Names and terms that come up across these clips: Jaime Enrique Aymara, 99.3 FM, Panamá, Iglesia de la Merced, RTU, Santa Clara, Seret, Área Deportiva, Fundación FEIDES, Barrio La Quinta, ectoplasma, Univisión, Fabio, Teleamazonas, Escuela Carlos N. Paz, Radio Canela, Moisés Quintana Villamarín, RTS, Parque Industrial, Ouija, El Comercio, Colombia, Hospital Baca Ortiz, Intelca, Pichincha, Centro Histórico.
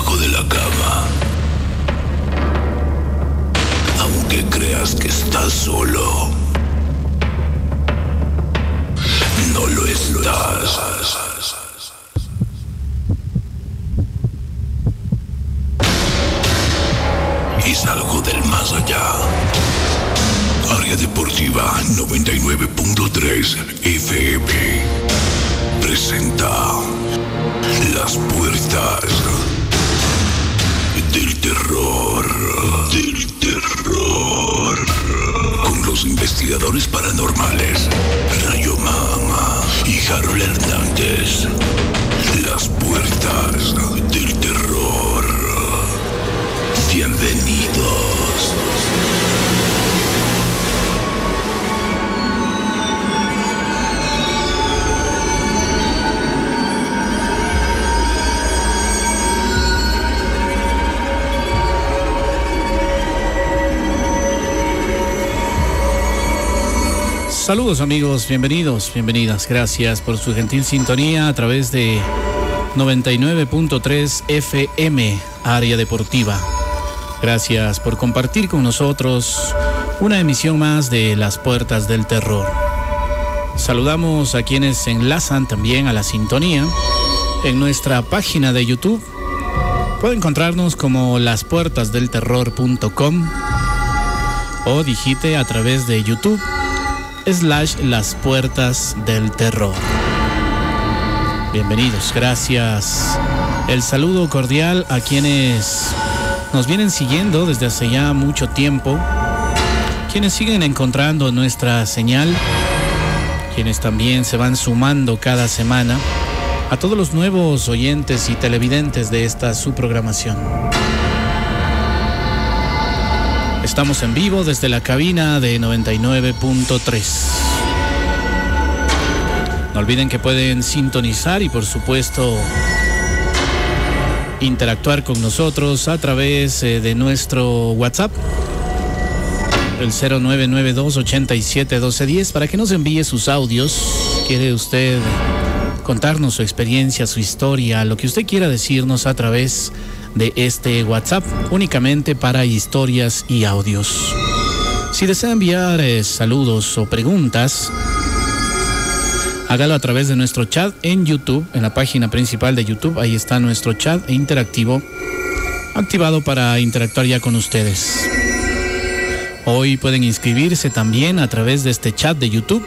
debajo de la cama. Aunque creas que estás solo, no lo estás. Y salgo del más allá. Área Deportiva 99.3 FM presenta Las Puertas del Terror. Del Terror. Con los investigadores paranormales Rayo Mama y Harold Hernández. Las Puertas del Terror. Bienvenidos. Saludos amigos, bienvenidos, bienvenidas. Gracias por su gentil sintonía a través de 99.3 FM, Área Deportiva. Gracias por compartir con nosotros una emisión más de Las Puertas del Terror. Saludamos a quienes se enlazan también a la sintonía. En nuestra página de YouTube pueden encontrarnos como laspuertasdelterror.com o digite a través de YouTube /Las Puertas del Terror. Bienvenidos, gracias. El saludo cordial a quienes nos vienen siguiendo desde hace ya mucho tiempo, quienes siguen encontrando nuestra señal, quienes también se van sumando cada semana, a todos los nuevos oyentes y televidentes de esta su programación. Estamos en vivo desde la cabina de 99.3. No olviden que pueden sintonizar y por supuesto interactuar con nosotros a través de nuestro WhatsApp, el 0992 87 12 10, para que nos envíe sus audios. ¿Quiere usted contarnos su experiencia, su historia, lo que usted quiera decirnos a través de este WhatsApp, únicamente para historias y audios? Si desea enviar saludos o preguntas, hágalo a través de nuestro chat en YouTube, en la página principal de YouTube. Ahí está nuestro chat interactivo, activado para interactuar ya con ustedes. Hoy pueden inscribirse también a través de este chat de YouTube.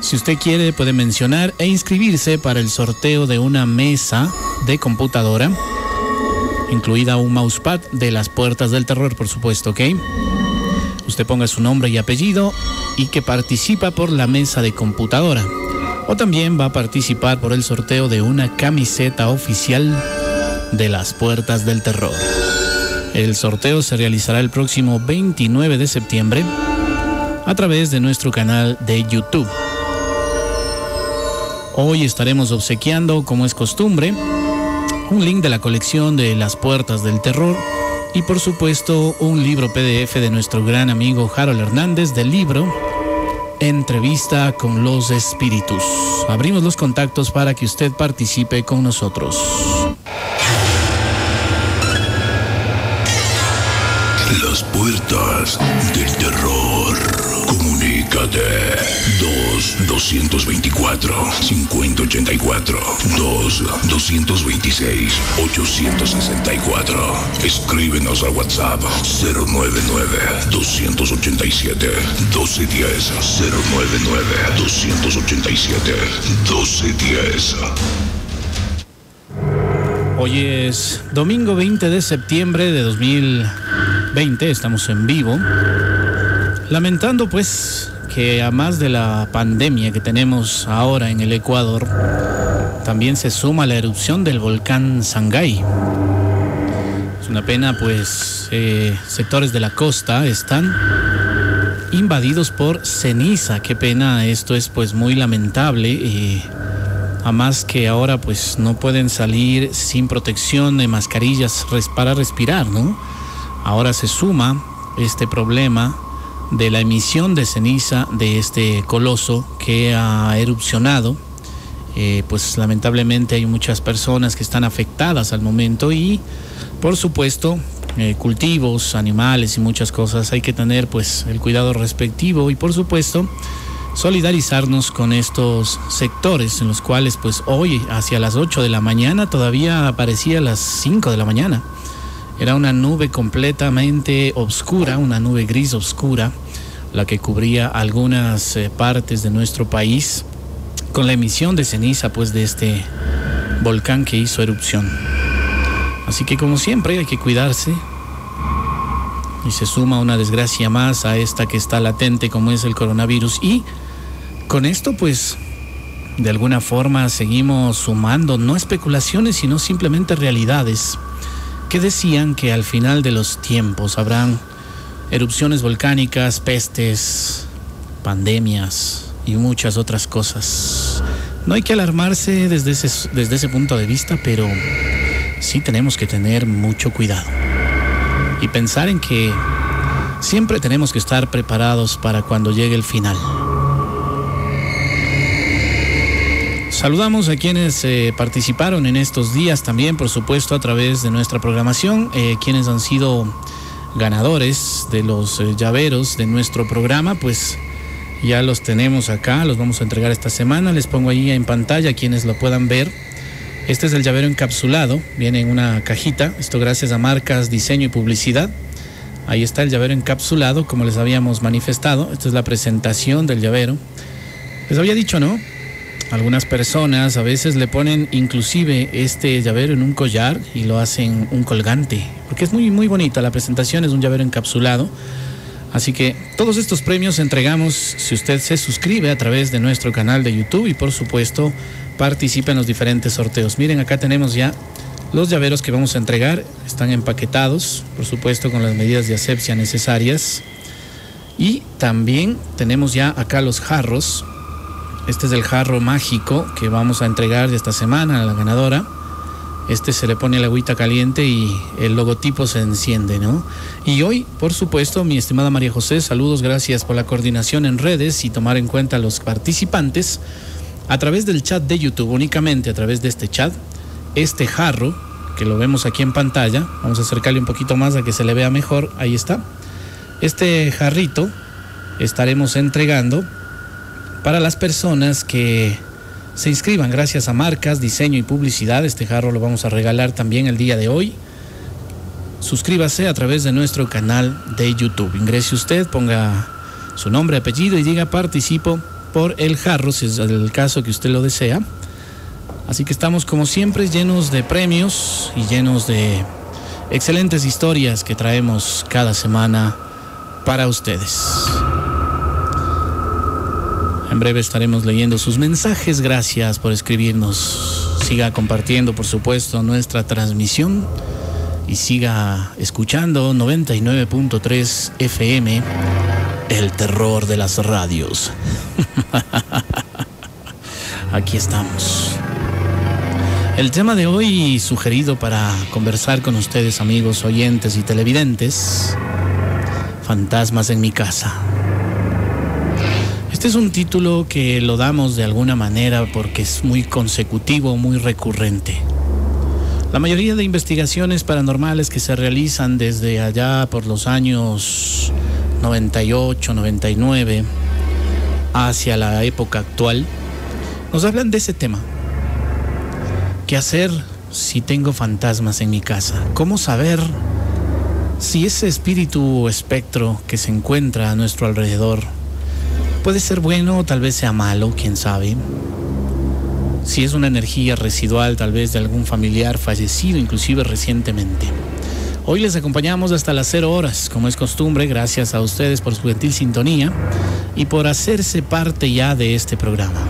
Si usted quiere, puede mencionar e inscribirse para el sorteo de una mesa de computadora, incluida un mousepad de Las Puertas del Terror, por supuesto, ¿ok? Usted ponga su nombre y apellido y que participa por la mesa de computadora. O también va a participar por el sorteo de una camiseta oficial de Las Puertas del Terror. El sorteo se realizará el próximo 29 de septiembre a través de nuestro canal de YouTube. Hoy estaremos obsequiando, como es costumbre, un link de la colección de Las Puertas del Terror y por supuesto un libro PDF de nuestro gran amigo Harold Hernández, del libro Entrevista con los Espíritus. Abrimos los contactos para que usted participe con nosotros. Las Puertas del Terror. Comunícate 2-224-5084, 2-226-864. Escríbenos al WhatsApp 099-287-1210, 099-287-1210. Hoy es domingo 20 de septiembre de 2020, estamos en vivo. Lamentando pues que a más de la pandemia que tenemos ahora en el Ecuador, también se suma la erupción del volcán Sanghay. Es una pena pues sectores de la costa están invadidos por ceniza. Qué pena, esto es pues muy lamentable. A más que ahora pues no pueden salir sin protección de mascarillas para respirar, ¿no? Ahora se suma este problema de la emisión de ceniza de este coloso que ha erupcionado pues lamentablemente hay muchas personas que están afectadas al momento y por supuesto cultivos, animales y muchas cosas. Hay que tener pues el cuidado respectivo y por supuesto solidarizarnos con estos sectores en los cuales pues hoy hacia las 8 de la mañana todavía aparecía las 5 de la mañana. Era una nube completamente oscura, una nube gris oscura, la que cubría algunas partes de nuestro país con la emisión de ceniza pues de este volcán que hizo erupción. Así que como siempre hay que cuidarse. Y se suma una desgracia más a esta que está latente como es el coronavirus. Y con esto pues de alguna forma seguimos sumando no especulaciones sino simplemente realidades que decían que al final de los tiempos habrán erupciones volcánicas, pestes, pandemias y muchas otras cosas. No hay que alarmarse desde ese punto de vista, pero sí tenemos que tener mucho cuidado y pensar en que siempre tenemos que estar preparados para cuando llegue el final. Saludamos a quienes participaron en estos días también, por supuesto, a través de nuestra programación, quienes han sido ganadores de los llaveros de nuestro programa, pues ya los tenemos acá, los vamos a entregar esta semana. Les pongo ahí en pantalla quienes lo puedan ver. Este es el llavero encapsulado, viene en una cajita, esto gracias a Marcas Diseño y Publicidad. Ahí está el llavero encapsulado, como les habíamos manifestado. Esta es la presentación del llavero. Les había dicho, ¿no? Algunas personas a veces le ponen inclusive este llavero en un collar y lo hacen un colgante, porque es muy bonita la presentación, es un llavero encapsulado. Así que todos estos premios entregamos si usted se suscribe a través de nuestro canal de YouTube y por supuesto participa en los diferentes sorteos. Miren, acá tenemos ya los llaveros que vamos a entregar. Están empaquetados, por supuesto, con las medidas de asepsia necesarias. Y también tenemos ya acá los jarros. Este es el jarro mágico que vamos a entregar de esta semana a la ganadora. Este se le pone la agüita caliente y el logotipo se enciende, ¿no? Y hoy, por supuesto, mi estimada María José, saludos, gracias por la coordinación en redes y tomar en cuenta a los participantes. A través del chat de YouTube, únicamente a través de este chat, este jarro, que lo vemos aquí en pantalla, vamos a acercarle un poquito más a que se le vea mejor, ahí está. Este jarrito estaremos entregando para las personas que se inscriban gracias a Marcas, Diseño y Publicidad. Este jarro lo vamos a regalar también el día de hoy. Suscríbase a través de nuestro canal de YouTube. Ingrese usted, ponga su nombre, apellido y diga participo por el jarro, si es el caso que usted lo desea. Así que estamos como siempre llenos de premios y llenos de excelentes historias que traemos cada semana para ustedes. En breve estaremos leyendo sus mensajes, gracias por escribirnos. Siga compartiendo por supuesto nuestra transmisión y siga escuchando 99.3 FM, el terror de las radios. Aquí estamos. El tema de hoy sugerido para conversar con ustedes, amigos oyentes y televidentes: fantasmas en mi casa. Este es un título que lo damos de alguna manera porque es muy consecutivo, muy recurrente. La mayoría de investigaciones paranormales que se realizan desde allá por los años 98, 99 hacia la época actual nos hablan de ese tema. ¿Qué hacer si tengo fantasmas en mi casa? ¿Cómo saber si ese espíritu o espectro que se encuentra a nuestro alrededor puede ser bueno o tal vez sea malo? ¿Quién sabe? Si es una energía residual tal vez de algún familiar fallecido inclusive recientemente. Hoy les acompañamos hasta las 0 horas, como es costumbre, gracias a ustedes por su gentil sintonía y por hacerse parte ya de este programa.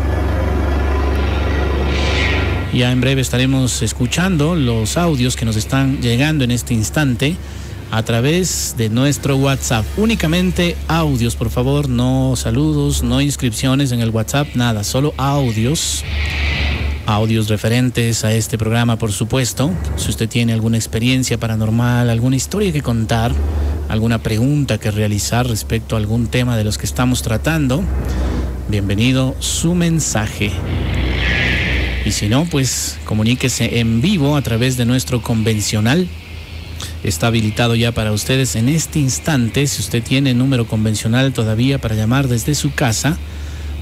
Ya en breve estaremos escuchando los audios que nos están llegando en este instante a través de nuestro WhatsApp. Únicamente audios, por favor, no saludos, no inscripciones en el WhatsApp, nada, solo audios. Audios referentes a este programa, por supuesto. Si usted tiene alguna experiencia paranormal, alguna historia que contar, alguna pregunta que realizar respecto a algún tema de los que estamos tratando, bienvenido su mensaje. Y si no, pues comuníquese en vivo a través de nuestro convencional. Está habilitado ya para ustedes en este instante. Si usted tiene número convencional todavía para llamar desde su casa,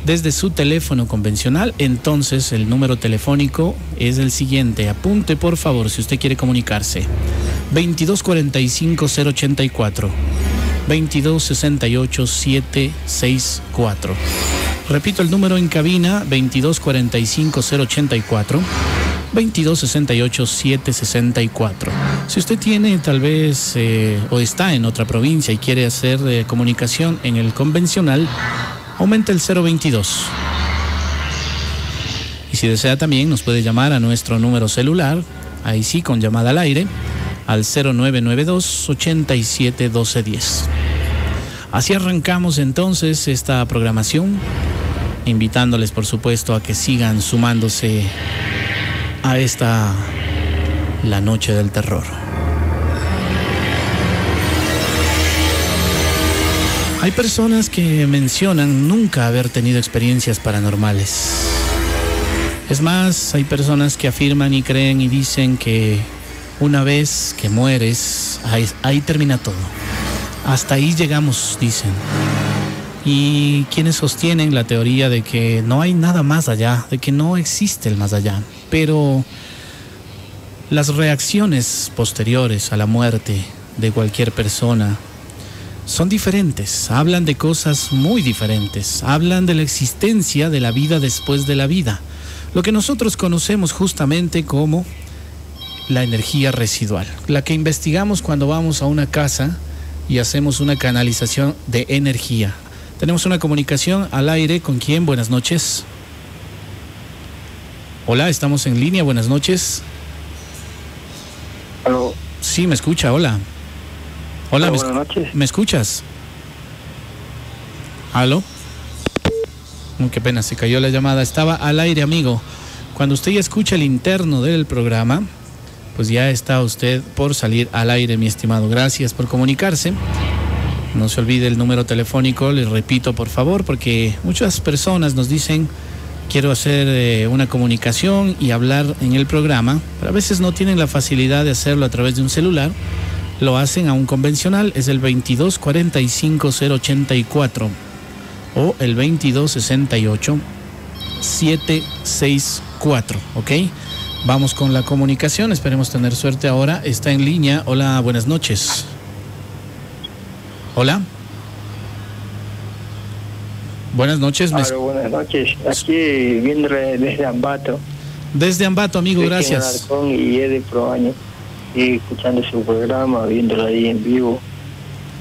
desde su teléfono convencional, entonces el número telefónico es el siguiente. Apunte por favor si usted quiere comunicarse: 2245-084, 2268-764. Repito el número en cabina: 2245-084, 2268-764. Si usted tiene tal vez o está en otra provincia y quiere hacer comunicación en el convencional, aumenta el 022. Y si desea también nos puede llamar a nuestro número celular, ahí sí con llamada al aire, al 0992-871210. Así arrancamos entonces esta programación, invitándoles por supuesto a que sigan sumándose a esta La Noche del Terror. Hay personas que mencionan nunca haber tenido experiencias paranormales. Es más, hay personas que afirman y creen y dicen que una vez que mueres, ahí termina todo. Hasta ahí llegamos, dicen. Y quienes sostienen la teoría de que no hay nada más allá, de que no existe el más allá. Pero las reacciones posteriores a la muerte de cualquier persona son diferentes, hablan de cosas muy diferentes, hablan de la existencia de la vida después de la vida, lo que nosotros conocemos justamente como la energía residual, la que investigamos cuando vamos a una casa y hacemos una canalización de energía. Tenemos una comunicación al aire, ¿con quién? Buenas noches. Hola, estamos en línea, buenas noches. Aló. Sí, me escucha, hola. Hola, buenas noches. ¿Me escuchas? ¿Aló? Qué pena, se cayó la llamada. Estaba al aire, amigo. Cuando usted ya escucha el interno del programa, pues ya está usted por salir al aire, mi estimado. Gracias por comunicarse. No se olvide el número telefónico, les repito, por favor, porque muchas personas nos dicen: quiero hacer una comunicación y hablar en el programa, pero a veces no tienen la facilidad de hacerlo a través de un celular. Lo hacen a un convencional, es el 2245-084 o el 2268-764, ¿ok? Vamos con la comunicación, esperemos tener suerte ahora. Está en línea, hola, buenas noches. Hola. Buenas noches. Claro, buenas noches, aquí viendo desde Ambato. Desde Ambato, amigo, gracias. Y es de Proaño. Y escuchando su programa, viéndolo ahí en vivo.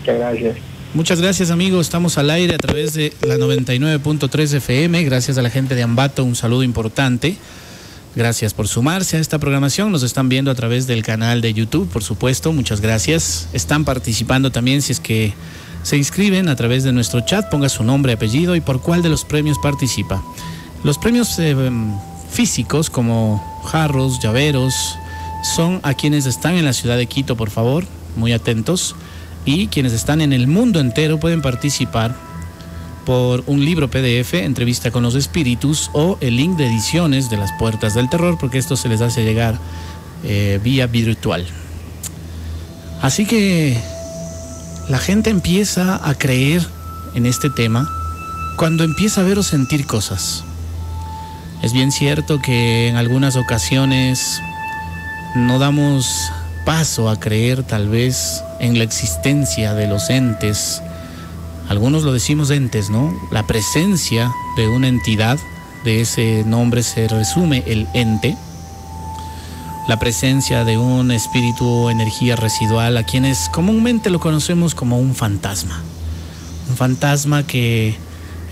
Muchas gracias. Muchas gracias, amigo. Estamos al aire a través de la 99.3 FM. Gracias a la gente de Ambato, un saludo importante. Gracias por sumarse a esta programación. Nos están viendo a través del canal de YouTube, por supuesto. Muchas gracias. Están participando también, si es que se inscriben a través de nuestro chat. Ponga su nombre, apellido y por cuál de los premios participa. Los premios físicos, como jarros, llaveros, son a quienes están en la ciudad de Quito, por favor, muy atentos. Y quienes están en el mundo entero pueden participar por un libro PDF, Entrevista con los Espíritus, o el link de ediciones de Las Puertas del Terror, porque esto se les hace llegar vía virtual. Así que la gente empieza a creer en este tema cuando empieza a ver o sentir cosas. Es bien cierto que en algunas ocasiones no damos paso a creer tal vez en la existencia de los entes. Algunos lo decimos entes, ¿no? La presencia de una entidad, de ese nombre se resume el ente. La presencia de un espíritu o energía residual, a quienes comúnmente lo conocemos como un fantasma. Un fantasma que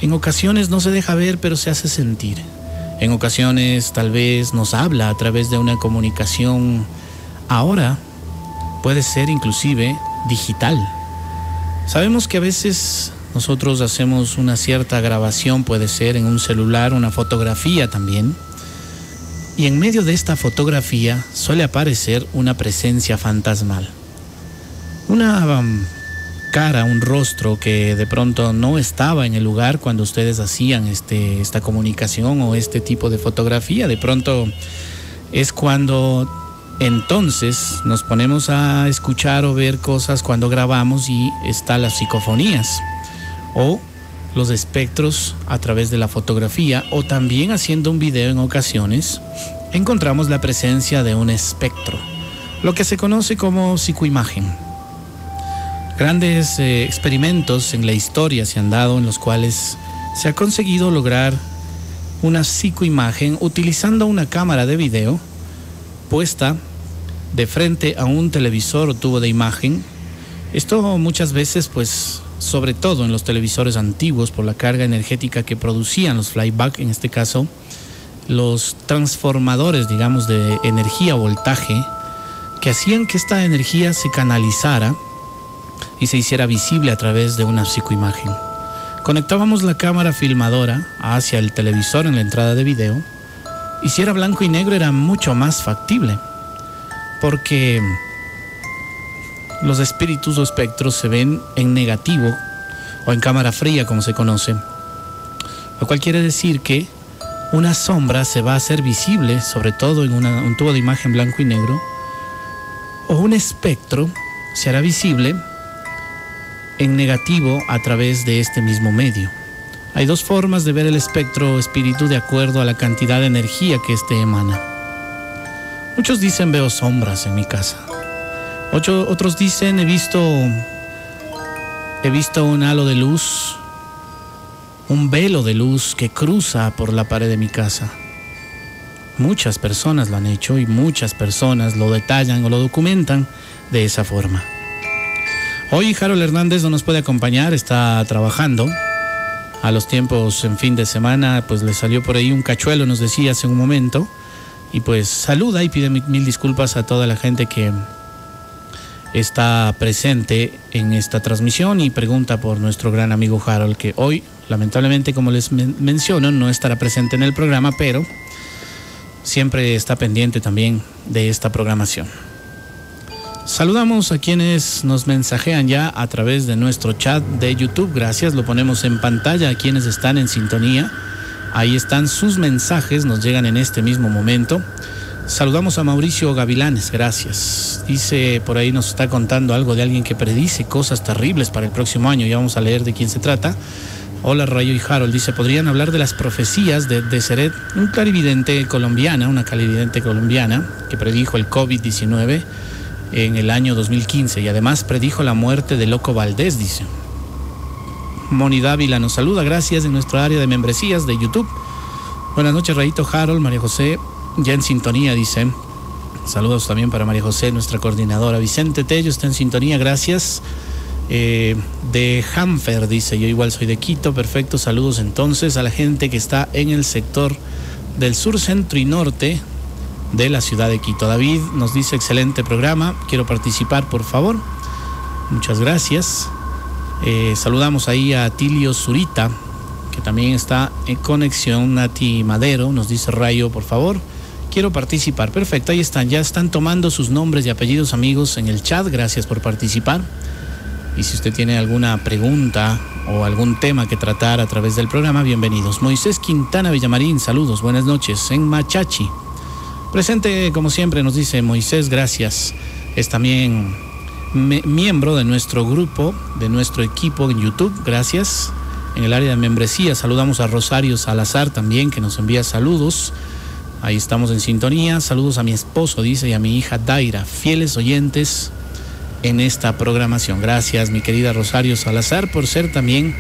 en ocasiones no se deja ver, pero se hace sentir. En ocasiones tal vez nos habla a través de una comunicación, ahora puede ser inclusive digital. Sabemos que a veces nosotros hacemos una cierta grabación, puede ser en un celular, una fotografía también. Y en medio de esta fotografía suele aparecer una presencia fantasmal. Una cara, un rostro que de pronto no estaba en el lugar cuando ustedes hacían esta comunicación o este tipo de fotografía. De pronto es cuando entonces nos ponemos a escuchar o ver cosas cuando grabamos, y están las psicofonías o los espectros a través de la fotografía, o también haciendo un video en ocasiones encontramos la presencia de un espectro, lo que se conoce como psicoimagen. Grandes experimentos en la historia se han dado en los cuales se ha conseguido lograr una psicoimagen utilizando una cámara de video puesta de frente a un televisor o tubo de imagen. Esto muchas veces, pues, sobre todo en los televisores antiguos, por la carga energética que producían los flyback, en este caso, los transformadores, digamos, de energía o voltaje, que hacían que esta energía se canalizara y se hiciera visible a través de una psicoimagen. Conectábamos la cámara filmadora hacia el televisor en la entrada de video, y si era blanco y negro era mucho más factible, porque los espíritus o espectros se ven en negativo o en cámara fría, como se conoce, lo cual quiere decir que una sombra se va a hacer visible, sobre todo en un tubo de imagen blanco y negro, o un espectro se hará visible en negativo a través de este mismo medio. Hay dos formas de ver el espectro o espíritu de acuerdo a la cantidad de energía que éste emana. Muchos dicen: veo sombras en mi casa. Otros dicen: he visto un halo de luz, un velo de luz que cruza por la pared de mi casa. Muchas personas lo han hecho y muchas personas lo detallan o lo documentan de esa forma. Hoy Harold Hernández no nos puede acompañar, está trabajando. A los tiempos en fin de semana, pues le salió por ahí un cachuelo, nos decía hace un momento. Y pues saluda y pide mil disculpas a toda la gente que está presente en esta transmisión y pregunta por nuestro gran amigo Harold, que hoy, lamentablemente, como les menciono, no estará presente en el programa, pero siempre está pendiente también de esta programación. Saludamos a quienes nos mensajean ya a través de nuestro chat de YouTube. Gracias, lo ponemos en pantalla a quienes están en sintonía. Ahí están sus mensajes, nos llegan en este mismo momento. Saludamos a Mauricio Gavilanes, gracias. Dice, por ahí nos está contando algo de alguien que predice cosas terribles para el próximo año. Ya vamos a leer de quién se trata. Hola Rayo y Harold, dice, podrían hablar de las profecías de Seret, una clarividente colombiana que predijo el COVID-19. En el año 2015, y además predijo la muerte de Loco Valdés, dice. Moni Dávila nos saluda, gracias, en nuestra área de membresías de YouTube. Buenas noches, Rayito, Harold, María José, ya en sintonía, dice. Saludos también para María José, nuestra coordinadora. Vicente Tello está en sintonía, gracias. De Hanfer, dice, yo igual soy de Quito, perfecto. Saludos entonces a la gente que está en el sector del sur, centro y norte de la ciudad de Quito. David nos dice, excelente programa, quiero participar, por favor. Muchas gracias. Saludamos ahí a Tilio Zurita, que también está en conexión. Nati Madero nos dice, Rayo, por favor, quiero participar. Perfecto, ahí están, ya están tomando sus nombres y apellidos, amigos, en el chat. Gracias por participar. Y si usted tiene alguna pregunta o algún tema que tratar a través del programa, bienvenidos. Moisés Quintana Villamarín, saludos, buenas noches, en Machachi. Presente, como siempre, nos dice Moisés, gracias. Es también miembro de nuestro grupo, de nuestro equipo en YouTube, gracias. En el área de membresía saludamos a Rosario Salazar también, que nos envía saludos. Ahí estamos en sintonía. Saludos a mi esposo, dice, y a mi hija Daira, fieles oyentes en esta programación. Gracias, mi querida Rosario Salazar, por ser también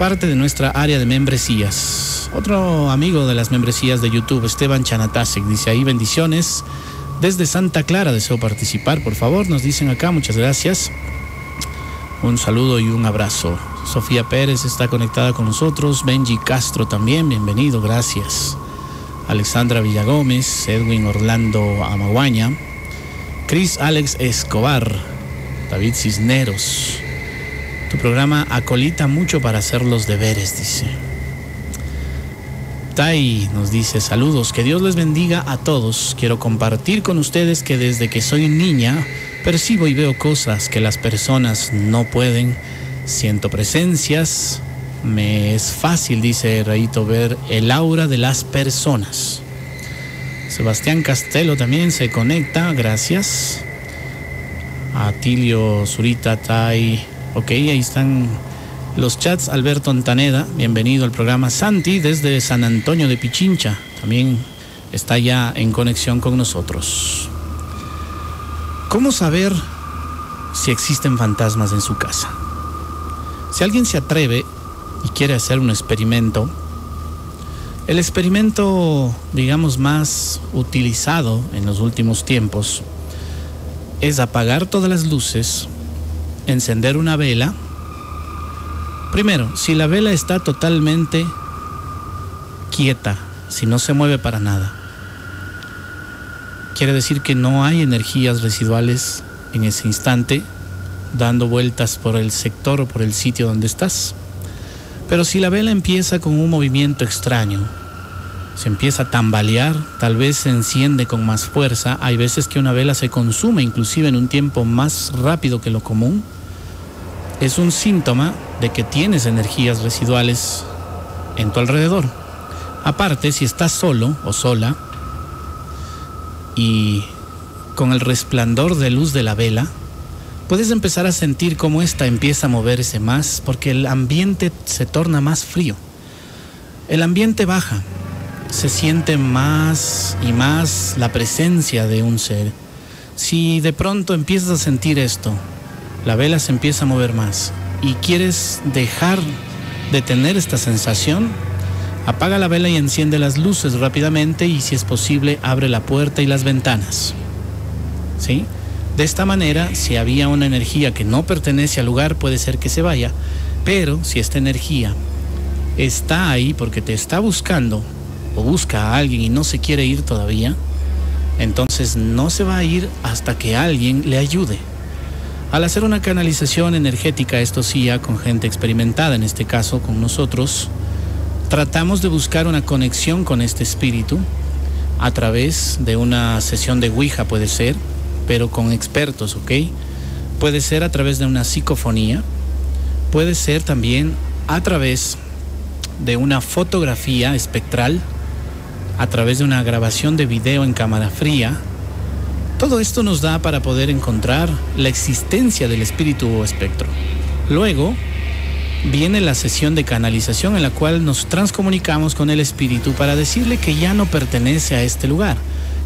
parte de nuestra área de membresías. Otro amigo de las membresías de YouTube, Esteban Chanatasek, dice ahí, bendiciones desde Santa Clara, deseo participar, por favor, nos dicen acá, muchas gracias. Un saludo y un abrazo. Sofía Pérez está conectada con nosotros, Benji Castro también, bienvenido, gracias. Alexandra Villagómez, Edwin Orlando Amaguaña, Chris Alex Escobar, David Cisneros. Tu programa acolita mucho para hacer los deberes, dice. Yotay nos dice: saludos, que Dios les bendiga a todos. Quiero compartir con ustedes que desde que soy niña percibo y veo cosas que las personas no pueden. Siento presencias. Me es fácil, dice Rayito, ver el aura de las personas. Sebastián Castelo también se conecta, gracias. Atilio Zurita Tai. Ok, ahí están los chats. Alberto Antaneda, bienvenido al programa. Santi desde San Antonio de Pichincha también está ya en conexión con nosotros. ¿Cómo saber si existen fantasmas en su casa? Si alguien se atreve y quiere hacer un experimento, el experimento, digamos, más utilizado en los últimos tiempos es apagar todas las luces, encender una vela. Primero, si la vela está totalmente quieta, si no se mueve para nada, quiere decir que no hay energías residuales en ese instante dando vueltas por el sector o por el sitio donde estás. Pero si la vela empieza con un movimiento extraño, se empieza a tambalear, tal vez se enciende con más fuerza. Hay veces que una vela se consume inclusive en un tiempo más rápido que lo común. Es un síntoma de que tienes energías residuales en tu alrededor. Aparte, si estás solo o sola y con el resplandor de luz de la vela, puedes empezar a sentir cómo esta empieza a moverse más, porque el ambiente se torna más frío. El ambiente baja. Se siente más y más la presencia de un ser. Si de pronto empiezas a sentir esto, la vela se empieza a mover más y quieres dejar de tener esta sensación, apaga la vela y enciende las luces rápidamente, y si es posible abre la puerta y las ventanas. ¿Sí? De esta manera, si había una energía que no pertenece al lugar, puede ser que se vaya, pero si esta energía está ahí porque te está buscando, o busca a alguien y no se quiere ir todavía, entonces no se va a ir hasta que alguien le ayude. Al hacer una canalización energética, esto sí, ya con gente experimentada, en este caso con nosotros, tratamos de buscar una conexión con este espíritu a través de una sesión de Ouija, puede ser, pero con expertos, ¿ok? Puede ser a través de una psicofonía, puede ser también a través de una fotografía espectral, a través de una grabación de video en cámara fría. Todo esto nos da para poder encontrar la existencia del espíritu o espectro. Luego viene la sesión de canalización, en la cual nos transcomunicamos con el espíritu para decirle que ya no pertenece a este lugar,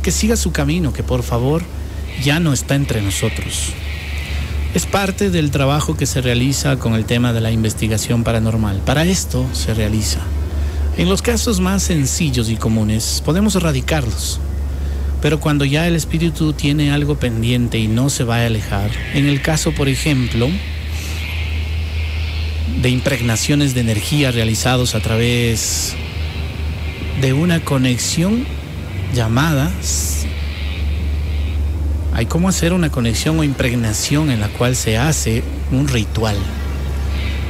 que siga su camino, que por favor ya no está entre nosotros. Es parte del trabajo que se realiza con el tema de la investigación paranormal. Para esto se realiza. En los casos más sencillos y comunes podemos erradicarlos, pero cuando ya el espíritu tiene algo pendiente y no se va a alejar, en el caso, por ejemplo, de impregnaciones de energía realizados a través de una conexión llamada, hay cómo hacer una conexión o impregnación en la cual se hace un ritual.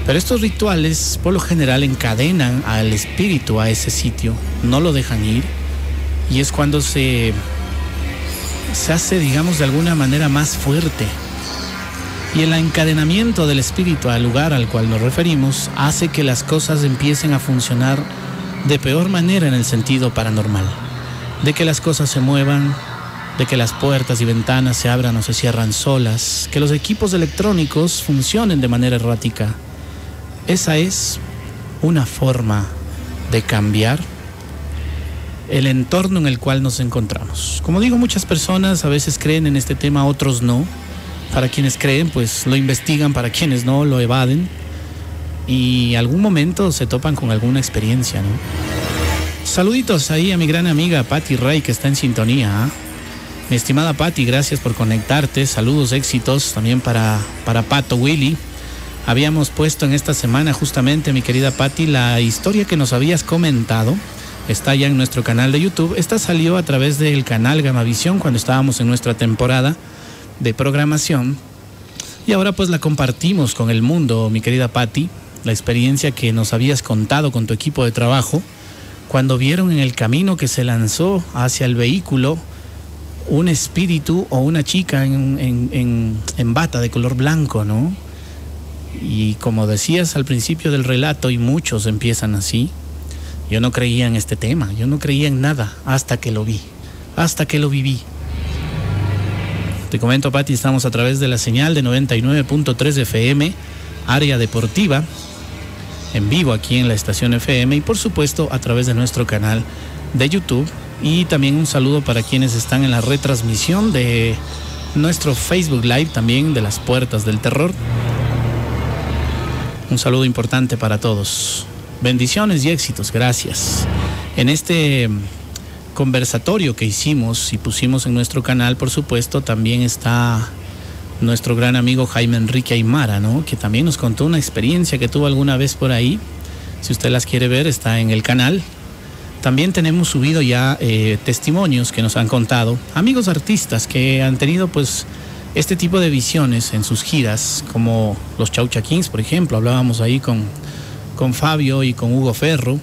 Pero estos rituales por lo general encadenan al espíritu a ese sitio, no lo dejan ir, y es cuando se hace, digamos, de alguna manera más fuerte. Y el encadenamiento del espíritu al lugar al cual nos referimos hace que las cosas empiecen a funcionar de peor manera en el sentido paranormal, de que las cosas se muevan, de que las puertas y ventanas se abran o se cierran solas, que los equipos electrónicos funcionen de manera errática. Esa es una forma de cambiar el entorno en el cual nos encontramos. Como digo, muchas personas a veces creen en este tema, otros no. Para quienes creen, pues lo investigan, para quienes no, lo evaden, y algún momento se topan con alguna experiencia, ¿no? Saluditos ahí a mi gran amiga Patty Ray, que está en sintonía, ¿eh? Mi estimada Patty, gracias por conectarte. Saludos, éxitos también para Pato Willy. Habíamos puesto en esta semana justamente, mi querida Patty, la historia que nos habías comentado. Está ya en nuestro canal de YouTube. Esta salió a través del canal Gamavisión cuando estábamos en nuestra temporada de programación. Y ahora pues la compartimos con el mundo, mi querida Patty. La experiencia que nos habías contado con tu equipo de trabajo cuando vieron en el camino que se lanzó hacia el vehículo un espíritu o una chica en bata de color blanco, ¿no? Y como decías al principio del relato, y muchos empiezan así, yo no creía en este tema, yo no creía en nada hasta que lo vi, hasta que lo viví. Te comento, Patty, estamos a través de la señal de 99.3 FM, Área Deportiva, en vivo aquí en la estación FM, y por supuesto a través de nuestro canal de YouTube. Y también un saludo para quienes están en la retransmisión de nuestro Facebook Live, también de Las Puertas del Terror. Un saludo importante para todos. Bendiciones y éxitos, gracias. En este conversatorio que hicimos y pusimos en nuestro canal, por supuesto, también está nuestro gran amigo Jaime Enrique Aymara, ¿no? Que también nos contó una experiencia que tuvo alguna vez por ahí. Si usted las quiere ver, está en el canal. También tenemos subido ya testimonios que nos han contado amigos artistas que han tenido pues este tipo de visiones en sus giras, como los Chaucha Kings, por ejemplo. Hablábamos ahí con Fabio y con Hugo Ferro.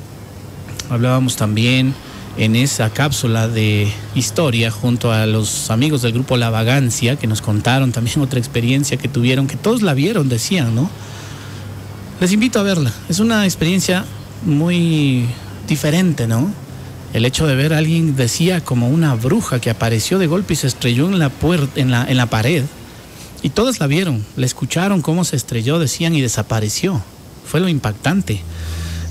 Hablábamos también en esa cápsula de historia junto a los amigos del grupo La Vagancia, que nos contaron también otra experiencia que tuvieron, que todos la vieron, decían, ¿no? Les invito a verla. Es una experiencia muy diferente, ¿no? El hecho de ver a alguien, decía, como una bruja que apareció de golpe y se estrelló en la puerta, en la pared. Y todos la vieron, la escucharon cómo se estrelló, decían, y desapareció. Fue lo impactante.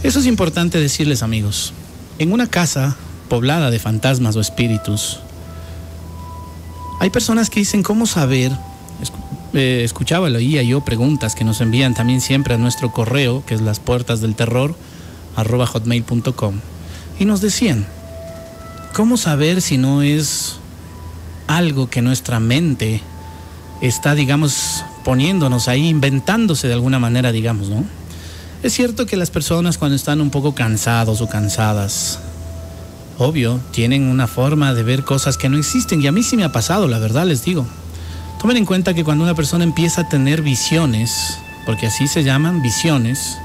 Eso es importante decirles, amigos. En una casa poblada de fantasmas o espíritus, hay personas que dicen, ¿cómo saber? Escuchaba, lo oía yo, preguntas que nos envían también siempre a nuestro correo, que es laspuertasdelterror@hotmail.com. Y nos decían, ¿cómo saber si no es algo que nuestra mente está, digamos, poniéndonos ahí, inventándose de alguna manera, digamos, ¿no? Es cierto que las personas, cuando están un poco cansados o cansadas, obvio, tienen una forma de ver cosas que no existen. Y a mí sí me ha pasado, la verdad les digo. Tomen en cuenta que cuando una persona empieza a tener visiones, porque así se llaman, visiones,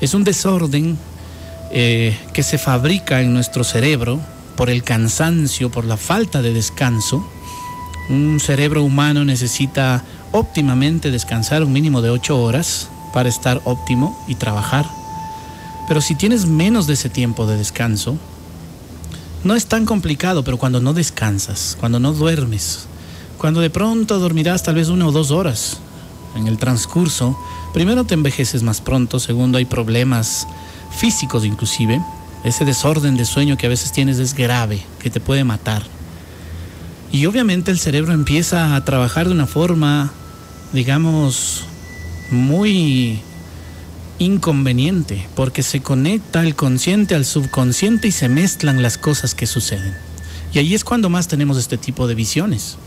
es un desorden que se fabrica en nuestro cerebro por el cansancio, por la falta de descanso. Un cerebro humano necesita óptimamente descansar un mínimo de 8 horas para estar óptimo y trabajar. Pero si tienes menos de ese tiempo de descanso, no es tan complicado, pero cuando no descansas, cuando no duermes, cuando de pronto dormirás tal vez 1 o 2 horas en el transcurso, primero te envejeces más pronto, segundo hay problemas físicos inclusive. Ese desorden de sueño que a veces tienes es grave, que te puede matar. Y obviamente el cerebro empieza a trabajar de una forma, digamos, muy inconveniente, porque se conecta el consciente al subconsciente y se mezclan las cosas que suceden. Y ahí es cuando más tenemos este tipo de visiones.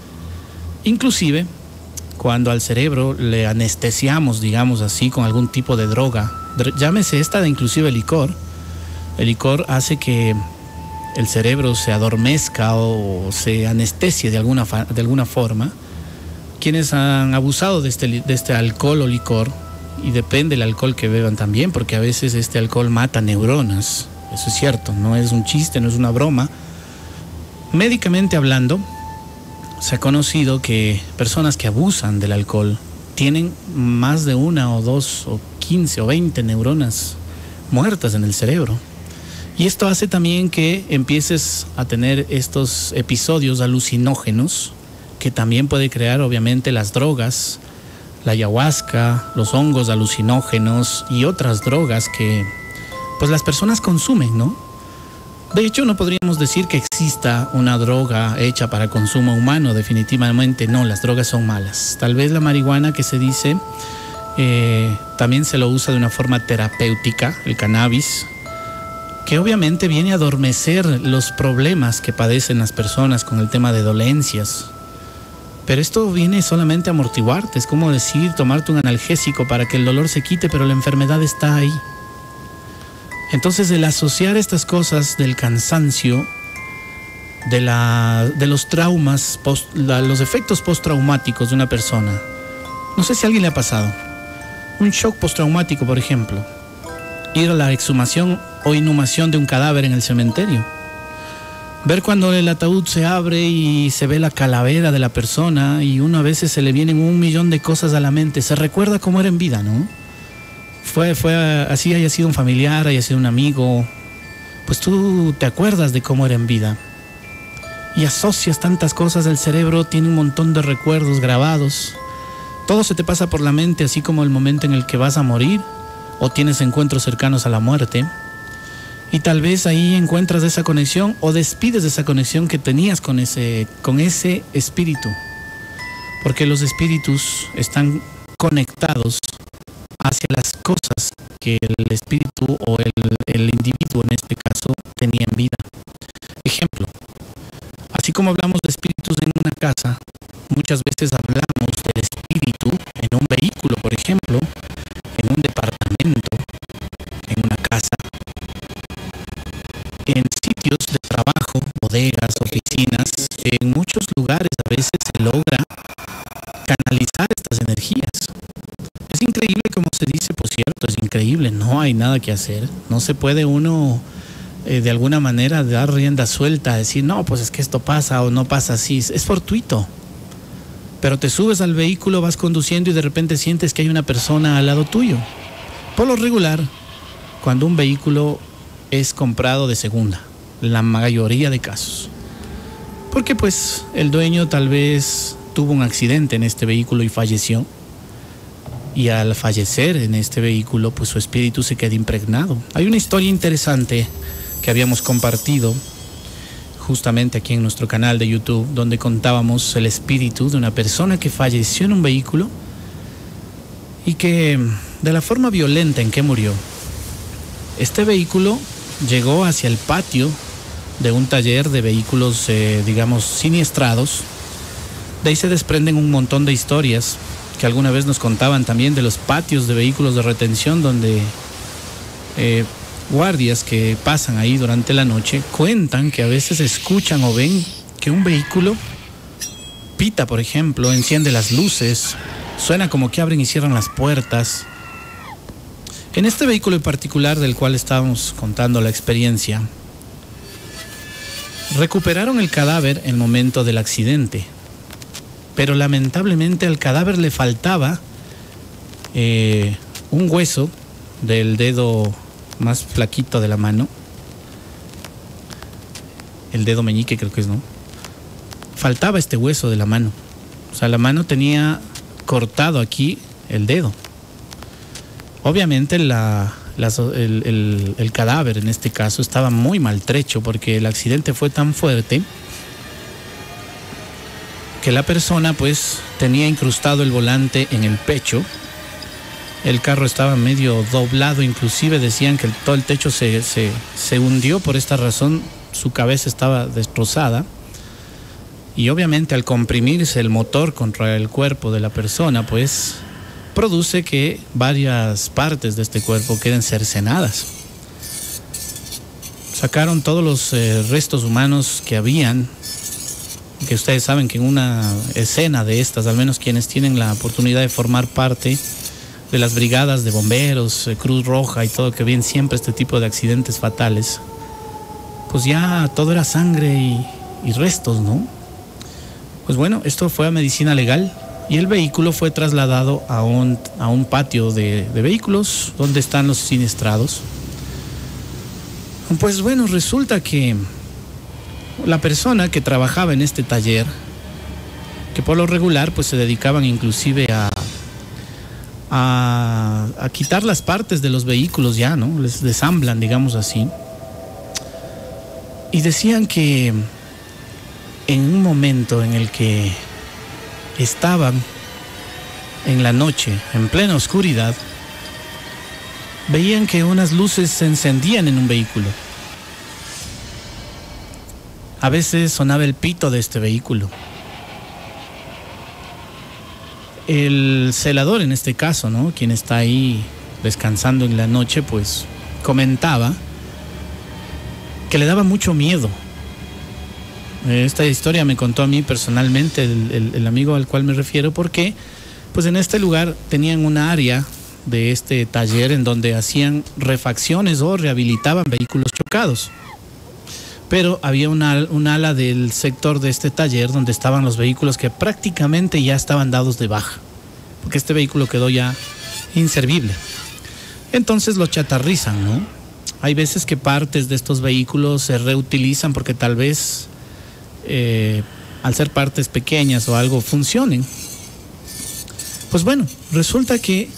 Inclusive cuando al cerebro le anestesiamos, digamos así, con algún tipo de droga, llámese esta de inclusive licor. El licor hace que el cerebro se adormezca o se anestesie de alguna forma. Quienes han abusado de este alcohol o licor, y depende del alcohol que beban también, porque a veces este alcohol mata neuronas, eso es cierto, no es un chiste, no es una broma. Médicamente hablando, se ha conocido que personas que abusan del alcohol tienen más de 1 o 2 o 15 o 20 neuronas muertas en el cerebro. Y esto hace también que empieces a tener estos episodios alucinógenos que también puede crear obviamente las drogas, la ayahuasca, los hongos alucinógenos y otras drogas que pues las personas consumen, ¿no? De hecho, no podríamos decir que exista una droga hecha para consumo humano, definitivamente no, las drogas son malas. Tal vez la marihuana, que se dice, también se lo usa de una forma terapéutica, el cannabis, que obviamente viene a adormecer los problemas que padecen las personas con el tema de dolencias. Pero esto viene solamente a amortiguarte, es como decir, tomarte un analgésico para que el dolor se quite, pero la enfermedad está ahí. Entonces, el asociar estas cosas del cansancio, de los traumas, los efectos postraumáticos de una persona. No sé si a alguien le ha pasado. Un shock postraumático, por ejemplo. Ir a la exhumación o inhumación de un cadáver en el cementerio. Ver cuando el ataúd se abre y se ve la calavera de la persona y uno a veces se le vienen 1.000.000 de cosas a la mente. Se recuerda cómo era en vida, ¿no? Fue así haya sido un familiar, haya sido un amigo. Pues tú te acuerdas de cómo era en vida. Y asocias tantas cosas, el cerebro tiene un montón de recuerdos grabados. Todo se te pasa por la mente, así como el momento en el que vas a morir o tienes encuentros cercanos a la muerte. Y tal vez ahí encuentras esa conexión o despides de esa conexión que tenías con ese espíritu. Porque los espíritus están conectados hacia las cosas que el espíritu o el individuo en este caso tenía en vida. Ejemplo, así como hablamos de espíritus en una casa, muchas veces hablamos del espíritu en un vehículo, por ejemplo, en un departamento, en una casa, en sitios de trabajo, bodegas, oficinas. En muchos lugares a veces se logra canalizar estas energías. Es increíble, como se dice, por cierto, es increíble, no hay nada que hacer. No se puede uno de alguna manera dar rienda suelta, decir, no, pues es que esto pasa o no pasa así, es fortuito. Pero te subes al vehículo, vas conduciendo y de repente sientes que hay una persona al lado tuyo. Por lo regular, cuando un vehículo es comprado de segunda, la mayoría de casos, porque pues el dueño tal vez tuvo un accidente en este vehículo y falleció, y al fallecer en este vehículo pues su espíritu se queda impregnado. Hay una historia interesante que habíamos compartido justamente aquí en nuestro canal de YouTube, donde contábamos el espíritu de una persona que falleció en un vehículo y que de la forma violenta en que murió, este vehículo llegó hacia el patio de un taller de vehículos, digamos, siniestrados. De ahí se desprenden un montón de historias que alguna vez nos contaban también de los patios de vehículos de retención, donde guardias que pasan ahí durante la noche cuentan que a veces escuchan o ven que un vehículo pita, por ejemplo, enciende las luces, suena como que abren y cierran las puertas. En este vehículo en particular del cual estábamos contando la experiencia, recuperaron el cadáver en el momento del accidente, pero lamentablemente al cadáver le faltaba un hueso del dedo más flaquito de la mano, el dedo meñique creo que es, ¿no? Faltaba este hueso de la mano, o sea, la mano tenía cortado aquí el dedo. Obviamente el cadáver en este caso estaba muy maltrecho porque el accidente fue tan fuerte que la persona pues tenía incrustado el volante en el pecho. El carro estaba medio doblado, inclusive decían que todo el techo se hundió por esta razón, su cabeza estaba destrozada. Y obviamente al comprimirse el motor contra el cuerpo de la persona pues produce que varias partes de este cuerpo queden cercenadas. Sacaron todos los restos humanos que habían, que ustedes saben que en una escena de estas, al menos quienes tienen la oportunidad de formar parte de las brigadas de bomberos, Cruz Roja y todo, que ven siempre este tipo de accidentes fatales, pues ya todo era sangre y restos, ¿no? Pues bueno, esto fue a medicina legal. Y el vehículo fue trasladado a un patio de vehículos donde están los siniestrados. Pues bueno, resulta que la persona que trabajaba en este taller, que por lo regular pues se dedicaban inclusive a quitar las partes de los vehículos ya, ¿no? Les desamblan, digamos así. Y decían que en un momento en el que estaban en la noche, en plena oscuridad, veían que unas luces se encendían en un vehículo. A veces sonaba el pito de este vehículo. El celador en este caso, ¿no?, quien está ahí descansando en la noche, pues comentaba que le daba mucho miedo. Esta historia me contó a mí personalmente el amigo al cual me refiero, porque pues en este lugar tenían una área de este taller en donde hacían refacciones o rehabilitaban vehículos chocados. Pero había un ala del sector de este taller donde estaban los vehículos que prácticamente ya estaban dados de baja, porque este vehículo quedó ya inservible. Entonces lo chatarrizan, ¿no? Hay veces que partes de estos vehículos se reutilizan porque tal vez al ser partes pequeñas o algo funcionen. Pues bueno, resulta que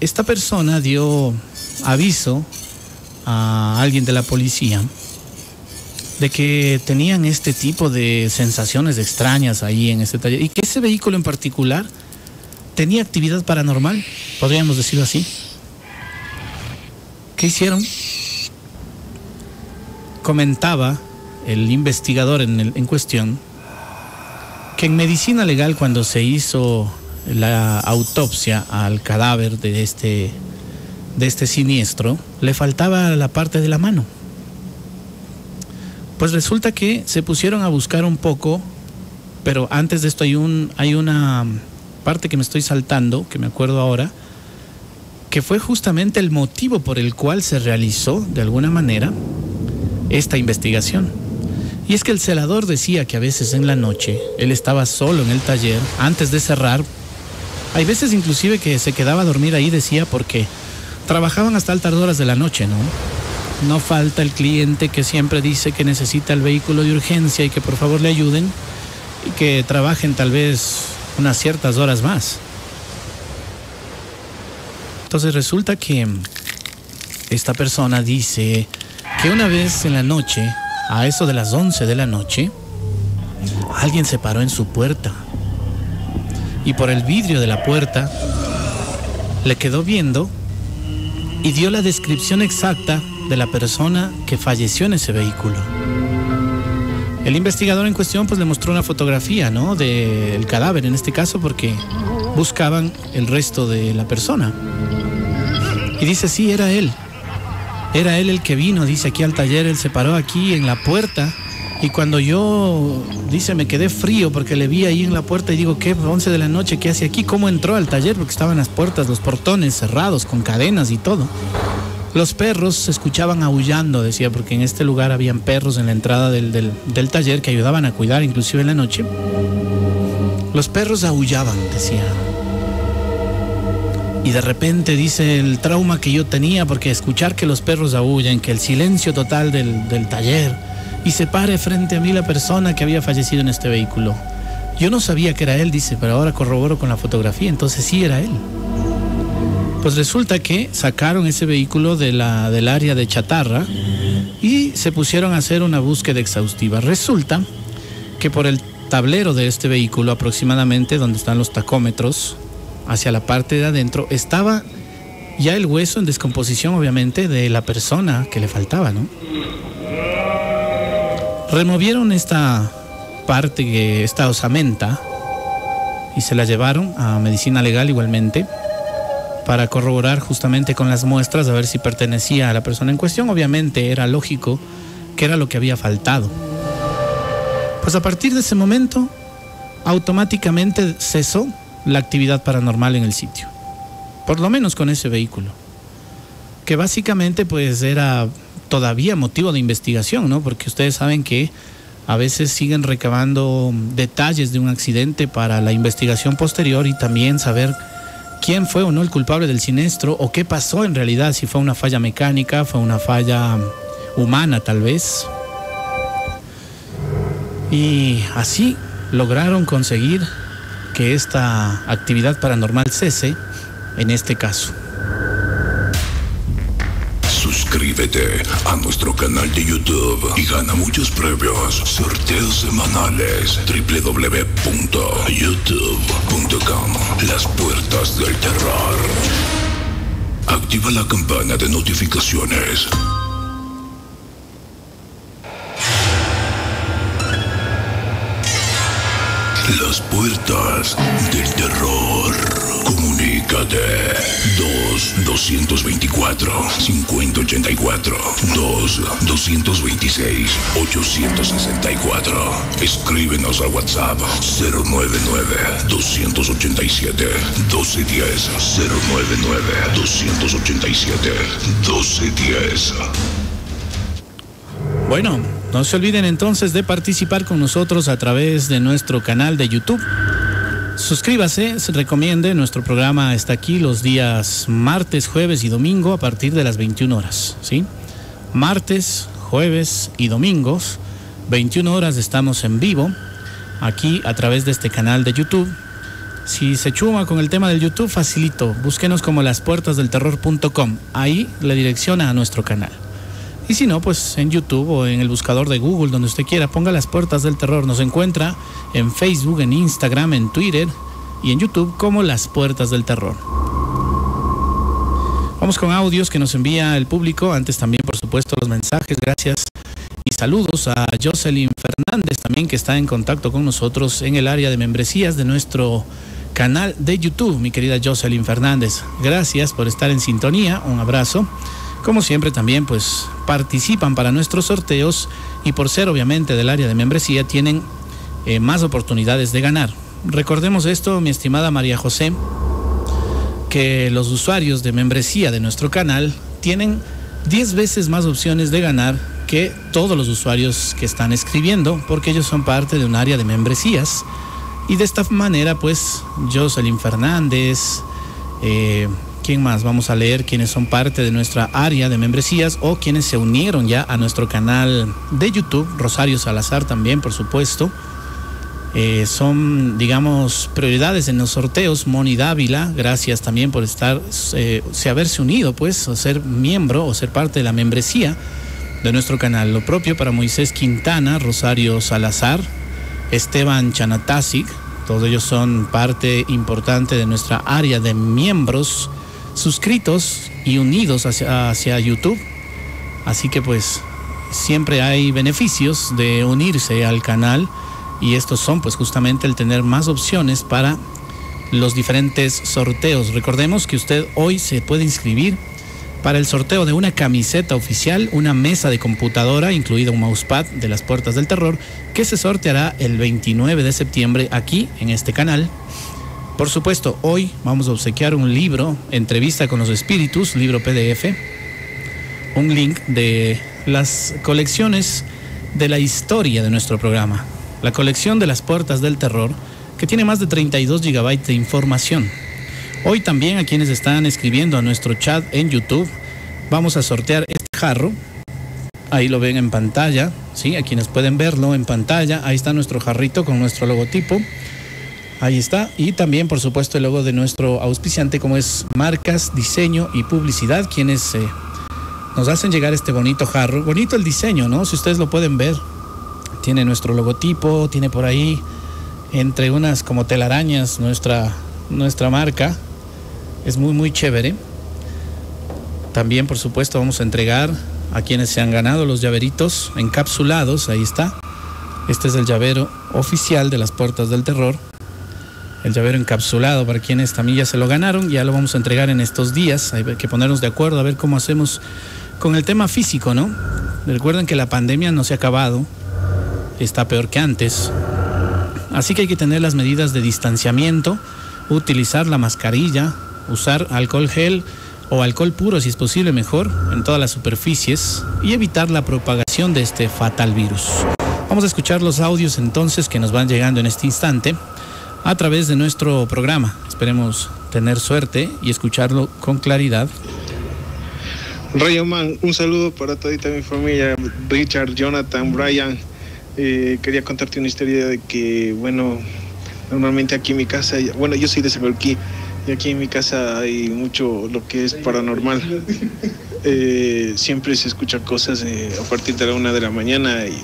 esta persona dio aviso a alguien de la policía de que tenían este tipo de sensaciones extrañas ahí en este taller, y que ese vehículo en particular tenía actividad paranormal, podríamos decirlo así. ¿Qué hicieron? Comentaba el investigador en cuestión que en medicina legal, cuando se hizo la autopsia al cadáver de este siniestro, le faltaba la parte de la mano. Pues resulta que se pusieron a buscar un poco, pero antes de esto hay una parte que me estoy saltando, que me acuerdo ahora, que fue justamente el motivo por el cual se realizó, de alguna manera, esta investigación. Y es que el celador decía que a veces en la noche, él estaba solo en el taller, antes de cerrar. Hay veces inclusive que se quedaba a dormir ahí, decía, porque trabajaban hasta altas horas de la noche, ¿no? No falta el cliente que siempre dice que necesita el vehículo de urgencia y que por favor le ayuden, y que trabajen tal vez unas ciertas horas más. Entonces resulta que esta persona dice que una vez en la noche, a eso de las 11 de la noche, alguien se paró en su puerta, y por el vidrio de la puerta le quedó viendo y dio la descripción exacta de la persona que falleció en ese vehículo. El investigador en cuestión pues le mostró una fotografía, ¿no?, del cadáver en este caso, porque buscaban el resto de la persona. Y dice, sí, era él. Era él el que vino, dice, aquí al taller. Él se paró aquí en la puerta, y cuando yo, dice, me quedé frío porque le vi ahí en la puerta y digo, ¿qué? 11 de la noche, ¿qué hace aquí? ¿Cómo entró al taller? Porque estaban las puertas, los portones cerrados con cadenas y todo. Los perros se escuchaban aullando, decía, porque en este lugar habían perros en la entrada del taller que ayudaban a cuidar, inclusive en la noche. Los perros aullaban, decía. Y de repente, dice, el trauma que yo tenía, porque escuchar que los perros aullan, que el silencio total del taller, y se pare frente a mí la persona que había fallecido en este vehículo. Yo no sabía que era él, dice, pero ahora corroboro con la fotografía, entonces sí era él. Pues resulta que sacaron ese vehículo del área de chatarra y se pusieron a hacer una búsqueda exhaustiva. Resulta que por el tablero de este vehículo, aproximadamente donde están los tacómetros, hacia la parte de adentro, estaba ya el hueso en descomposición, obviamente, de la persona que le faltaba, ¿no? Removieron esta parte, esta osamenta, y se la llevaron a medicina legal igualmente, para corroborar justamente con las muestras a ver si pertenecía a la persona en cuestión. Obviamente era lógico que era lo que había faltado. Pues a partir de ese momento, automáticamente cesó la actividad paranormal en el sitio, por lo menos con ese vehículo, que básicamente pues era todavía motivo de investigación, ¿no? Porque ustedes saben que a veces siguen recabando detalles de un accidente para la investigación posterior, y también saber quién fue o no el culpable del siniestro, o qué pasó en realidad, si fue una falla mecánica, fue una falla humana tal vez. Y así lograron conseguir que esta actividad paranormal cese en este caso. Suscríbete a nuestro canal de YouTube y gana muchos premios, sorteos semanales. www.youtube.com Las Puertas del Terror. Activa la campana de notificaciones. Las Puertas del Terror. Comunícate. 2-224-5084. 2-226-864. Escríbenos al WhatsApp 099-287-1210. 099-287-1210. Bueno, no se olviden entonces de participar con nosotros a través de nuestro canal de YouTube. Suscríbase, se recomiende. Nuestro programa está aquí los días martes, jueves y domingo a partir de las 21 horas, ¿sí? Martes, jueves y domingos, 21 horas estamos en vivo aquí a través de este canal de YouTube. Si se chuma con el tema del YouTube, facilito. Búsquenos como laspuertasdelterror.com. Ahí le direcciona a nuestro canal. Y si no, pues en YouTube o en el buscador de Google, donde usted quiera, ponga Las Puertas del Terror. Nos encuentra en Facebook, en Instagram, en Twitter y en YouTube como Las Puertas del Terror. Vamos con audios que nos envía el público. Antes también, por supuesto, los mensajes. Gracias. Y saludos a Jocelyn Fernández también, que está en contacto con nosotros en el área de membresías de nuestro canal de YouTube. Mi querida Jocelyn Fernández, gracias por estar en sintonía. Un abrazo. Como siempre también, pues, participan para nuestros sorteos y por ser obviamente del área de membresía tienen más oportunidades de ganar. Recordemos esto, mi estimada María José, que los usuarios de membresía de nuestro canal tienen 10 veces más opciones de ganar que todos los usuarios que están escribiendo, porque ellos son parte de un área de membresías. Y de esta manera, pues, Jocelyn Fernández, ¿quién más? Vamos a leer quienes son parte de nuestra área de membresías o quienes se unieron ya a nuestro canal de YouTube. Rosario Salazar también, por supuesto. Son, digamos, prioridades en los sorteos. Moni Dávila, gracias también por estar, haberse unido, pues, o ser miembro o ser parte de la membresía de nuestro canal. Lo propio para Moisés Quintana, Rosario Salazar, Esteban Chanatasic. Todos ellos son parte importante de nuestra área de miembros suscritos y unidos hacia YouTube. Así que pues siempre hay beneficios de unirse al canal, y estos son pues justamente el tener más opciones para los diferentes sorteos. Recordemos que usted hoy se puede inscribir para el sorteo de una camiseta oficial, una mesa de computadora, incluida un mousepad de Las Puertas del Terror, que se sorteará el 29 de septiembre aquí en este canal. Por supuesto, hoy vamos a obsequiar un libro, Entrevista con los Espíritus, libro PDF, un link de las colecciones de la historia de nuestro programa, la colección de Las Puertas del Terror, que tiene más de 32 gigabytes de información. Hoy también, a quienes están escribiendo a nuestro chat en YouTube, vamos a sortear este jarro. Ahí lo ven en pantalla, ¿sí? A quienes pueden verlo en pantalla, ahí está nuestro jarrito con nuestro logotipo. Ahí está. Y también, por supuesto, el logo de nuestro auspiciante, como es Marcas Diseño y Publicidad, quienes nos hacen llegar este bonito jarro. Bonito el diseño, ¿no? Si ustedes lo pueden ver, tiene nuestro logotipo, tiene por ahí entre unas como telarañas nuestra marca. Es muy, muy chévere. También, por supuesto, vamos a entregar a quienes se han ganado los llaveritos encapsulados. Ahí está. Este es el llavero oficial de Las Puertas del Terror. El llavero encapsulado para quienes también ya se lo ganaron. Ya lo vamos a entregar en estos días. Hay que ponernos de acuerdo a ver cómo hacemos con el tema físico, ¿no? Recuerden que la pandemia no se ha acabado. Está peor que antes. Así que hay que tener las medidas de distanciamiento, utilizar la mascarilla, usar alcohol gel o alcohol puro, si es posible mejor, en todas las superficies y evitar la propagación de este fatal virus. Vamos a escuchar los audios entonces que nos van llegando en este instante a través de nuestro programa. Esperemos tener suerte y escucharlo con claridad. Rayo Man, un saludo para todita mi familia, Richard, Jonathan, Brian. Quería contarte una historia de que, bueno, normalmente aquí en mi casa, bueno, yo soy de Sagolquí, y aquí en mi casa hay mucho lo que es paranormal. Siempre se escuchan cosas a partir de la 1 de la mañana y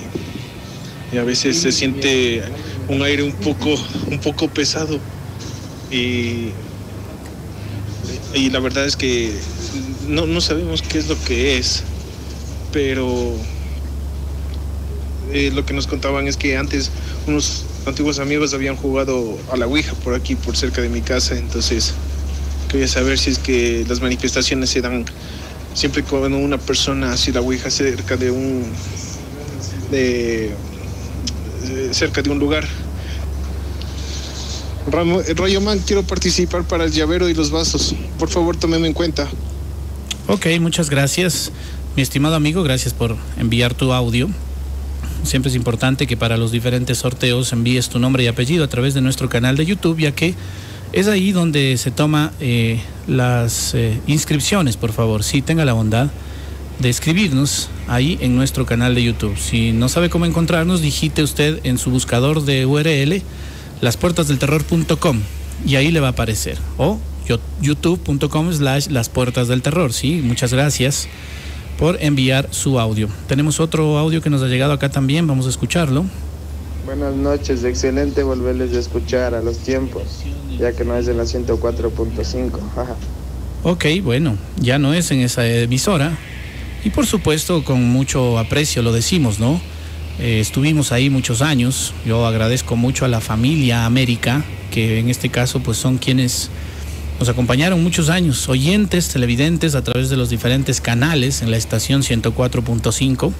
a veces se siente un aire un poco pesado y la verdad es que no sabemos qué es lo que es, pero lo que nos contaban es que antes unos antiguos amigos habían jugado a la ouija por aquí, por cerca de mi casa. Entonces quería saber si es que las manifestaciones se dan siempre con una persona así, la ouija, cerca de un lugar. Rayo Man, quiero participar para el llavero y los vasos. Por favor, tómeme en cuenta. Ok, muchas gracias, mi estimado amigo. Gracias por enviar tu audio. Siempre es importante que para los diferentes sorteos envíes tu nombre y apellido a través de nuestro canal de YouTube, ya que es ahí donde se toma las inscripciones. Por favor, sí, tenga la bondad de escribirnos ahí en nuestro canal de YouTube. Si no sabe cómo encontrarnos, digite usted en su buscador de URL laspuertasdelterror.com y ahí le va a aparecer, o youtube.com/laspuertasdelterror. Sí, muchas gracias por enviar su audio. Tenemos otro audio que nos ha llegado acá también, vamos a escucharlo. Buenas noches, excelente volverles a escuchar a los tiempos, ya que no es en la 104.5. Ok, bueno, ya no es en esa emisora y por supuesto con mucho aprecio lo decimos, ¿no? Estuvimos ahí muchos años. Yo agradezco mucho a la familia América, que en este caso pues son quienes nos acompañaron muchos años, oyentes, televidentes a través de los diferentes canales en la estación 104.5.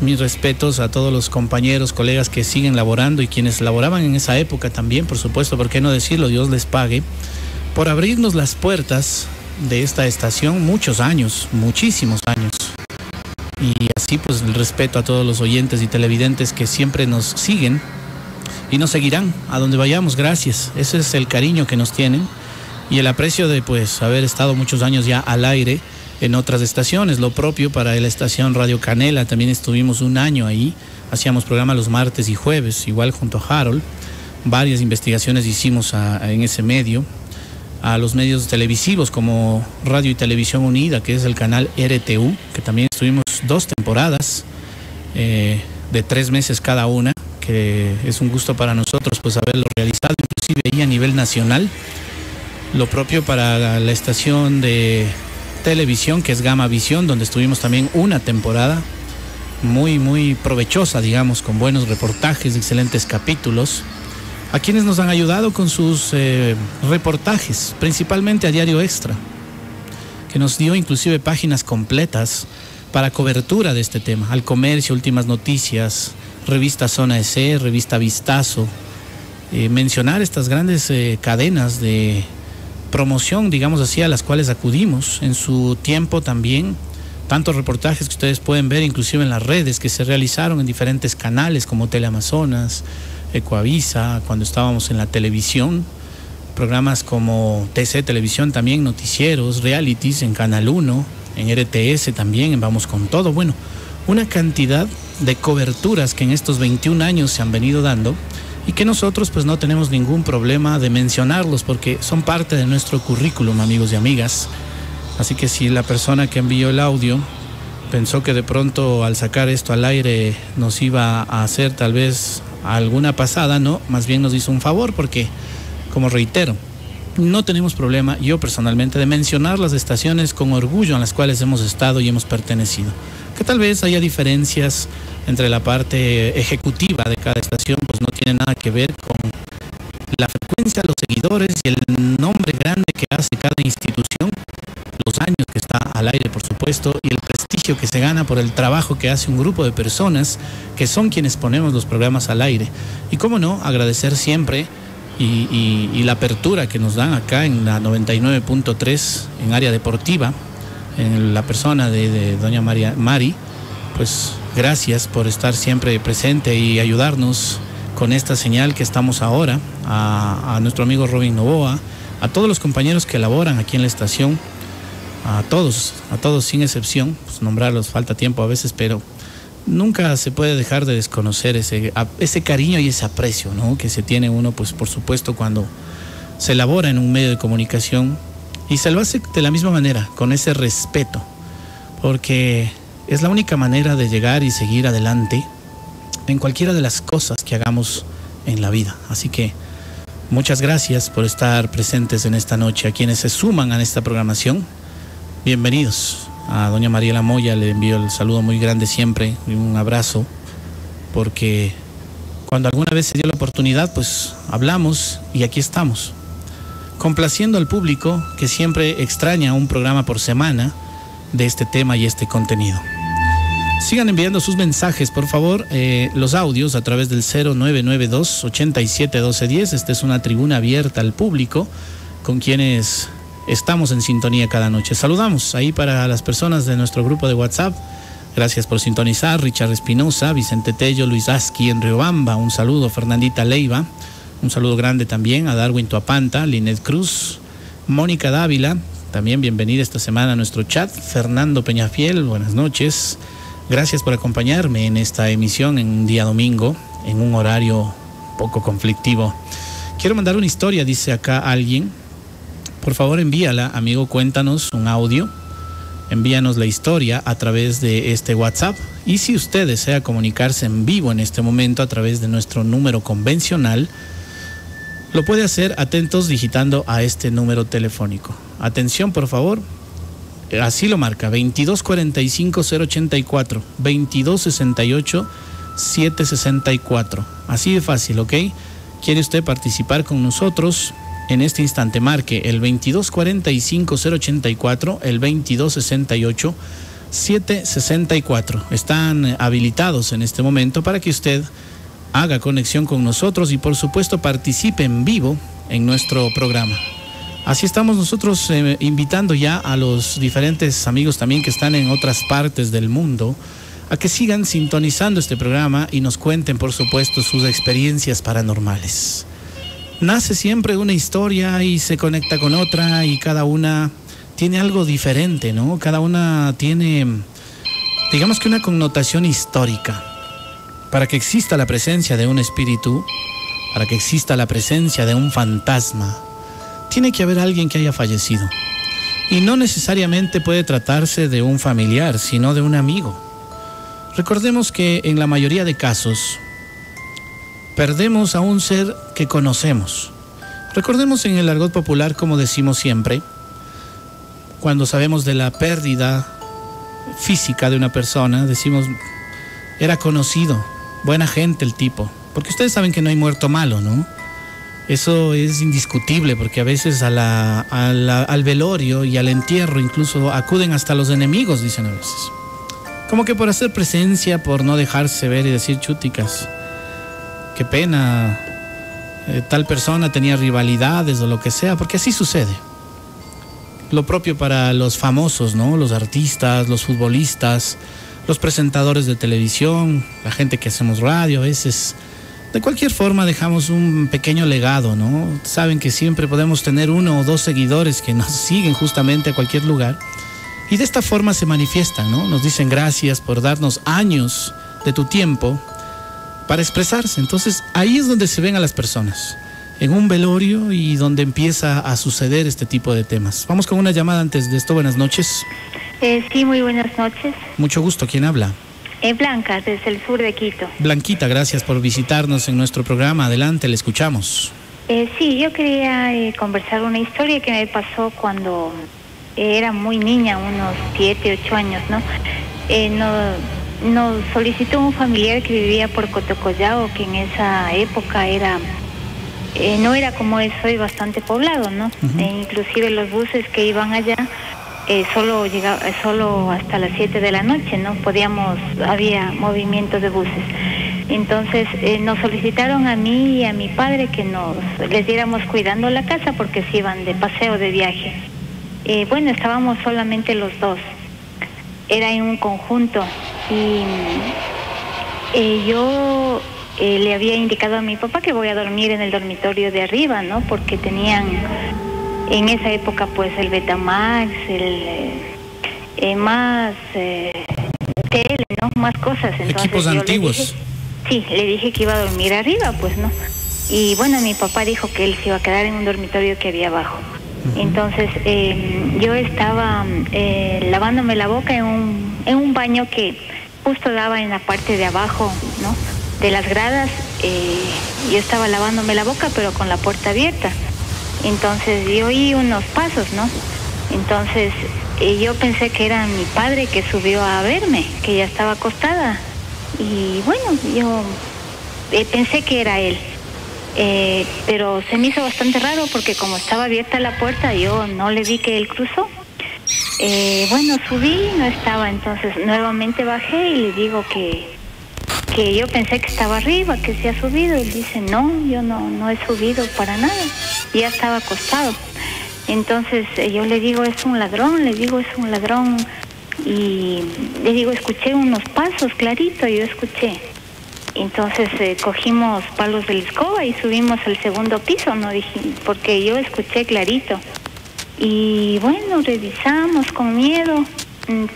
Mis respetos a todos los compañeros, colegas que siguen laborando y quienes laboraban en esa época también, por supuesto, por qué no decirlo, Dios les pague por abrirnos las puertas de esta estación muchos años, muchísimos años. Y así pues el respeto a todos los oyentes y televidentes que siempre nos siguen y nos seguirán a donde vayamos. Gracias, ese es el cariño que nos tienen y el aprecio de pues haber estado muchos años ya al aire en otras estaciones. Lo propio para la estación Radio Canela, también estuvimos un año ahí, hacíamos programa los martes y jueves, igual junto a Harold. Varias investigaciones hicimos en ese medio, a los medios televisivos como Radio y Televisión Unida, que es el canal RTU, que también estuvimos 2 temporadas de 3 meses cada una, que es un gusto para nosotros pues haberlo realizado, inclusive ahí a nivel nacional. Lo propio para la estación de televisión, que es Gamavisión, donde estuvimos también 1 temporada muy, muy provechosa, digamos, con buenos reportajes, excelentes capítulos. A quienes nos han ayudado con sus reportajes, principalmente a Diario Extra, que nos dio inclusive páginas completas para cobertura de este tema, al comercio, últimas noticias, revista Zona EC, revista Vistazo. Mencionar estas grandes cadenas de promoción, digamos así, a las cuales acudimos en su tiempo también. Tantos reportajes que ustedes pueden ver inclusive en las redes, que se realizaron en diferentes canales como Teleamazonas, Ecoavisa, cuando estábamos en la televisión, programas como TC Televisión también, noticieros, realities en Canal 1, en RTS también, en Vamos con Todo. Bueno, una cantidad de coberturas que en estos 21 años se han venido dando y que nosotros pues no tenemos ningún problema de mencionarlos porque son parte de nuestro currículum, amigos y amigas. Así que si la persona que envió el audio pensó que de pronto al sacar esto al aire nos iba a hacer tal vez alguna pasada, no, más bien nos hizo un favor, porque como reitero, no tenemos problema, yo personalmente, de mencionar las estaciones con orgullo en las cuales hemos estado y hemos pertenecido. Que tal vez haya diferencias entre la parte ejecutiva de cada estación, pues no tiene nada que ver con la frecuencia, los seguidores y el nombre grande que hace cada institución, los años que está al aire, por supuesto, y el prestigio que se gana por el trabajo que hace un grupo de personas que son quienes ponemos los programas al aire. Y cómo no, agradecer siempre y la apertura que nos dan acá en la 99.3 en Área Deportiva, en la persona de doña Mari, pues gracias por estar siempre presente y ayudarnos con esta señal que estamos ahora, a nuestro amigo Robin Novoa, a todos los compañeros que laboran aquí en la estación, a todos sin excepción, pues nombrarlos falta tiempo a veces, pero nunca se puede dejar de desconocer ese cariño y ese aprecio, ¿no?, que se tiene uno, pues por supuesto, cuando se labora en un medio de comunicación y se lo hace de la misma manera, con ese respeto, porque es la única manera de llegar y seguir adelante en cualquiera de las cosas que hagamos en la vida. Así que muchas gracias por estar presentes en esta noche. A quienes se suman a esta programación, bienvenidos. A doña Mariela Moya le envío el saludo muy grande siempre, un abrazo. porque cuando alguna vez se dio la oportunidad, pues hablamos y aquí estamos, complaciendo al público que siempre extraña un programa por semana de este tema y este contenido. Sigan enviando sus mensajes, por favor, los audios a través del 0992 87 12 10. Esta es una tribuna abierta al público con quienes estamos en sintonía cada noche. Saludamos ahí para las personas de nuestro grupo de WhatsApp. Gracias por sintonizar. Richard Espinosa, Vicente Tello, Luis Asqui en Riobamba, un saludo. Fernandita Leiva, un saludo grande también a Darwin Tuapanta, Linet Cruz, Mónica Dávila, también bienvenida esta semana a nuestro chat. Fernando Peñafiel, buenas noches. Gracias por acompañarme en esta emisión en un día domingo, en un horario poco conflictivo. Quiero mandar una historia, dice acá alguien. Por favor, envíala, amigo, cuéntanos un audio. Envíanos la historia a través de este WhatsApp. Y si usted desea comunicarse en vivo en este momento a través de nuestro número convencional, lo puede hacer atentos digitando a este número telefónico. Atención, por favor. Así lo marca, 2245-084, 2268-764. Así de fácil, ¿ok? ¿Quiere usted participar con nosotros? En este instante marque el 2245-084, el 2268-764. Están habilitados en este momento para que usted haga conexión con nosotros y, por supuesto, participe en vivo en nuestro programa. Así estamos nosotros invitando ya a los diferentes amigos también que están en otras partes del mundo a que sigan sintonizando este programa y nos cuenten, por supuesto, sus experiencias paranormales. Nace siempre una historia y se conecta con otra y cada una tiene algo diferente, ¿no? Cada una tiene, digamos que una connotación histórica. Para que exista la presencia de un espíritu, para que exista la presencia de un fantasma, tiene que haber alguien que haya fallecido. Y no necesariamente puede tratarse de un familiar, sino de un amigo. Recordemos que en la mayoría de casos perdemos a un ser que conocemos. Recordemos en el argot popular, como decimos siempre, cuando sabemos de la pérdida física de una persona, decimos, era conocido, buena gente el tipo. Porque ustedes saben que no hay muerto malo, ¿no? Eso es indiscutible, porque a veces al velorio y al entierro incluso acuden hasta los enemigos, dicen a veces. Como que por hacer presencia, por no dejarse ver y decir chuticas. Qué pena, tal persona tenía rivalidades o lo que sea, porque así sucede. Lo propio para los famosos, ¿no? Los artistas, los futbolistas, los presentadores de televisión, la gente que hacemos radio a veces. De cualquier forma dejamos un pequeño legado, ¿no? Saben que siempre podemos tener uno o dos seguidores que nos siguen justamente a cualquier lugar. Y de esta forma se manifiestan, ¿no? Nos dicen gracias por darnos años de tu tiempo para expresarse. Entonces ahí es donde se ven a las personas, en un velorio, y donde empieza a suceder este tipo de temas. Vamos con una llamada antes de esto. Buenas noches. Sí, muy buenas noches. Mucho gusto, ¿quién habla? Blanca, desde el sur de Quito. Blanquita, gracias por visitarnos en nuestro programa. Adelante, le escuchamos. Sí, yo quería conversar una historia que me pasó cuando era muy niña, unos 7, 8 años, ¿no? Nos solicitó un familiar que vivía por Cotocollao, que en esa época era no era como es hoy, bastante poblado, ¿no? Uh-huh. Inclusive los buses que iban allá solo hasta las 7 de la noche, ¿no? Había movimientos de buses. Entonces nos solicitaron a mí y a mi padre que les diéramos cuidando la casa porque se iban de paseo, de viaje. Bueno, estábamos solamente los dos. Era en un conjunto. Y yo le había indicado a mi papá que voy a dormir en el dormitorio de arriba, ¿no? Porque tenían en esa época pues el Betamax, tele, ¿no? Más cosas. Entonces, equipos antiguos. Le dije que iba a dormir arriba, pues, ¿no? Y bueno, mi papá dijo que él se iba a quedar en un dormitorio que había abajo. Entonces yo estaba lavándome la boca en un baño que justo daba en la parte de abajo, ¿no? De las gradas. Yo estaba lavándome la boca pero con la puerta abierta. Entonces yo oí unos pasos, ¿no? Entonces yo pensé que era mi padre que subió a verme, que ya estaba acostada. Y bueno, yo pensé que era él, pero se me hizo bastante raro porque como estaba abierta la puerta, yo no le vi que él cruzó. Bueno, subí, no estaba, entonces nuevamente bajé y le digo que yo pensé que estaba arriba, que se ha subido. Él dice, no, yo no he subido para nada, ya estaba acostado. Entonces yo le digo, es un ladrón, y le digo, escuché unos pasos, clarito, yo escuché. Entonces cogimos palos de la escoba y subimos al segundo piso, no dije, porque yo escuché clarito. Y bueno, revisamos con miedo,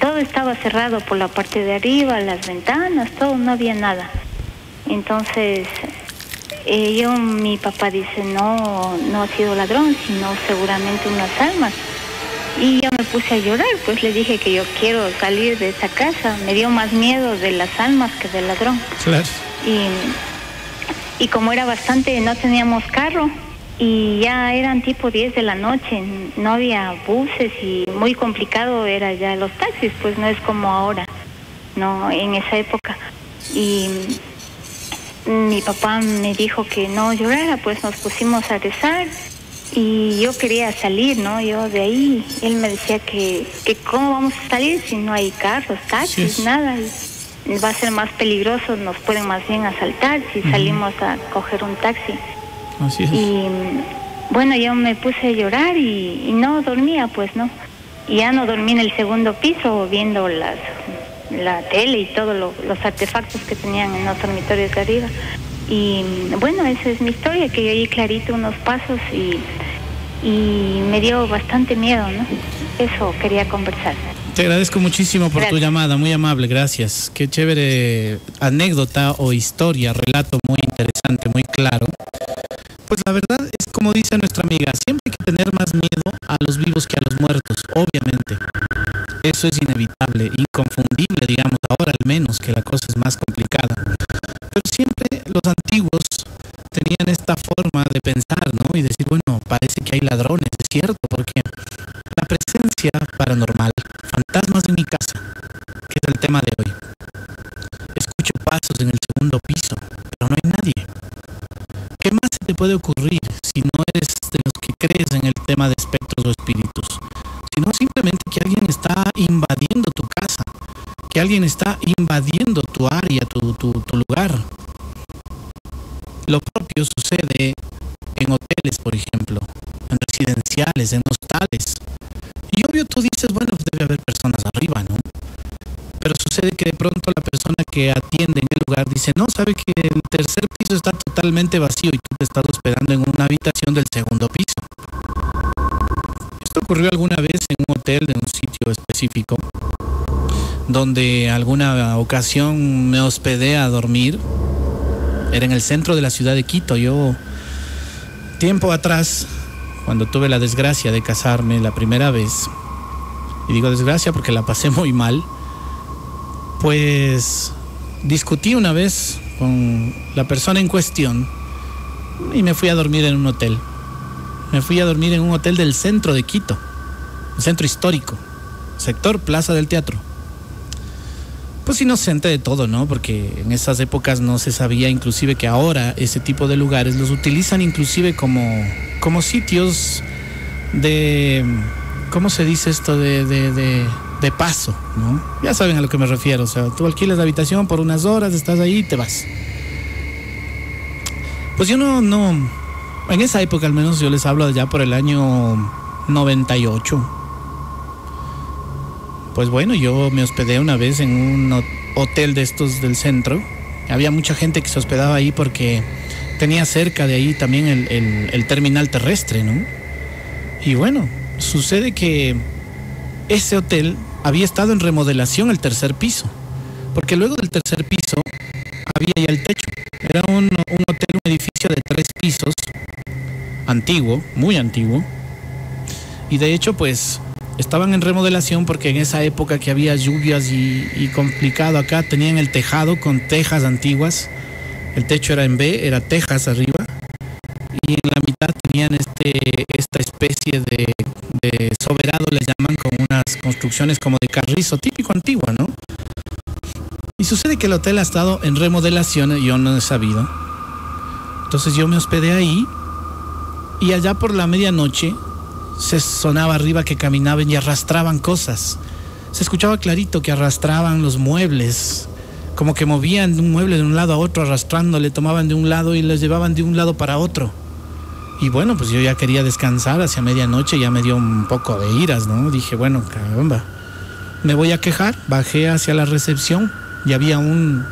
todo estaba cerrado por la parte de arriba, las ventanas, todo, no había nada. Entonces mi papá dice, no ha sido ladrón, sino seguramente unas almas. Y yo me puse a llorar, pues le dije que yo quiero salir de esa casa. Me dio más miedo de las almas que del ladrón. Claro. Y como era bastante, no teníamos carro y ya eran tipo 10 de la noche, no había buses y muy complicado era ya los taxis, pues no es como ahora, no, en esa época. Y mi papá me dijo que no llorara, pues nos pusimos a rezar. Y yo quería salir, ¿no? Yo de ahí, él me decía que cómo vamos a salir si no hay carros, taxis, nada. Y va a ser más peligroso, nos pueden más bien asaltar si salimos a coger un taxi. Así es. Y bueno, yo me puse a llorar y no dormía, pues, ¿no? Y ya no dormí en el segundo piso viendo la tele y todos los artefactos que tenían en los dormitorios de arriba. Y bueno, esa es mi historia, que yo oí clarito unos pasos y me dio bastante miedo, ¿no? Eso quería conversar. Te agradezco muchísimo por tu llamada, muy amable, gracias. Qué chévere anécdota o historia, relato muy interesante, muy claro. Pues la verdad es como dice nuestra amiga, siempre hay que tener más miedo a los vivos que a los muertos, obviamente. Eso es inevitable, inconfundible, digamos, ahora al menos, que la cosa es más complicada. Pero siempre los antiguos tenían esta forma de pensar, ¿no? Y decir, bueno, parece que hay ladrones, es cierto, porque la presencia paranormal, fantasmas de mi casa, que es el tema de hoy. Escucho pasos en el segundo piso, pero no hay nadie. ¿Qué más se te puede ocurrir si no eres de los que crees en el tema de espectros o espíritus? Sino simplemente que alguien está invadiendo tu casa, que alguien está invadiendo tu área, tu lugar. Lo propio sucede en hoteles, por ejemplo, en residenciales, en hostales. Y obvio tú dices, bueno, debe haber personas arriba, ¿no? Pero sucede que de pronto la persona que atiende en el lugar dice, no, sabe que el tercer piso está totalmente vacío y tú te estás hospedando en una habitación del segundo piso. Esto ocurrió alguna vez en un hotel de un sitio específico, donde alguna ocasión me hospedé a dormir. Era en el centro de la ciudad de Quito. Yo, tiempo atrás, cuando tuve la desgracia de casarme la primera vez, y digo desgracia porque la pasé muy mal, pues discutí una vez con la persona en cuestión y me fui a dormir en un hotel. Me fui a dormir en un hotel del centro de Quito, el centro histórico, sector Plaza del Teatro. Pues inocente de todo, ¿no? Porque en esas épocas no se sabía inclusive que ahora ese tipo de lugares los utilizan inclusive como sitios de... ¿Cómo se dice esto? De paso, ¿no? Ya saben a lo que me refiero. O sea, tú alquilas la habitación por unas horas, estás ahí y te vas. Pues yo no... En esa época al menos yo les hablo ya por el año 98. Pues bueno, yo me hospedé una vez en un hotel de estos del centro. Había mucha gente que se hospedaba ahí porque tenía cerca de ahí también el terminal terrestre, ¿no? Y bueno, sucede que ese hotel había estado en remodelación el tercer piso, porque luego del tercer piso había ya el techo. Era un hotel, un edificio de 3 pisos, antiguo, muy antiguo. Y de hecho, pues... estaban en remodelación porque en esa época que había lluvias y complicado acá, tenían el tejado con tejas antiguas. El techo era en B, era tejas arriba. Y en la mitad tenían esta especie de soberano le llaman, con unas construcciones como de carrizo, típico antiguo, ¿no? Y sucede que el hotel ha estado en remodelación, yo no he sabido. Entonces yo me hospedé ahí, y allá por la medianoche se sonaba arriba que caminaban y arrastraban cosas. Se escuchaba clarito que arrastraban los muebles, como que movían un mueble de un lado a otro, arrastrándole, tomaban de un lado y los llevaban de un lado para otro. Y bueno, pues yo ya quería descansar hacia medianoche, ya me dio un poco de iras, ¿no? Dije, bueno, caramba, me voy a quejar. Bajé hacia la recepción y había un...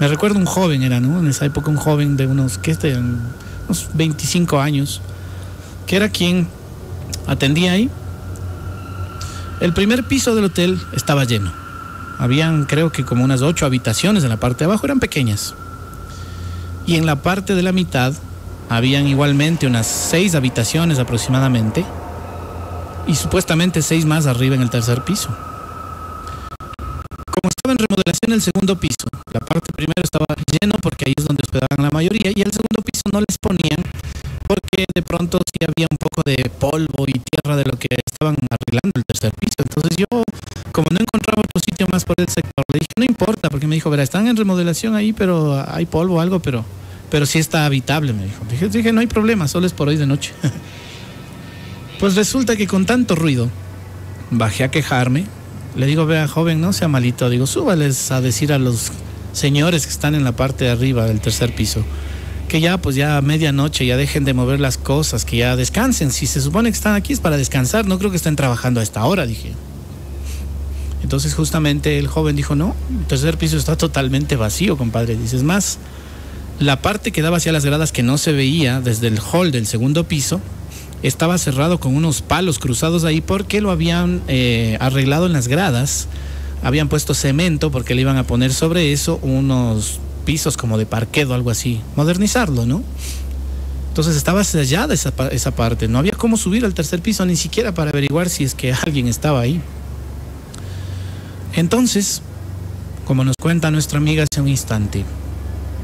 me recuerdo un joven era, ¿no? En esa época un joven de unos, ¿qué este? Unos 25 años, que era quien atendía ahí. El primer piso del hotel estaba lleno. Habían, creo que como unas 8 habitaciones en la parte de abajo, eran pequeñas. Y en la parte de la mitad habían igualmente unas 6 habitaciones aproximadamente, y supuestamente 6 más arriba en el tercer piso. Como estaba en remodelación el segundo piso, la parte primero estaba lleno porque ahí es donde hospedaban la mayoría, y el segundo piso no les ponían porque de pronto sí había un poco de polvo y tierra de lo que estaban arreglando el tercer piso. Entonces yo, como no encontraba otro sitio más por el sector, le dije, no importa, porque me dijo, verá, están en remodelación ahí, pero hay polvo o algo, pero sí está habitable, me dijo. Dije, no hay problema, solo es por hoy de noche. Pues resulta que con tanto ruido bajé a quejarme. Le digo, vea, joven, no sea malito, digo, súbales a decir a los señores que están en la parte de arriba del tercer piso que ya, pues ya a medianoche ya dejen de mover las cosas, que ya descansen. Si se supone que están aquí es para descansar, no creo que estén trabajando a esta hora, dije. Entonces justamente el joven dijo, no, el tercer piso está totalmente vacío, compadre. Dice, es más, la parte que daba hacia las gradas, que no se veía desde el hall del segundo piso, estaba cerrado con unos palos cruzados ahí porque lo habían arreglado en las gradas. Habían puesto cemento porque le iban a poner sobre eso unos pisos como de parquet o algo así, modernizarlo, ¿no? Entonces estaba sellada esa parte, no había cómo subir al tercer piso ni siquiera para averiguar si es que alguien estaba ahí. Entonces, como nos cuenta nuestra amiga hace un instante,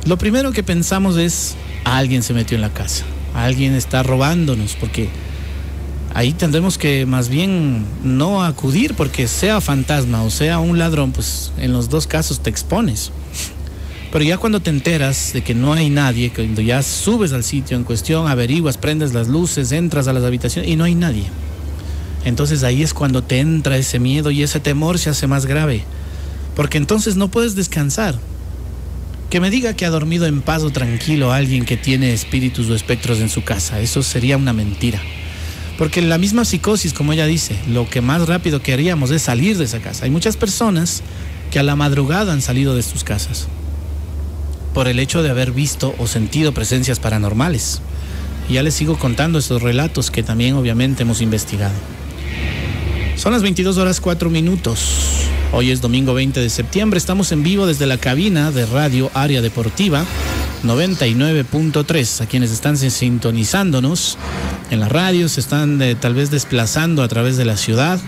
lo primero que pensamos es, alguien se metió en la casa, alguien está robándonos, porque ahí tendremos que más bien no acudir, porque sea fantasma o sea un ladrón, pues en los dos casos te expones. Pero ya cuando te enteras de que no hay nadie, cuando ya subes al sitio en cuestión, averiguas, prendes las luces, entras a las habitaciones y no hay nadie, entonces ahí es cuando te entra ese miedo y ese temor se hace más grave, porque entonces no puedes descansar. Que me diga que ha dormido en paz o tranquilo alguien que tiene espíritus o espectros en su casa, eso sería una mentira. Porque la misma psicosis, como ella dice, lo que más rápido queríamos es salir de esa casa. Hay muchas personas que a la madrugada han salido de sus casas por el hecho de haber visto o sentido presencias paranormales. Y ya les sigo contando estos relatos que también obviamente hemos investigado. Son las 22:04. Hoy es domingo 20 de septiembre, estamos en vivo desde la cabina de Radio Área Deportiva 99.3. A quienes están sintonizándonos en la radio, se están tal vez desplazando a través de la ciudad.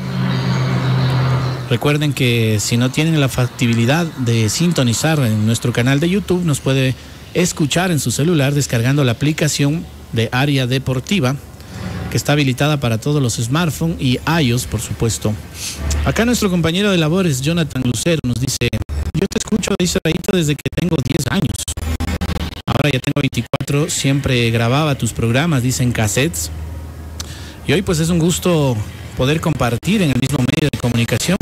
Recuerden que si no tienen la factibilidad de sintonizar en nuestro canal de YouTube, nos puede escuchar en su celular descargando la aplicación de Área Deportiva, que está habilitada para todos los smartphones y iOS, por supuesto. Acá nuestro compañero de labores, Jonathan Lucero, nos dice, yo te escucho, dice Rayito, desde que tengo 10 años. Ahora ya tengo 24, siempre grababa tus programas, dicen cassettes. Y hoy pues es un gusto poder compartir en el mismo medio de comunicación.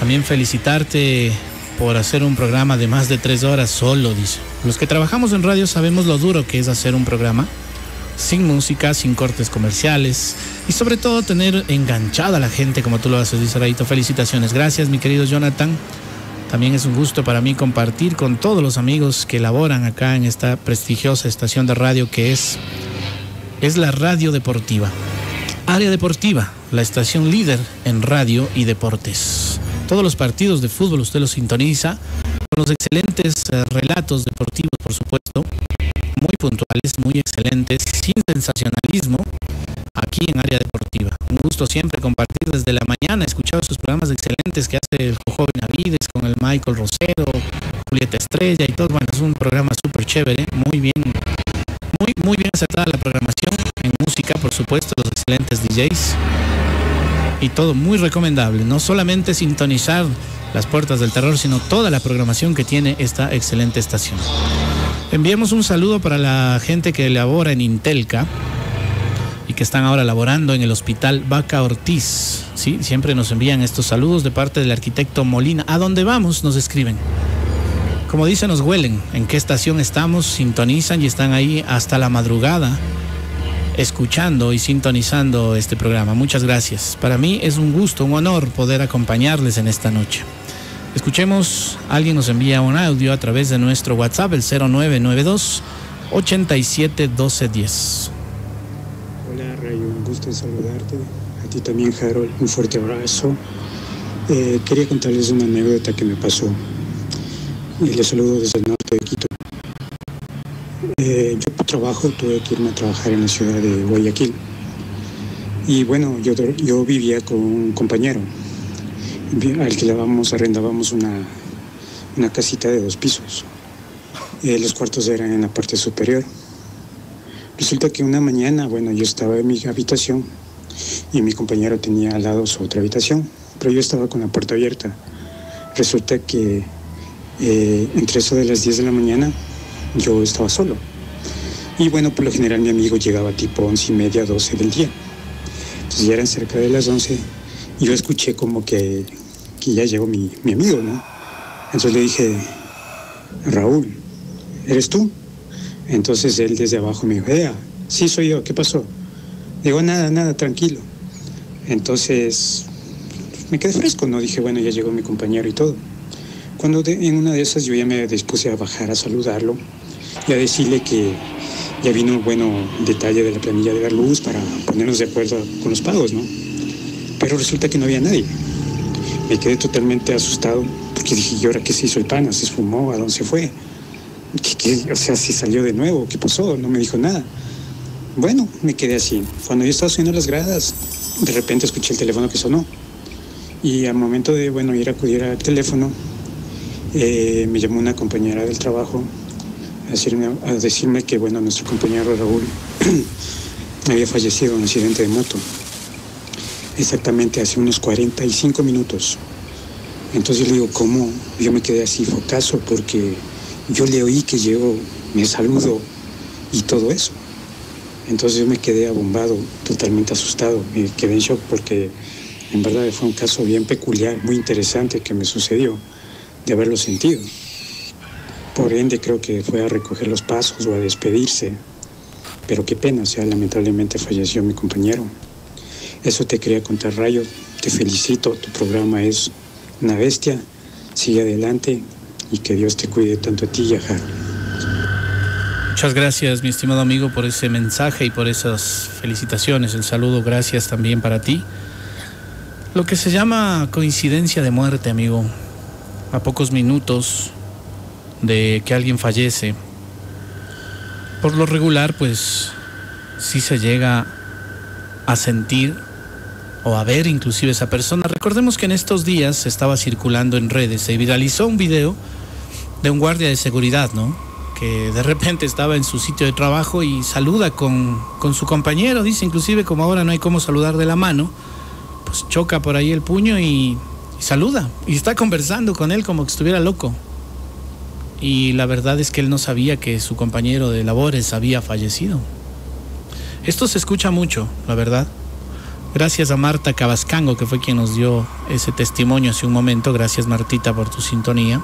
También felicitarte por hacer un programa de más de 3 horas solo, dice. Los que trabajamos en radio sabemos lo duro que es hacer un programa sin música, sin cortes comerciales, y sobre todo tener enganchada a la gente como tú lo haces, dice Radito. Felicitaciones. Gracias, mi querido Jonathan. También es un gusto para mí compartir con todos los amigos que laboran acá en esta prestigiosa estación de radio que es la Radio Deportiva. Área Deportiva, la estación líder en radio y deportes. Todos los partidos de fútbol usted los sintoniza con los excelentes relatos deportivos, por supuesto, muy puntuales, muy excelentes, sin sensacionalismo, aquí en Área Deportiva. Un gusto siempre compartir desde la mañana. He escuchado sus programas excelentes que hace el joven Navides con el Michael Rosero, Julieta Estrella y todo. Bueno, es un programa súper chévere, muy bien acertada la programación en música, por por supuesto, los excelentes DJs. Y todo muy recomendable, no solamente sintonizar Las Puertas del Terror, sino toda la programación que tiene esta excelente estación. Enviamos un saludo para la gente que labora en Intelca y que están ahora laborando en el Hospital Baca Ortiz. ¿Sí? Siempre nos envían estos saludos de parte del arquitecto Molina. A donde vamos nos escriben. Como dicen, nos huelen en qué estación estamos, sintonizan y están ahí hasta la madrugada, escuchando y sintonizando este programa. Muchas gracias. Para mí es un gusto, un honor poder acompañarles en esta noche. Escuchemos, alguien nos envía un audio a través de nuestro WhatsApp, el 0992 87 12 10. Hola Ray, un gusto en saludarte. A ti también, Harold, un fuerte abrazo. Quería contarles una anécdota que me pasó. Les saludo desde el norte de Quito. Yo por trabajo tuve que irme a trabajar en la ciudad de Guayaquil. Y bueno, yo vivía con un compañero. Arrendábamos una casita de 2 pisos. Los cuartos eran en la parte superior. Resulta que una mañana, bueno, yo estaba en mi habitación y mi compañero tenía al lado su otra habitación, pero yo estaba con la puerta abierta. Resulta que entre eso de las 10 de la mañana yo estaba solo. Y bueno, por lo general mi amigo llegaba tipo 11:30, 12 del día. Entonces ya eran cerca de las 11 y yo escuché como que ya llegó mi amigo, ¿no? Entonces le dije, Raúl, ¿eres tú? Entonces él desde abajo me dijo, sí soy yo, ¿qué pasó? Digo, nada, tranquilo. Entonces me quedé fresco, ¿no? Dije, bueno, ya llegó mi compañero y todo. Cuando en una de esas yo ya me dispuse a bajar a saludarlo y a decirle que ya vino un buen detalle de la planilla de la luz para ponernos de acuerdo con los pagos, ¿no? Pero resulta que no había nadie. Me quedé totalmente asustado porque dije, ¿y ahora qué se hizo el pana? ¿Se esfumó? ¿A dónde se fue? ¿Qué? O sea, ¿si salió de nuevo? ¿Qué pasó? No me dijo nada. Bueno, me quedé así. Cuando yo estaba subiendo las gradas, de repente escuché el teléfono que sonó. Y al momento de, bueno, ir a acudir al teléfono, me llamó una compañera del trabajo a decirme que, bueno, nuestro compañero Raúl había fallecido en un accidente de moto exactamente hace unos 45 minutos. Entonces yo le digo, ¿cómo? Yo me quedé así focazo porque yo le oí que llegó, me saludó y todo eso. Entonces yo me quedé abombado, totalmente asustado, me quedé en shock porque en verdad fue un caso bien peculiar, muy interesante que me sucedió, de haberlo sentido. Por ende creo que fue a recoger los pasos o a despedirse, pero qué pena, o sea, lamentablemente falleció mi compañero. Eso te quería contar, Rayo, te felicito, tu programa es una bestia, sigue adelante y que Dios te cuide tanto a ti y a Harold. Muchas gracias, mi estimado amigo, por ese mensaje y por esas felicitaciones, el saludo, gracias también para ti. Lo que se llama coincidencia de muerte, amigo. A pocos minutos de que alguien fallece, por lo regular, pues sí se llega a sentir o a ver inclusive esa persona. Recordemos que en estos días se estaba circulando en redes, se viralizó un video de un guardia de seguridad, ¿no? Que de repente estaba en su sitio de trabajo y saluda con su compañero, dice, inclusive como ahora no hay cómo saludar de la mano, pues choca por ahí el puño y saluda, y está conversando con él como que estuviera loco. Y la verdad es que él no sabía que su compañero de labores había fallecido. Esto se escucha mucho, la verdad. Gracias a Marta Cabascango, que fue quien nos dio ese testimonio hace un momento. Gracias, Martita, por tu sintonía.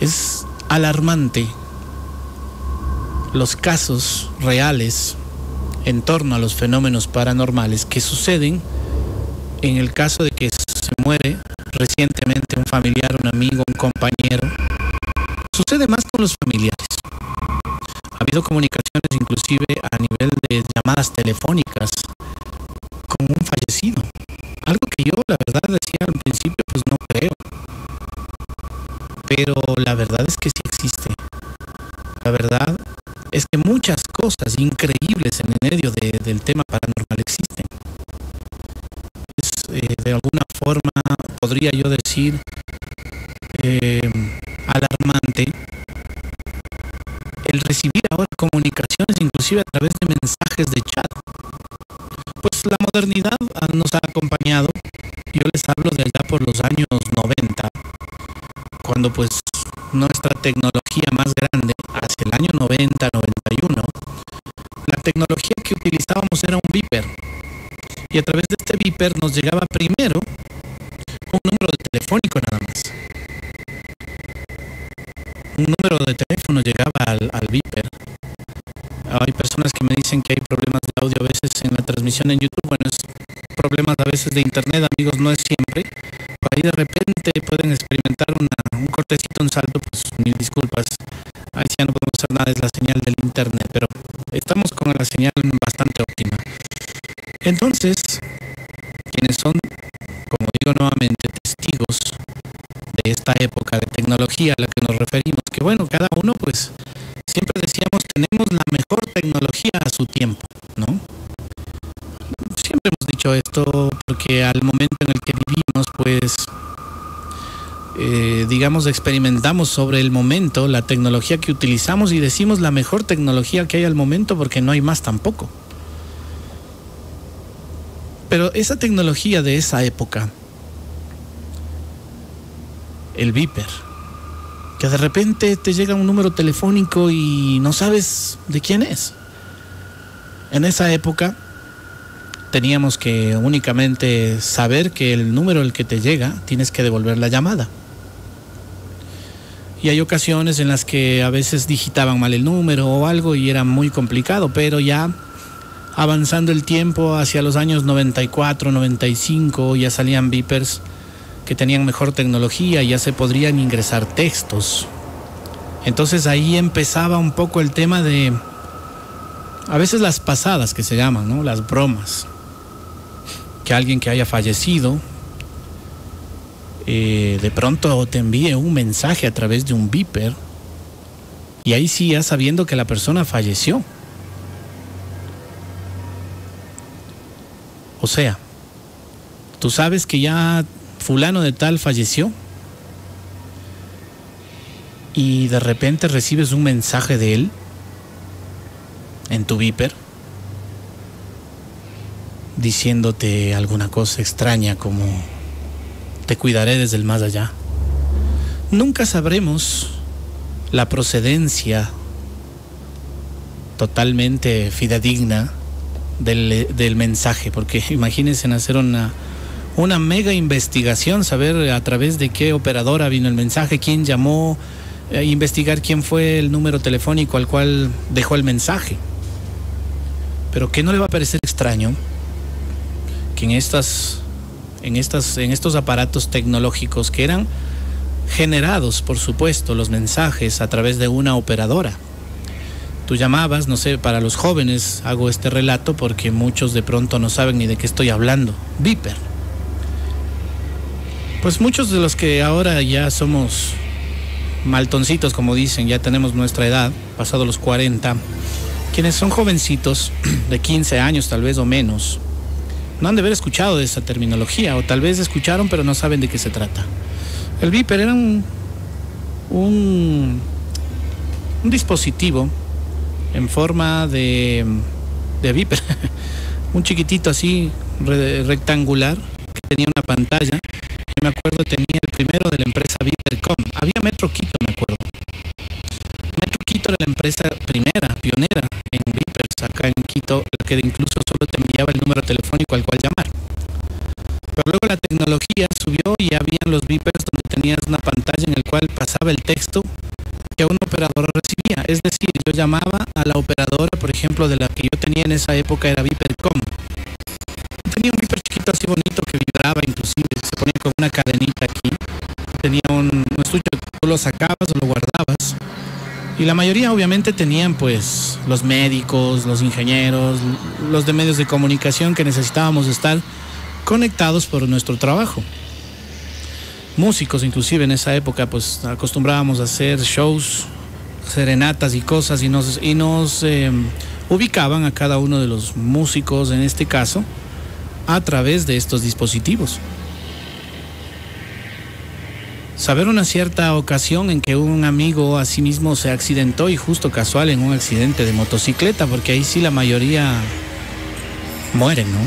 Es alarmante los casos reales en torno a los fenómenos paranormales que suceden en el caso de que se muere recientemente un familiar, un amigo, un compañero. Sucede más con los familiares. Ha habido comunicaciones inclusive a nivel de llamadas telefónicas con un fallecido. Algo que yo, la verdad, decía al principio, pues no creo. Pero la verdad es que sí existe. La verdad es que muchas cosas increíbles en el medio del tema paranormal existen. De alguna forma, podría yo decir, alarmante el recibir ahora comunicaciones, inclusive a través de mensajes de chat. Pues la modernidad nos ha acompañado. Yo les hablo de allá por los años 90, cuando pues nuestra tecnología más grande, hacia el año 90, 91, la tecnología que utilizábamos era un beeper. Y a través de este beeper nos llegaba primero un número de telefónico nada más. Un número de teléfono llegaba al beeper. Hay personas que me dicen que hay problemas de audio a veces en la transmisión en YouTube. Bueno, es problemas a veces de internet, amigos, no es siempre. Por ahí de repente pueden experimentar un cortecito, un salto, pues mil disculpas. Ahí sí ya no podemos hacer nada, es la señal del internet, pero estamos con la señal bastante óptima. Entonces, quienes son, como digo nuevamente, testigos de esta época de tecnología a la que nos referimos, que bueno, cada uno pues siempre decíamos tenemos la mejor tecnología a su tiempo, ¿no? Siempre hemos dicho esto porque al momento en el que vivimos, pues, digamos, experimentamos sobre el momento la tecnología que utilizamos y decimos la mejor tecnología que hay al momento porque no hay más tampoco. Pero esa tecnología de esa época, el beeper, que de repente te llega un número telefónico y no sabes de quién es. En esa época teníamos que únicamente saber que el número al que te llega tienes que devolver la llamada. Y hay ocasiones en las que a veces digitaban mal el número o algo y era muy complicado, pero ya avanzando el tiempo hacia los años 94, 95 ya salían beepers que tenían mejor tecnología, ya se podrían ingresar textos. Entonces ahí empezaba un poco el tema de, a veces las pasadas que se llaman, ¿no? Las bromas. Que alguien que haya fallecido, de pronto te envíe un mensaje a través de un beeper, y ahí sí ya sabiendo que la persona falleció. O sea, tú sabes que ya fulano de tal falleció y de repente recibes un mensaje de él en tu beeper diciéndote alguna cosa extraña como te cuidaré desde el más allá. Nunca sabremos la procedencia totalmente fidedigna del mensaje, porque imagínense en hacer una mega investigación, saber a través de qué operadora vino el mensaje, quién llamó, investigar quién fue el número telefónico al cual dejó el mensaje. Pero ¿qué no le va a parecer extraño que en estos aparatos tecnológicos que eran generados, por supuesto, los mensajes a través de una operadora? Tú llamabas, no sé, para los jóvenes hago este relato porque muchos de pronto no saben ni de qué estoy hablando. Beeper. Pues muchos de los que ahora ya somos maltoncitos, como dicen, ya tenemos nuestra edad, pasado los 40, quienes son jovencitos de 15 años tal vez o menos, no han de haber escuchado de esa terminología, o tal vez escucharon pero no saben de qué se trata. El beeper era un dispositivo en forma de beeper, un chiquitito así rectangular que tenía una pantalla. Me acuerdo, tenía el primero de la empresa Beeper.com. Había Metro Quito, me acuerdo. Metro Quito era la empresa primera, pionera en beepers acá en Quito, que incluso solo te enviaba el número telefónico al cual llamar. Pero luego la tecnología subió y habían los beepers donde tenías una pantalla en el cual pasaba el texto que un operador recibía. Es decir, yo llamaba a la operadora, por ejemplo, de la que yo tenía en esa época era Beeper.com. Tenía un beeper chiquito así bonito que vibraba, inclusive se ponía con una cadenita aquí, tenía un estuche, tú lo sacabas, lo guardabas, y la mayoría obviamente tenían pues los médicos, los ingenieros, los de medios de comunicación que necesitábamos estar conectados por nuestro trabajo. Músicos inclusive en esa época pues acostumbrábamos a hacer shows, serenatas y cosas, y nos ubicaban a cada uno de los músicos en este caso a través de estos dispositivos. saber una cierta ocasión en que un amigo a sí mismo se accidentó y justo casual en un accidente de motocicleta, porque ahí sí la mayoría mueren, ¿no?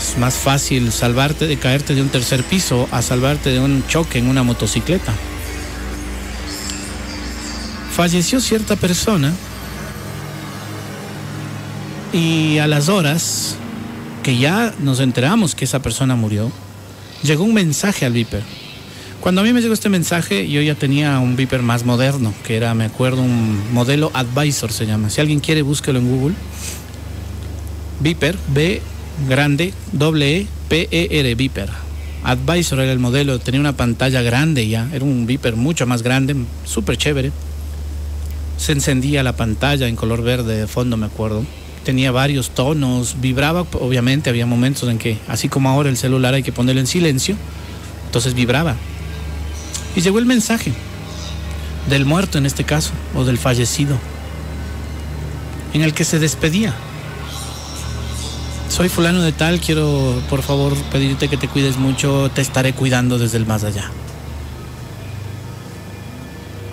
Es más fácil salvarte de caerte de un tercer piso a salvarte de un choque en una motocicleta. Falleció cierta persona y a las horas que ya nos enteramos que esa persona murió, llegó un mensaje al Viper. Cuando a mí me llegó este mensaje, yo ya tenía un Viper más moderno, que era, me acuerdo, un modelo Advisor se llama. Si alguien quiere, búsquelo en Google. Viper, B grande, doble E, P-E-R, Viper. Advisor era el modelo, tenía una pantalla grande ya, era un Viper mucho más grande, súper chévere. Se encendía la pantalla en color verde de fondo, me acuerdo. Tenía varios tonos, vibraba, obviamente había momentos en que, así como ahora el celular hay que ponerlo en silencio, entonces vibraba. Y llegó el mensaje del muerto en este caso, o del fallecido, en el que se despedía. Soy fulano de tal, quiero por favor pedirte que te cuides mucho, te estaré cuidando desde el más allá.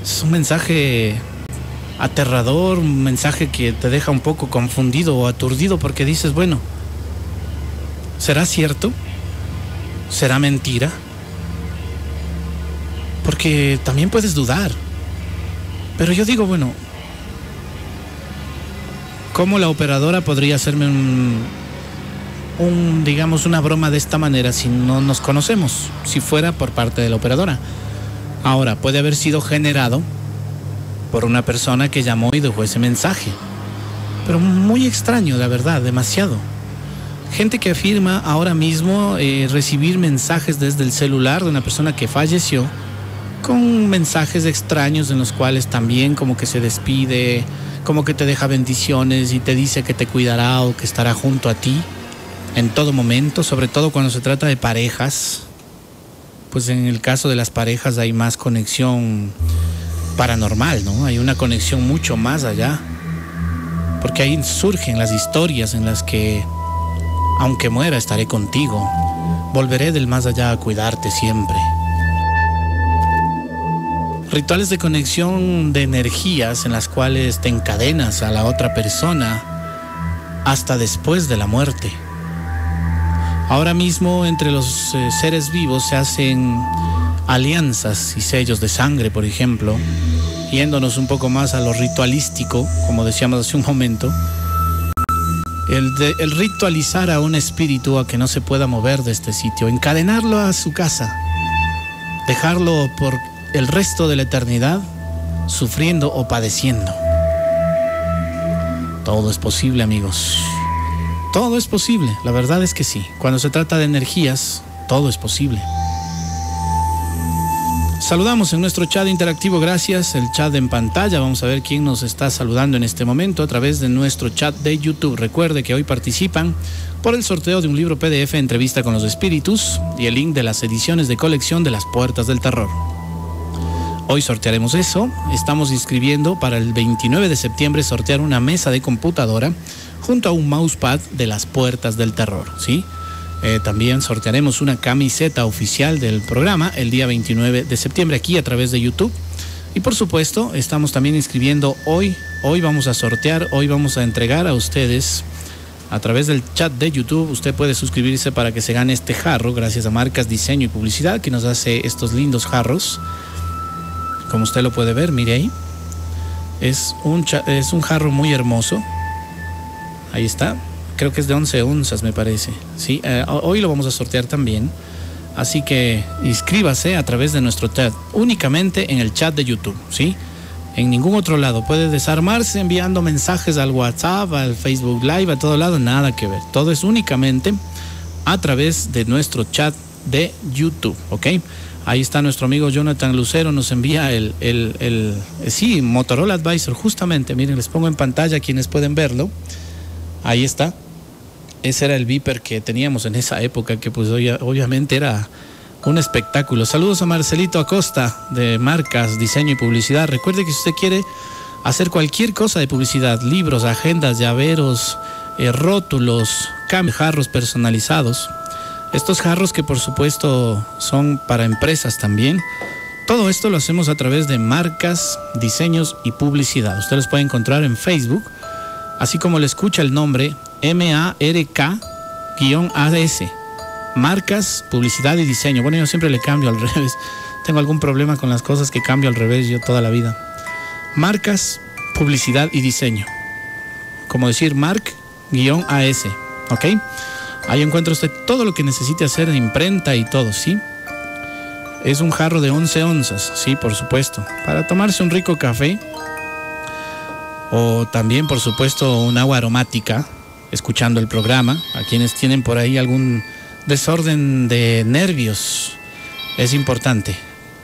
Es un mensaje aterrador, un mensaje que te deja un poco confundido o aturdido, porque dices, bueno, ¿será cierto? ¿Será mentira? Porque también puedes dudar. Pero yo digo, bueno, ¿cómo la operadora podría hacerme digamos, una broma de esta manera si no nos conocemos? Si fuera por parte de la operadora. Ahora, puede haber sido generado por una persona que llamó y dejó ese mensaje. Pero muy extraño, la verdad, demasiado. Gente que afirma ahora mismo recibir mensajes desde el celular de una persona que falleció, con mensajes extraños en los cuales también como que se despide, como que te deja bendiciones y te dice que te cuidará o que estará junto a ti en todo momento, sobre todo cuando se trata de parejas. Pues en el caso de las parejas hay más conexión paranormal, ¿no? Hay una conexión mucho más allá, porque ahí surgen las historias en las que, aunque muera, estaré contigo, volveré del más allá a cuidarte siempre. Rituales de conexión de energías en las cuales te encadenas a la otra persona hasta después de la muerte. Ahora mismo entre los seres vivos se hacen alianzas y sellos de sangre, por ejemplo, yéndonos un poco más a lo ritualístico, como decíamos hace un momento, el ritualizar a un espíritu a que no se pueda mover de este sitio, encadenarlo a su casa, dejarlo por el resto de la eternidad sufriendo o padeciendo. Todo es posible, amigos. Todo es posible, la verdad es que sí. Cuando se trata de energías, todo es posible. Saludamos en nuestro chat interactivo, gracias, el chat en pantalla. Vamos a ver quién nos está saludando en este momento a través de nuestro chat de YouTube. Recuerde que hoy participan por el sorteo de un libro PDF, Entrevista con los Espíritus, y el link de las ediciones de colección de Las Puertas del Terror. Hoy sortearemos eso. Estamos inscribiendo para el 29 de septiembre sortear una mesa de computadora junto a un mousepad de Las Puertas del Terror, ¿sí? También sortearemos una camiseta oficial del programa el día 29 de septiembre aquí a través de YouTube. Y por supuesto, estamos también inscribiendo hoy vamos a sortear, hoy vamos a entregar a ustedes a través del chat de YouTube. Usted puede suscribirse para que se gane este jarro, gracias a Marcas Diseño y Publicidad, que nos hace estos lindos jarros. Como usted lo puede ver, mire ahí, es un jarro muy hermoso. Ahí está. Creo que es de 11 onzas, me parece. Sí, hoy lo vamos a sortear también. Así que inscríbase a través de nuestro chat, únicamente en el chat de YouTube, ¿sí? En ningún otro lado. Puede desarmarse enviando mensajes al WhatsApp, al Facebook Live, a todo lado. Nada que ver. Todo es únicamente a través de nuestro chat de YouTube, ¿ok? Ahí está nuestro amigo Jonathan Lucero. Nos envía el Motorola Advisor, justamente. Miren, les pongo en pantalla quienes pueden verlo. Ahí está. Ese era el Viper que teníamos en esa época, que pues obviamente era un espectáculo. Saludos a Marcelito Acosta de Marcas Diseño y Publicidad. Recuerde que si usted quiere hacer cualquier cosa de publicidad, libros, agendas, llaveros, rótulos, jarros personalizados, Estos jarros que por supuesto son para empresas también. Todo esto lo hacemos a través de Marcas, Diseños y Publicidad. Usted los puede encontrar en Facebook, así como le escucha el nombre MARK-ADS. Marcas, Publicidad y Diseño. Bueno, yo siempre le cambio al revés. Tengo algún problema con las cosas que cambio al revés yo toda la vida. Marcas, Publicidad y Diseño. Como decir Mark-AS, ¿ok? Ahí encuentra usted todo lo que necesite hacer de imprenta y todo, ¿sí? Es un jarro de 11 onzas, sí, por supuesto, para tomarse un rico café o también, por supuesto, un agua aromática, escuchando el programa. A quienes tienen por ahí algún desorden de nervios, es importante.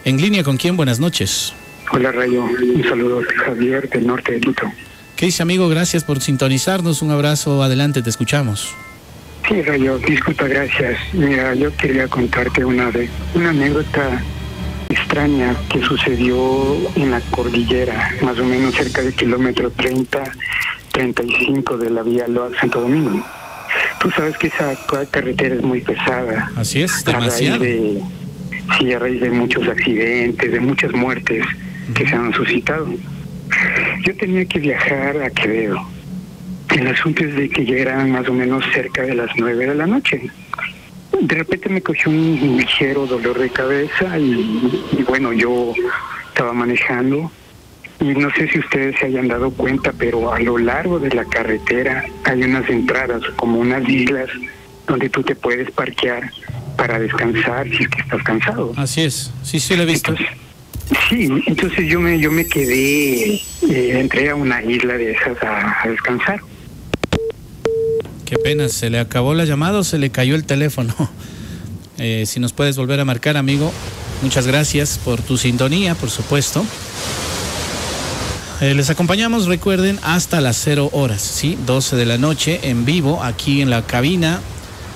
En línea, ¿con quién? Buenas noches. Hola, Rayo. Un saludo, Javier, del norte de Quito. ¿Qué dice, amigo? Gracias por sintonizarnos. Un abrazo. Adelante, te escuchamos. Sí, Rayo, disculpa, gracias. Mira, yo quería contarte una anécdota extraña que sucedió en la cordillera, más o menos cerca del kilómetro 30-35 de la vía Loa Santo Domingo. Tú sabes que esa carretera es muy pesada. Así es, demasiado. A raíz de muchos accidentes, de muchas muertes que se han suscitado. Yo tenía que viajar a Quevedo. El asunto es de que ya eran más o menos cerca de las 9 de la noche. De repente me cogió un ligero dolor de cabeza y bueno, yo estaba manejando. Y no sé si ustedes se hayan dado cuenta, pero a lo largo de la carretera hay unas entradas, como unas islas, donde tú te puedes parquear para descansar si es que estás cansado. Así es, sí lo he visto. Entonces yo me quedé, entré a una isla de esas a descansar. Qué pena, se le acabó la llamada o se le cayó el teléfono. Si nos puedes volver a marcar, amigo, muchas gracias por tu sintonía, por supuesto. Les acompañamos, recuerden, hasta las 0 horas, ¿sí? 12 de la noche, en vivo, aquí en la cabina.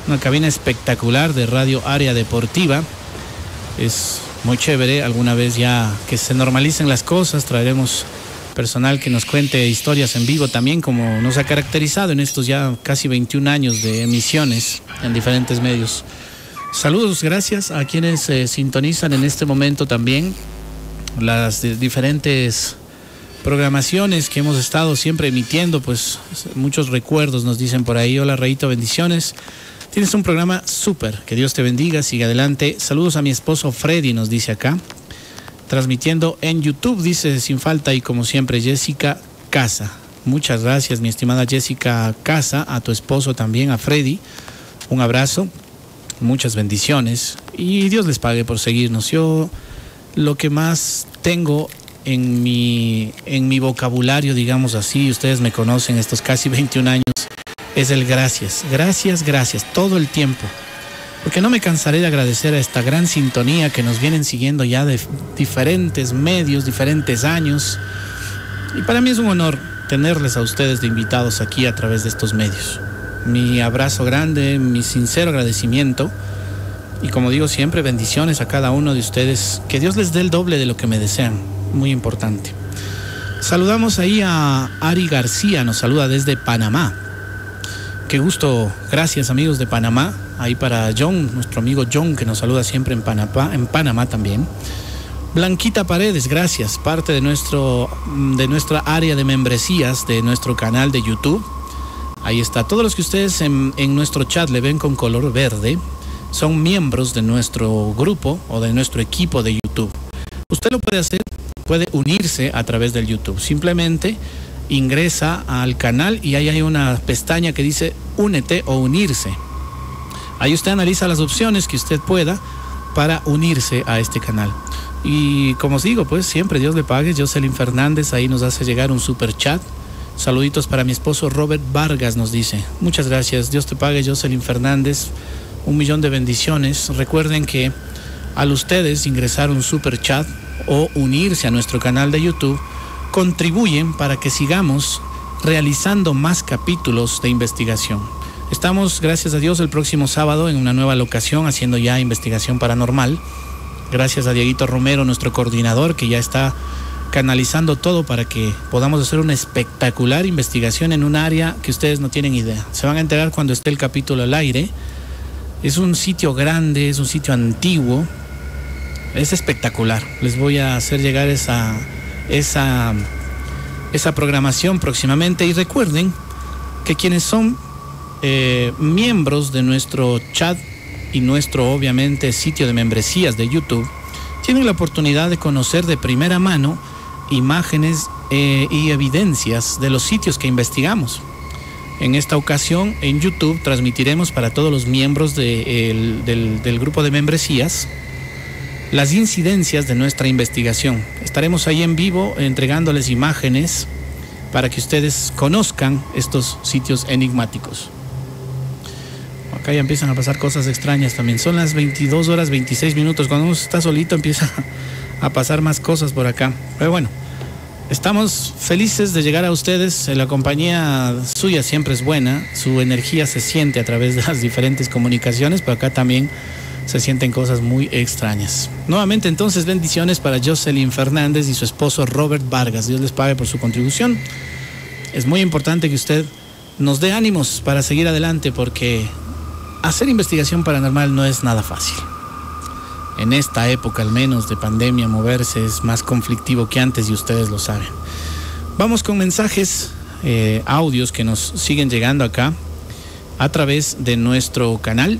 Una cabina espectacular de Radio Área Deportiva. Es muy chévere. Alguna vez ya que se normalicen las cosas, traeremos personal que nos cuente historias en vivo también, como nos ha caracterizado en estos ya casi 21 años de emisiones en diferentes medios. Saludos, gracias a quienes sintonizan en este momento también las diferentes programaciones que hemos estado siempre emitiendo. Pues muchos recuerdos nos dicen por ahí. Hola, Rayito, bendiciones, tienes un programa súper, que Dios te bendiga, sigue adelante. Saludos a mi esposo Freddy, nos dice acá, transmitiendo en YouTube, dice, sin falta. Y como siempre, Jessica Casa, muchas gracias, mi estimada Jessica Casa, a tu esposo también, a Freddy, un abrazo, muchas bendiciones y Dios les pague por seguirnos. Yo lo que más tengo en mi vocabulario, digamos así, ustedes me conocen estos casi 21 años, es el gracias, gracias, gracias, todo el tiempo, porque no me cansaré de agradecer a esta gran sintonía que nos vienen siguiendo ya de diferentes medios, diferentes años, y para mí es un honor tenerles a ustedes de invitados aquí a través de estos medios. Mi abrazo grande, mi sincero agradecimiento, y como digo siempre, bendiciones a cada uno de ustedes, que Dios les dé el doble de lo que me desean. Muy importante. Saludamos ahí a Ari García, nos saluda desde Panamá. Qué gusto, gracias, amigos de Panamá. Ahí para John, nuestro amigo John, que nos saluda siempre en Panamá también. Blanquita Paredes, gracias, parte de nuestra área de membresías de nuestro canal de YouTube. Ahí está, todos los que ustedes en nuestro chat le ven con color verde son miembros de nuestro grupo o de nuestro equipo de YouTube. Usted lo puede hacer, puede unirse a través del YouTube. Simplemente ingresa al canal y ahí hay una pestaña que dice únete o unirse. Ahí usted analiza las opciones que usted pueda para unirse a este canal. Y como os digo, pues siempre Dios le pague. Jocelyn Fernández ahí nos hace llegar un super chat. Saluditos para mi esposo Robert Vargas, nos dice. Muchas gracias, Dios te pague, Jocelyn Fernández. 1 millón de bendiciones. Recuerden que al ustedes ingresar un super chat o unirse a nuestro canal de YouTube, contribuyen para que sigamos realizando más capítulos de investigación. Estamos, gracias a Dios, el próximo sábado en una nueva locación, haciendo ya investigación paranormal. Gracias a Dieguito Romero, nuestro coordinador, que ya está canalizando todo para que podamos hacer una espectacular investigación en un área que ustedes no tienen idea. Se van a enterar cuando esté el capítulo al aire. Es un sitio grande, es un sitio antiguo, es espectacular. Les voy a hacer llegar esa programación próximamente. Y recuerden que quienes son miembros de nuestro chat y nuestro, obviamente, sitio de membresías de YouTube, tienen la oportunidad de conocer de primera mano imágenes y evidencias de los sitios que investigamos. En esta ocasión, en YouTube, transmitiremos para todos los miembros del grupo de membresías las incidencias de nuestra investigación. Estaremos ahí en vivo entregándoles imágenes para que ustedes conozcan estos sitios enigmáticos. Acá ya empiezan a pasar cosas extrañas también. Son las 22:26. Cuando uno está solito empieza a pasar más cosas por acá. Pero bueno, estamos felices de llegar a ustedes. La compañía suya siempre es buena. Su energía se siente a través de las diferentes comunicaciones. Pero acá también se sienten cosas muy extrañas. Nuevamente, entonces, bendiciones para Jocelyn Fernández y su esposo Robert Vargas. Dios les pague por su contribución. Es muy importante que usted nos dé ánimos para seguir adelante, porque hacer investigación paranormal no es nada fácil. En esta época, al menos de pandemia, moverse es más conflictivo que antes, y ustedes lo saben. Vamos con mensajes, audios que nos siguen llegando acá a través de nuestro canal.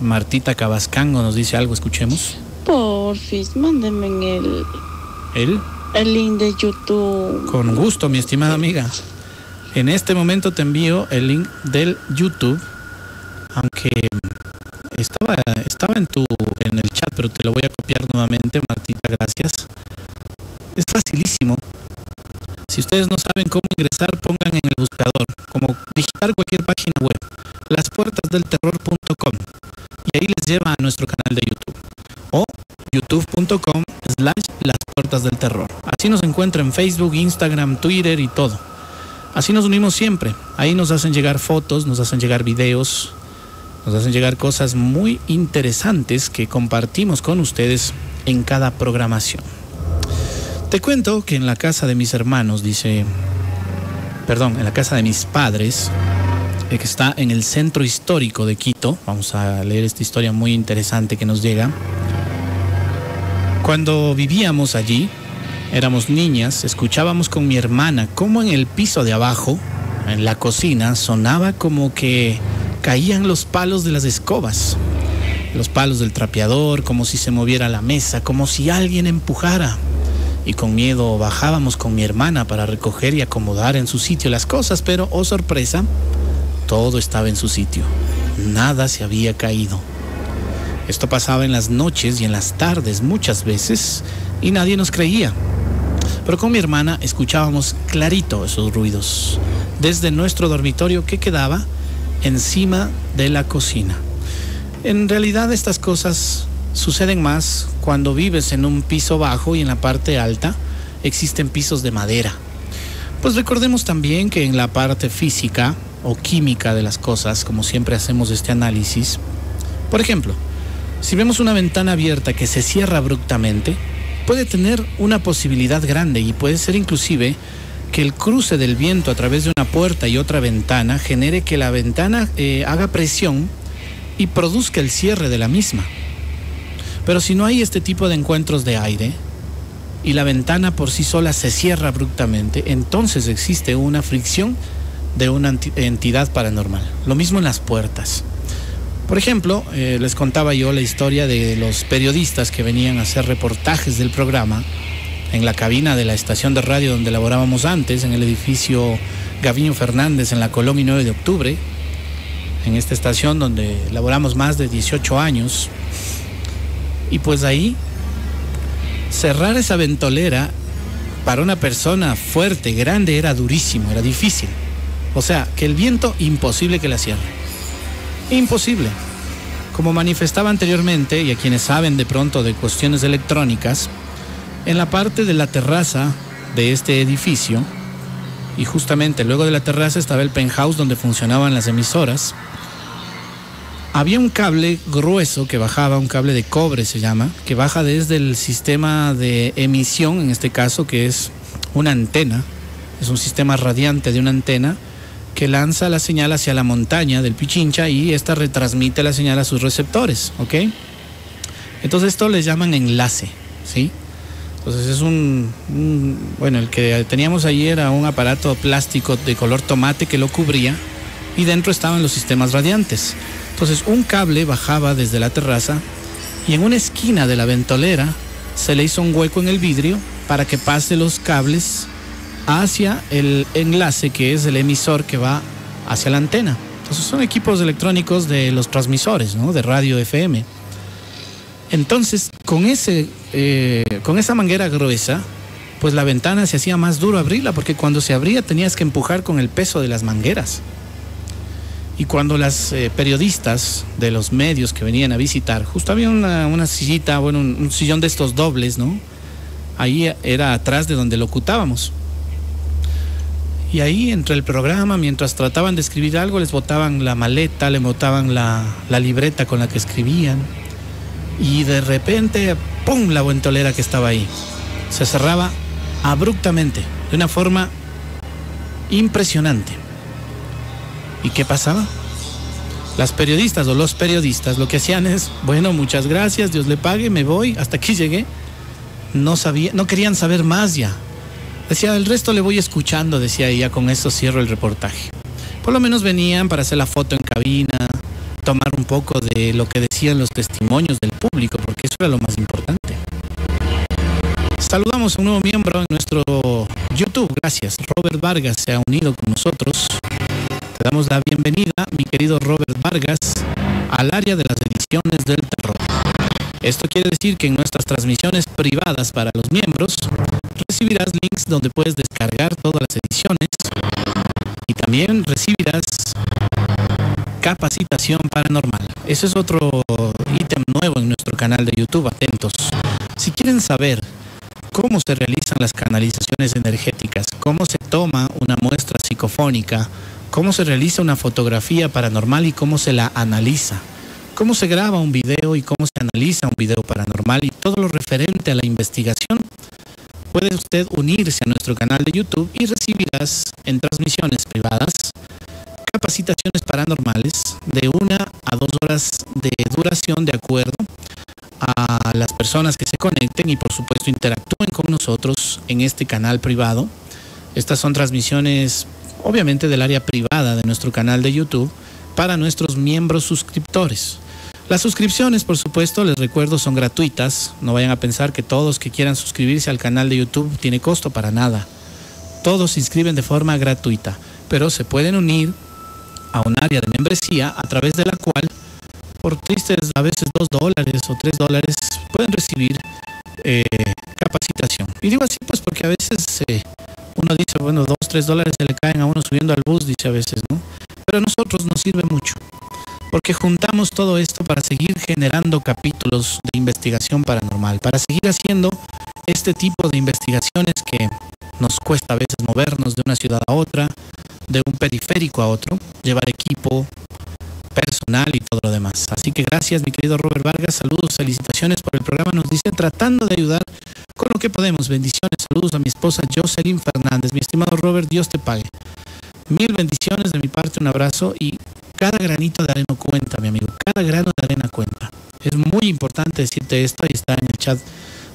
Martita Cabascango nos dice algo, escuchemos. Porfis, mándenme en el link de YouTube. Con gusto, mi estimada amiga. En este momento te envío el link del YouTube, aunque estaba en el chat, pero te lo voy a copiar nuevamente, Martita, gracias. Es facilísimo. Si ustedes no saben cómo ingresar, pongan en el buscador, como digitar cualquier página web, laspuertasdelterror.com, y ahí les lleva a nuestro canal de YouTube, o youtube.com/laspuertasdelterror. Así nos encuentran en Facebook, Instagram, Twitter y todo. Así nos unimos siempre. Ahí nos hacen llegar fotos, nos hacen llegar videos, nos hacen llegar cosas muy interesantes que compartimos con ustedes en cada programación. Te cuento que en la casa de mis hermanos, en la casa de mis padres, que está en el Centro Histórico de Quito. Vamos a leer esta historia muy interesante que nos llega. Cuando vivíamos allí, éramos niñas, escuchábamos con mi hermana cómo en el piso de abajo, en la cocina, sonaba como que caían los palos de las escobas, los palos del trapeador, como si se moviera la mesa, como si alguien empujara. Y con miedo bajábamos con mi hermana para recoger y acomodar en su sitio las cosas, pero, oh sorpresa, todo estaba en su sitio. Nada se había caído. Esto pasaba en las noches y en las tardes muchas veces, y nadie nos creía. Pero con mi hermana escuchábamos clarito esos ruidos desde nuestro dormitorio, que quedaba encima de la cocina. En realidad, estas cosas suceden más cuando vives en un piso bajo, y en la parte alta existen pisos de madera. Pues recordemos también que en la parte física o química de las cosas, como siempre hacemos este análisis, por ejemplo, si vemos una ventana abierta que se cierra abruptamente, puede tener una posibilidad grande, y puede ser inclusive que el cruce del viento a través de una puerta y otra ventana genere que la ventana haga presión y produzca el cierre de la misma. Pero si no hay este tipo de encuentros de aire y la ventana por sí sola se cierra abruptamente, entonces existe una fricción de una entidad paranormal. Lo mismo en las puertas. Por ejemplo, les contaba yo la historia de los periodistas que venían a hacer reportajes del programa en la cabina de la estación de radio donde laborábamos antes, en el edificio Gaviño Fernández, en la Colón y 9 de octubre, en esta estación donde laboramos más de 18 años. Y pues ahí, cerrar esa ventolera para una persona fuerte, grande, era durísimo, era difícil. O sea, que el viento, imposible que la cierre. Imposible. Como manifestaba anteriormente, y a quienes saben de pronto de cuestiones electrónicas, en la parte de la terraza de este edificio, y justamente luego de la terraza estaba el penthouse donde funcionaban las emisoras, había un cable grueso que bajaba, un cable de cobre se llama, que baja desde el sistema de emisión, en este caso, que es una antena, es un sistema radiante de una antena, que lanza la señal hacia la montaña del Pichincha y esta retransmite la señal a sus receptores, ¿ok? Entonces esto les llaman enlace, ¿sí? Entonces es bueno, el que teníamos ayer era un aparato plástico de color tomate que lo cubría y dentro estaban los sistemas radiantes. Entonces un cable bajaba desde la terraza y en una esquina de la ventolera se le hizo un hueco en el vidrio para que pase los cables hacia el enlace, que es el emisor que va hacia la antena. Entonces son equipos electrónicos de los transmisores, ¿no?, de radio FM. Entonces con esa manguera gruesa, pues la ventana se hacía más duro abrirla, porque cuando se abría tenías que empujar con el peso de las mangueras. Y cuando las periodistas de los medios que venían a visitar, justo había una sillita, bueno, un sillón de estos dobles, ¿no? Ahí era atrás de donde locutábamos. Y ahí, entre el programa, mientras trataban de escribir algo, les botaban la maleta, les botaban la libreta con la que escribían. Y de repente, ¡pum!, la ventolera que estaba ahí se cerraba abruptamente, de una forma impresionante. ¿Y qué pasaba? Las periodistas o los periodistas lo que hacían es, bueno, muchas gracias, Dios le pague, me voy, hasta aquí llegué. No querían saber más ya. Decía, el resto le voy escuchando, decía ella, con eso cierro el reportaje. Por lo menos venían para hacer la foto en cabina, tomar un poco de lo que decían los testimonios del público, porque eso era lo más importante. Saludamos a un nuevo miembro en nuestro YouTube, gracias. Robert Vargas se ha unido con nosotros. Te damos la bienvenida, mi querido Robert Vargas, al área de las ediciones del terror. Esto quiere decir que en nuestras transmisiones privadas para los miembros recibirás links donde puedes descargar todas las ediciones y también recibirás capacitación paranormal. Ese es otro ítem nuevo en nuestro canal de YouTube, atentos. Si quieren saber cómo se realizan las canalizaciones energéticas, cómo se toma una muestra psicofónica, cómo se realiza una fotografía paranormal y cómo se la analiza, cómo se graba un video y cómo se analiza un video paranormal y todo lo referente a la investigación, puede usted unirse a nuestro canal de YouTube y recibirás en transmisiones privadas capacitaciones paranormales de 1 a 2 horas de duración de acuerdo a las personas que se conecten y por supuesto interactúen con nosotros en este canal privado. Estas son transmisiones obviamente del área privada de nuestro canal de YouTube para nuestros miembros suscriptores. Las suscripciones, por supuesto, les recuerdo, son gratuitas. No vayan a pensar que todos que quieran suscribirse al canal de YouTube tiene costo, para nada. Todos se inscriben de forma gratuita, pero se pueden unir a un área de membresía a través de la cual, por tristes a veces $2 o $3, pueden recibir capacitación. Y digo así pues porque a veces uno dice, bueno, $2, $3 se le caen a uno subiendo al bus, dice a veces, ¿no? Pero a nosotros nos sirve mucho, porque juntamos todo esto para seguir generando capítulos de investigación paranormal, para seguir haciendo este tipo de investigaciones que nos cuesta a veces movernos de una ciudad a otra, de un periférico a otro, llevar equipo personal y todo lo demás. Así que gracias, mi querido Robert Vargas, saludos, felicitaciones por el programa, nos dice, tratando de ayudar con lo que podemos, bendiciones, saludos a mi esposa Jocelyn Fernández. Mi estimado Robert, Dios te pague, 1000 bendiciones de mi parte, un abrazo, y cada granito de arena cuenta, mi amigo, cada grano de arena cuenta. Es muy importante decirte esto, y está en el chat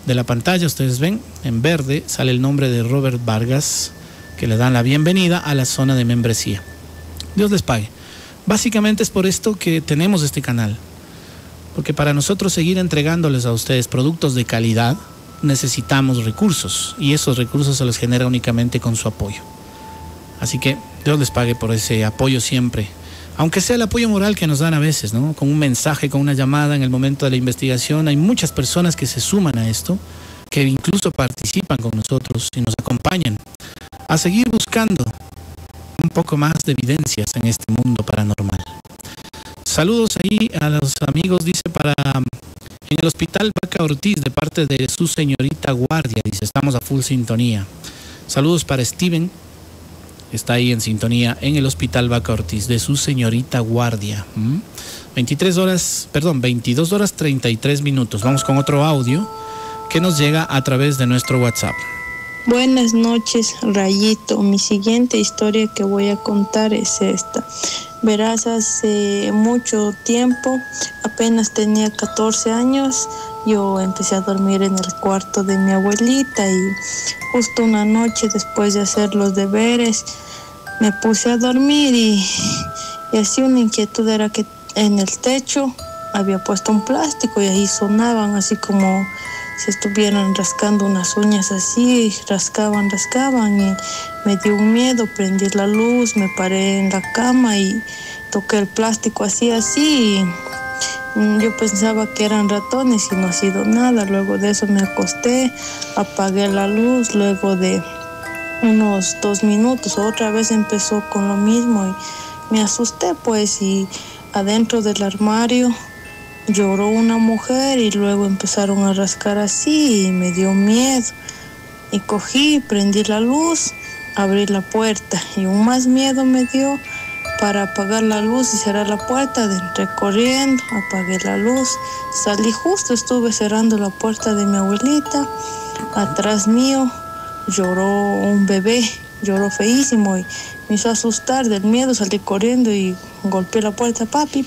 de la pantalla, ustedes ven, en verde sale el nombre de Robert Vargas, que le dan la bienvenida a la zona de membresía. Dios les pague. Básicamente es por esto que tenemos este canal, porque para nosotros seguir entregándoles a ustedes productos de calidad necesitamos recursos, y esos recursos se los genera únicamente con su apoyo. Así que Dios les pague por ese apoyo siempre, aunque sea el apoyo moral que nos dan a veces, ¿no?, con un mensaje, con una llamada en el momento de la investigación. Hay muchas personas que se suman a esto, que incluso participan con nosotros y nos acompañan a seguir buscando un poco más de evidencias en este mundo paranormal. Saludos ahí a los amigos, dice, en el Hospital Baca Ortiz, de parte de su señorita guardia, dice, estamos a full sintonía. Saludos para Steven, está ahí en sintonía en el Hospital Baca Ortiz, de su señorita guardia. 22 horas 33 minutos. Vamos con otro audio que nos llega a través de nuestro WhatsApp. Buenas noches, Rayito. Mi siguiente historia que voy a contar es esta. Verás, hace mucho tiempo, apenas tenía 14 años, yo empecé a dormir en el cuarto de mi abuelita y justo una noche después de hacer los deberes me puse a dormir y así una inquietud era que en el techo había puesto un plástico y ahí sonaban así como si estuvieran rascando unas uñas así, rascaban y me dio un miedo, prendí la luz, me paré en la cama y toqué el plástico así, y yo pensaba que eran ratones y no ha sido nada. Luego de eso me acosté, apagué la luz, luego de unos 2 minutos otra vez empezó con lo mismo y me asusté pues, y adentro del armario lloró una mujer y luego empezaron a rascar así y me dio miedo. Y cogí, prendí la luz, abrí la puerta y aún más miedo me dio para apagar la luz y cerrar la puerta. Entré corriendo, apagué la luz, salí justo, estuve cerrando la puerta de mi abuelita. Atrás mío lloró un bebé, lloró feísimo y me hizo asustar del miedo, salí corriendo y golpeé la puerta. Papi,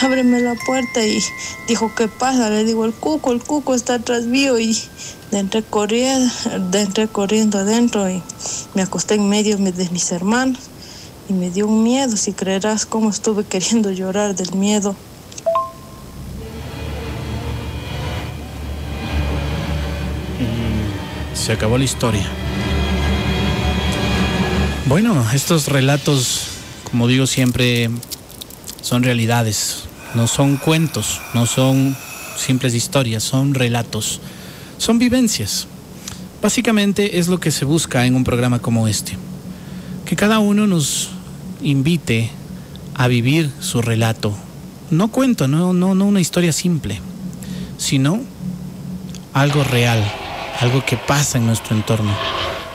ábreme la puerta. Y dijo, ¿qué pasa? Le digo, el cuco está atrás mío. Y entré corriendo adentro y me acosté en medio de mis hermanos y me dio un miedo, si creerás cómo estuve queriendo llorar del miedo. Se acabó la historia. Bueno, estos relatos, como digo siempre, son realidades, no son cuentos, no son simples historias, son relatos, son vivencias. Básicamente es lo que se busca en un programa como este, que cada uno nos invite a vivir su relato. No cuento, no una historia simple, sino algo real, algo que pasa en nuestro entorno.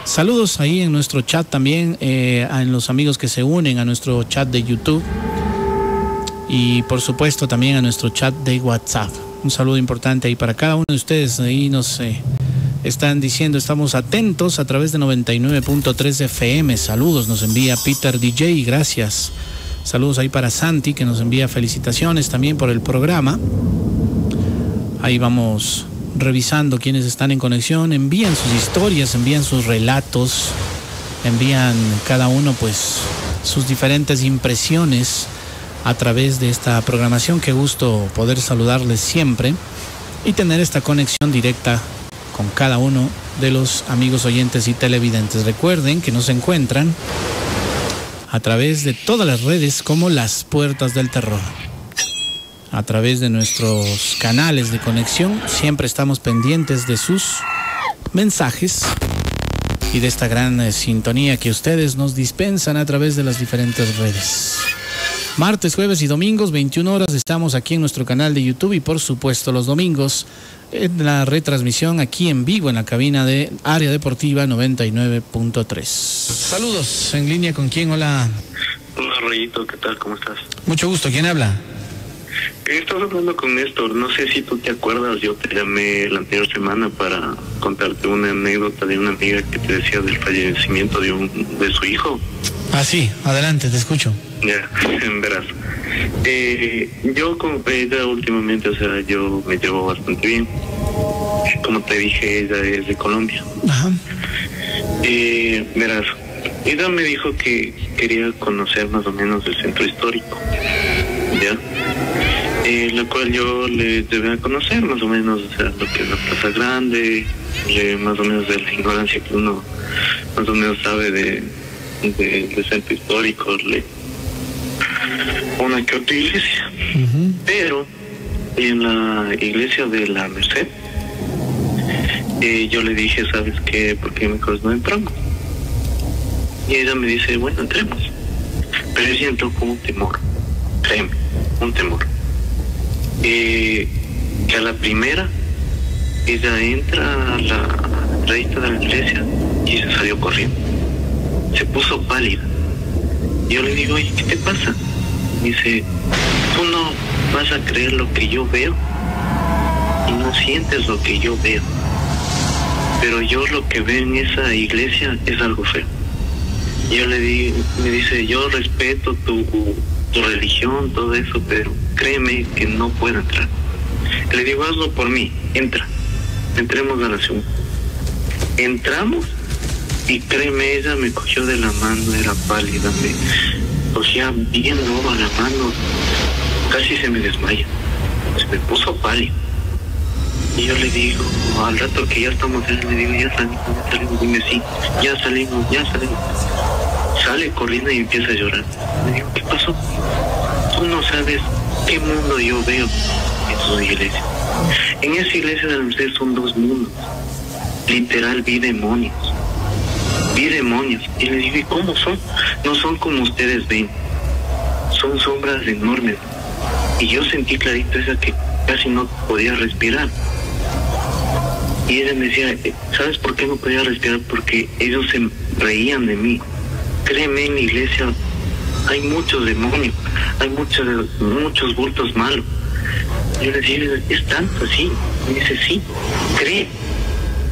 Saludos ahí en nuestro chat también, a los amigos que se unen a nuestro chat de YouTube y por supuesto también a nuestro chat de WhatsApp. Un saludo importante ahí para cada uno de ustedes. Ahí nos están diciendo, estamos atentos a través de 99.3 FM. Saludos, nos envía Peter DJ, gracias. Saludos ahí para Santi, que nos envía felicitaciones también por el programa. Ahí vamos revisando quienes están en conexión, envían sus historias, envían sus relatos, envían cada uno pues sus diferentes impresiones a través de esta programación. Qué gusto poder saludarles siempre y tener esta conexión directa con cada uno de los amigos oyentes y televidentes. Recuerden que nos encuentran a través de todas las redes como Las Puertas del Terror. A través de nuestros canales de conexión, siempre estamos pendientes de sus mensajes y de esta gran sintonía que ustedes nos dispensan a través de las diferentes redes. Martes, jueves y domingos, 21 horas, estamos aquí en nuestro canal de YouTube y por supuesto los domingos en la retransmisión aquí en vivo en la cabina de Área Deportiva 99.3. Saludos, en línea con quién, hola. Hola Rayito, ¿qué tal? ¿Cómo estás? Mucho gusto, ¿quién habla? Estás hablando con Néstor, no sé si tú te acuerdas, yo te llamé la anterior semana para contarte una anécdota de una amiga que te decía del fallecimiento de su hijo. Ah, sí, adelante, te escucho. Ya, verás. Yo con ella últimamente, o sea, yo me llevo bastante bien. Como te dije, ella es de Colombia. Ajá. Verás, ella me dijo que quería conocer más o menos el centro histórico, ¿ya? La cual yo le llevé a conocer más o menos, o sea, lo que es la Plaza Grande, más o menos de la ignorancia que uno más o menos sabe de centro histórico, una que otra iglesia. Uh-huh. Pero en la iglesia de la Merced, yo le dije, ¿sabes qué? ¿Por qué mejor no entramos? Y ella me dice, bueno, entremos. Pero yo siento como un temor, créeme, un temor. Que a la primera ella entra a la revista de la iglesia y se salió corriendo, se puso pálida. Yo le digo, oye, ¿qué te pasa? Dice, tú no vas a creer lo que yo veo y no sientes lo que yo veo. pero yo lo que veo en esa iglesia es algo feo. Yo le di, me dice, yo respeto tu religión, todo eso, pero créeme que no puedo entrar. Le digo, hazlo por mí, entra, entremos a la segunda. Entramos y créeme, ella me cogió de la mano, era pálida, me cogía bien a la mano, casi se me desmaya, se me puso pálida. Y yo le digo, al rato que ya estamos, le digo, ya salimos, dime sí, ya salimos. Sale corriendo y empieza a llorar. Le digo, ¿qué pasó? Tú no sabes qué mundo yo veo en su iglesia. En esa iglesia de la Merced son dos mundos. Literal, vi demonios. Y le digo, ¿y cómo son? No son como ustedes ven. Son sombras enormes. Y yo sentí clarito esa que casi no podía respirar. Y ella me decía, ¿sabes por qué no podía respirar? Porque ellos se reían de mí. Créeme, en la iglesia hay muchos demonios, hay muchos bultos malos. Yo le decía, ¿es tanto así? Me dice, sí, cree.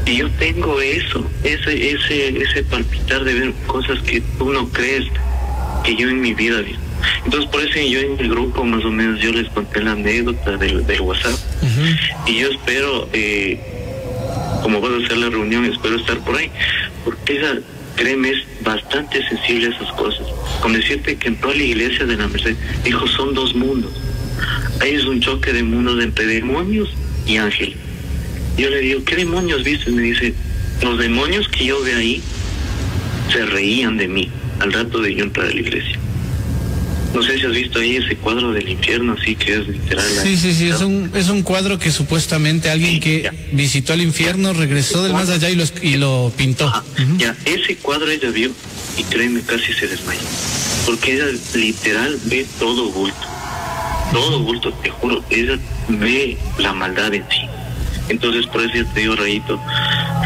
Y yo tengo eso, ese palpitar de ver cosas que tú no crees que yo en mi vida vi. Entonces por eso yo en el grupo más o menos yo les conté la anécdota del WhatsApp. Uh-huh. Y yo espero, como vas a hacer la reunión, espero estar por ahí, porque esa, créeme, es bastante sensible a esas cosas. Con decirte que entró a la iglesia de la Merced, dijo, son dos mundos, ahí es un choque de mundos entre demonios y ángeles. Yo le digo, ¿qué demonios viste? Me dice, los demonios que yo ve ahí se reían de mí al rato de yo entrar a la iglesia. No sé si has visto ahí ese cuadro del infierno, así que es literal. Sí, es un cuadro que supuestamente alguien visitó el infierno, regresó del más allá y lo pintó. Ajá, uh-huh. Ya, ese cuadro ella vio y créeme, casi se desmayó. Porque ella literal ve todo bulto. Todo bulto, te juro, ella ve la maldad en sí. Entonces por eso te digo, Rayito,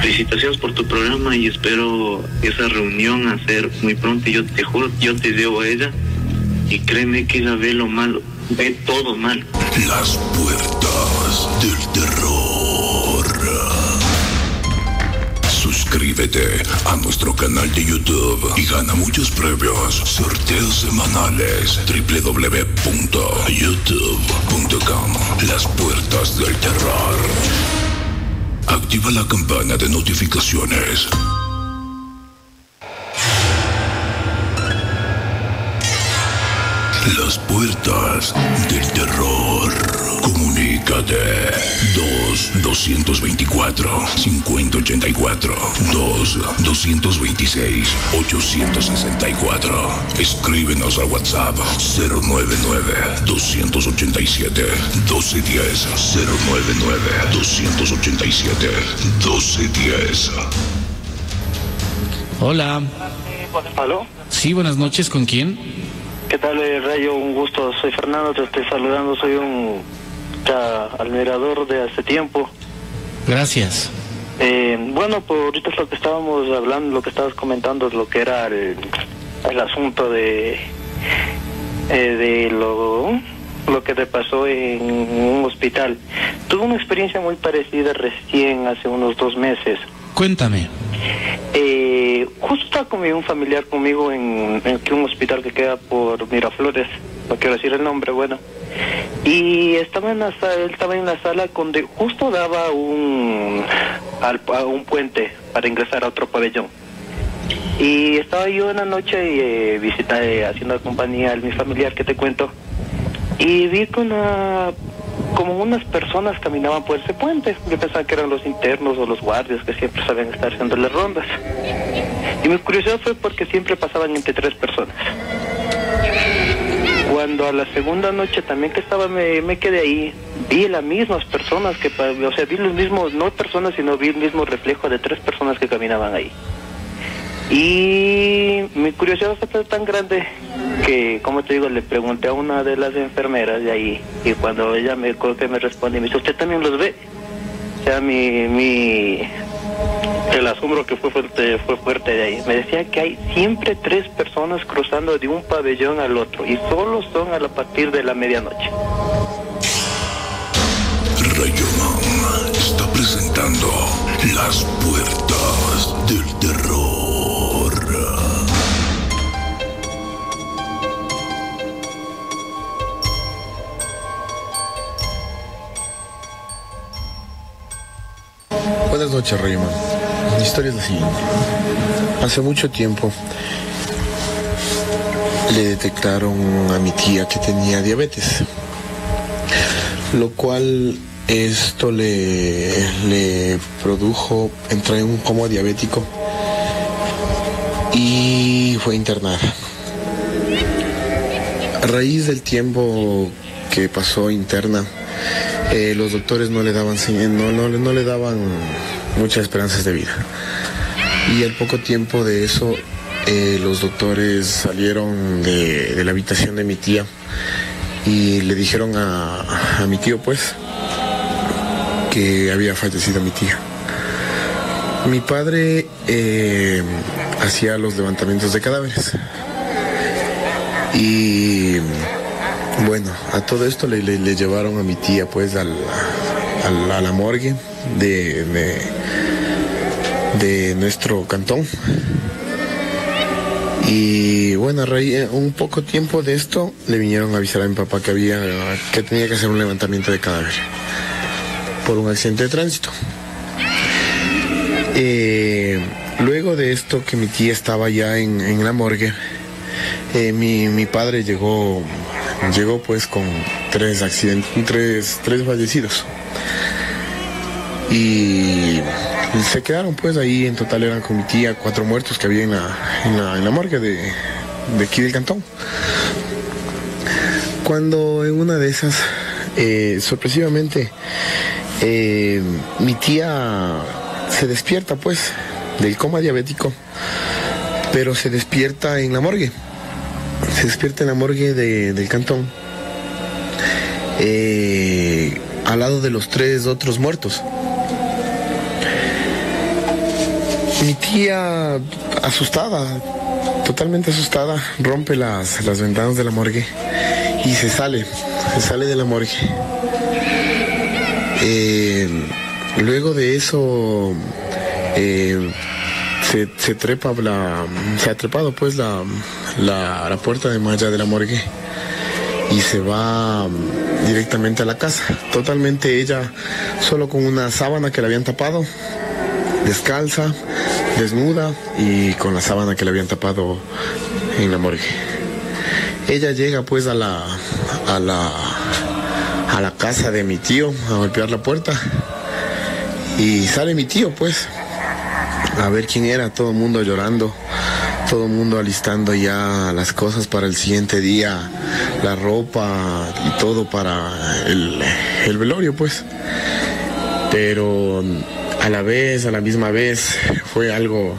felicitaciones por tu programa y espero esa reunión hacer muy pronto. Y yo te juro, yo te llevo a ella. Y créeme que ella ve lo malo, ve todo mal. Las Puertas del Terror. Suscríbete a nuestro canal de YouTube y gana muchos premios, sorteos semanales. www.youtube.com Las Puertas del Terror. Activa la campana de notificaciones. Las Puertas del Terror. Comunícate 2-224-5084 2-226-864. Escríbenos al WhatsApp 099-287-1210 099-287-1210. Hola. ¿Aló? Sí, buenas noches, ¿con quién? ¿Qué tal, Rayo? Un gusto, soy Fernando, te estoy saludando, soy un admirador de hace tiempo. Gracias. Bueno, pues ahorita es lo que estábamos hablando, lo que estabas comentando, es lo que era el asunto de lo que te pasó en un hospital. Tuve una experiencia muy parecida recién, hace unos 2 meses. Cuéntame. Justo estaba conmigo, un familiar conmigo en un hospital que queda por Miraflores, no quiero decir el nombre, bueno. Y estaba en una sala donde justo daba a un puente para ingresar a otro pabellón. Y estaba yo en la noche y haciendo compañía a mi familiar que te cuento. Y vi que como unas personas caminaban por ese puente. Yo pensaba que eran los internos o los guardias que siempre saben estar haciendo las rondas. Y mi curiosidad fue porque siempre pasaban entre 3 personas. Cuando a la segunda noche también que estaba, me quedé ahí, vi las mismas personas, vi los mismos, no personas, sino vi el mismo reflejo de 3 personas que caminaban ahí. Y mi curiosidad fue tan grande que, como te digo, le pregunté a una de las enfermeras de ahí, y cuando ella me responde, me dice, ¿usted también los ve? O sea, el asombro que fue fuerte de ahí. Me decía que hay siempre 3 personas cruzando de un pabellón al otro, y solo son a partir de la medianoche. Rayomón está presentando Las Puertas del Terror. Buenas noches, Rayman. Mi historia es la siguiente. Hace mucho tiempo le detectaron a mi tía que tenía diabetes, lo cual esto le produjo entrar en un coma diabético y fue internada. A raíz del tiempo que pasó interna, los doctores no le daban muchas esperanzas de vida, y al poco tiempo de eso los doctores salieron de la habitación de mi tía y le dijeron a mi tío pues que había fallecido mi tía. Mi padre hacía los levantamientos de cadáveres. Y bueno, a todo esto le llevaron a mi tía pues a la morgue de nuestro cantón. Y bueno, un poco tiempo de esto le vinieron a avisar a mi papá que tenía que hacer un levantamiento de cadáveres por un accidente de tránsito. Luego de esto, que mi tía estaba ya en la morgue, mi padre llegó pues con tres fallecidos, y se quedaron pues ahí. En total eran con mi tía 4 muertos que había en la morgue de aquí del cantón. Cuando en una de esas, sorpresivamente, mi tía se despierta pues del coma diabético, pero se despierta en la morgue. Se despierta en la morgue del cantón, al lado de los 3 otros muertos. Mi tía, asustada, totalmente asustada, rompe las ventanas de la morgue y se sale de la morgue. Luego de eso se ha trepado pues la puerta de malla de la morgue y se va directamente a la casa, totalmente ella, solo con una sábana que le habían tapado, descalza, desnuda, y con la sábana que le habían tapado en la morgue. Ella llega pues a la casa de mi tío a golpear la puerta, y sale mi tío pues a ver quién era. Todo el mundo llorando, todo el mundo alistando ya las cosas para el siguiente día, la ropa y todo para el velorio pues. Pero a la misma vez fue algo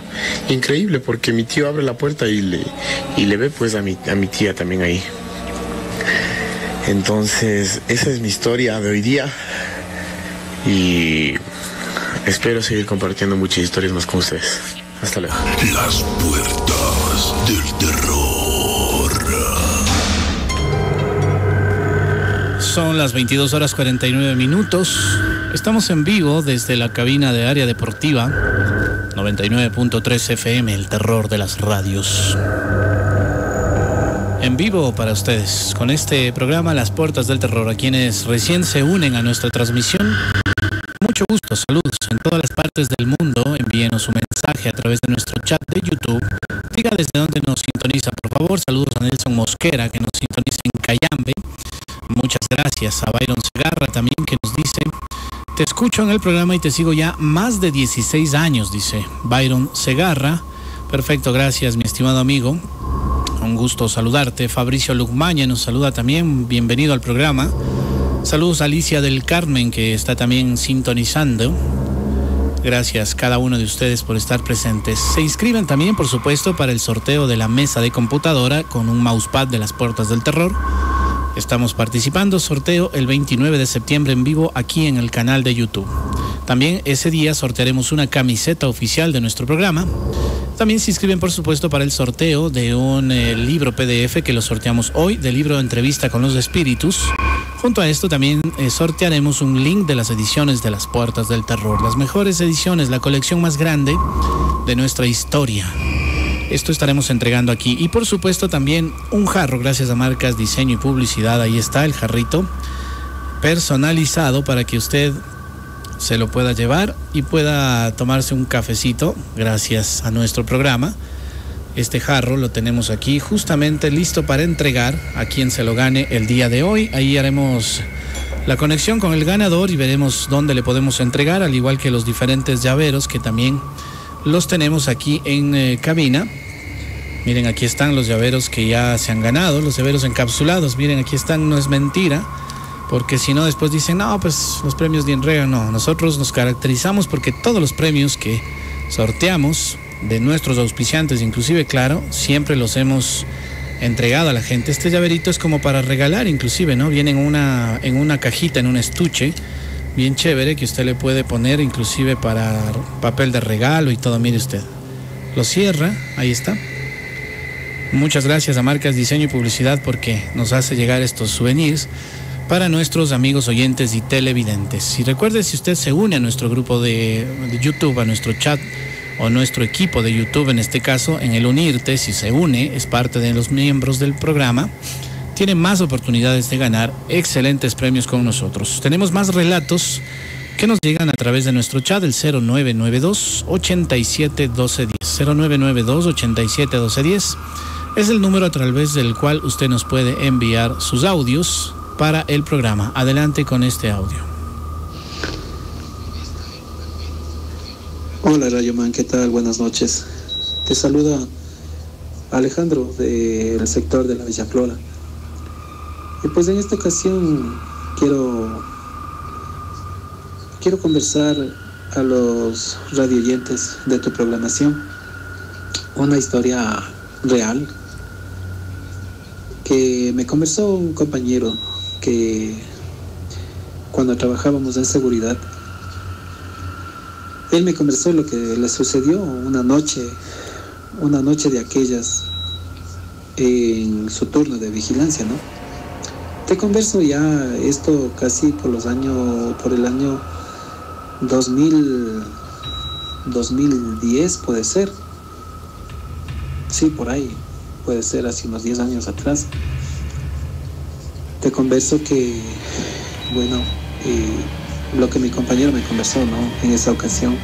increíble, porque mi tío abre la puerta y le ve pues a mi tía también ahí. Entonces, esa es mi historia de hoy día, y espero seguir compartiendo muchas historias más con ustedes. Hasta luego. Las Puertas del Terror. Son las 22:49. Estamos en vivo desde la cabina de Área Deportiva, 99.3 FM, el terror de las radios. En vivo para ustedes, con este programa Las Puertas del Terror. A quienes recién se unen a nuestra transmisión, mucho gusto, saludos en todas las partes del mundo. Envíenos su mensaje a través de nuestro chat de YouTube. Diga desde dónde nos sintoniza, por favor. Saludos a Nelson Mosquera, que nos sintoniza en Cayambe. Muchas gracias a Byron Segarra también, que nos dice: te escucho en el programa y te sigo ya más de 16 años, dice Byron Segarra. Perfecto, gracias, mi estimado amigo. Un gusto saludarte. Fabricio Lucmaña nos saluda también. Bienvenido al programa. Saludos a Alicia del Carmen, que está también sintonizando. Gracias cada uno de ustedes por estar presentes. Se inscriben también, por supuesto, para el sorteo de la mesa de computadora con un mousepad de Las Puertas del Terror. Estamos participando. Sorteo el 29 de septiembre en vivo aquí en el canal de YouTube. También ese día sortearemos una camiseta oficial de nuestro programa. También se inscriben, por supuesto, para el sorteo de un libro PDF que lo sorteamos hoy, del libro Entrevista con los Espíritus. Junto a esto también sortearemos un link de las ediciones de Las Puertas del Terror, las mejores ediciones, la colección más grande de nuestra historia. Esto estaremos entregando aquí. Y por supuesto también un jarro, gracias a Marcas Diseño y Publicidad. Ahí está el jarrito personalizado para que usted se lo pueda llevar y pueda tomarse un cafecito gracias a nuestro programa. Este jarro lo tenemos aquí justamente listo para entregar a quien se lo gane el día de hoy. Ahí haremos la conexión con el ganador y veremos dónde le podemos entregar, al igual que los diferentes llaveros que también los tenemos aquí en cabina. Miren, aquí están los llaveros que ya se han ganado, los llaveros encapsulados. Miren, aquí están, no es mentira. Porque si no, después dicen, no, pues los premios de entrega, no. Nosotros nos caracterizamos porque todos los premios que sorteamos de nuestros auspiciantes, inclusive, claro, siempre los hemos entregado a la gente. Este llaverito es como para regalar, inclusive, ¿no? Viene en una cajita, en un estuche, bien chévere, que usted le puede poner, inclusive, para papel de regalo y todo. Mire usted, lo cierra, ahí está. Muchas gracias a Marcas Diseño y Publicidad porque nos hace llegar estos souvenirs para nuestros amigos oyentes y televidentes. Y recuerde, si usted se une a nuestro grupo de YouTube, a nuestro chat o nuestro equipo de YouTube, en este caso, en el unirte, si se une, es parte de los miembros del programa, tiene más oportunidades de ganar excelentes premios con nosotros. Tenemos más relatos que nos llegan a través de nuestro chat, el 0992-87-1210. 0992-87-1210 es el número a través del cual usted nos puede enviar sus audios para el programa. Adelante con este audio. Hola Radio Man, ¿qué tal? Buenas noches. Te saluda Alejandro del sector de la Villa Flora. Y pues en esta ocasión quiero conversar a los radioyentes de tu programación una historia real que me conversó un compañero que cuando trabajábamos en seguridad, él me conversó lo que le sucedió una noche de aquellas en su turno de vigilancia, ¿no? Te converso ya esto casi por el año 2000, 2010 puede ser, sí, por ahí, puede ser hace unos 10 años atrás. Te converso que, bueno, lo que mi compañero me conversó, ¿no?, en esa ocasión,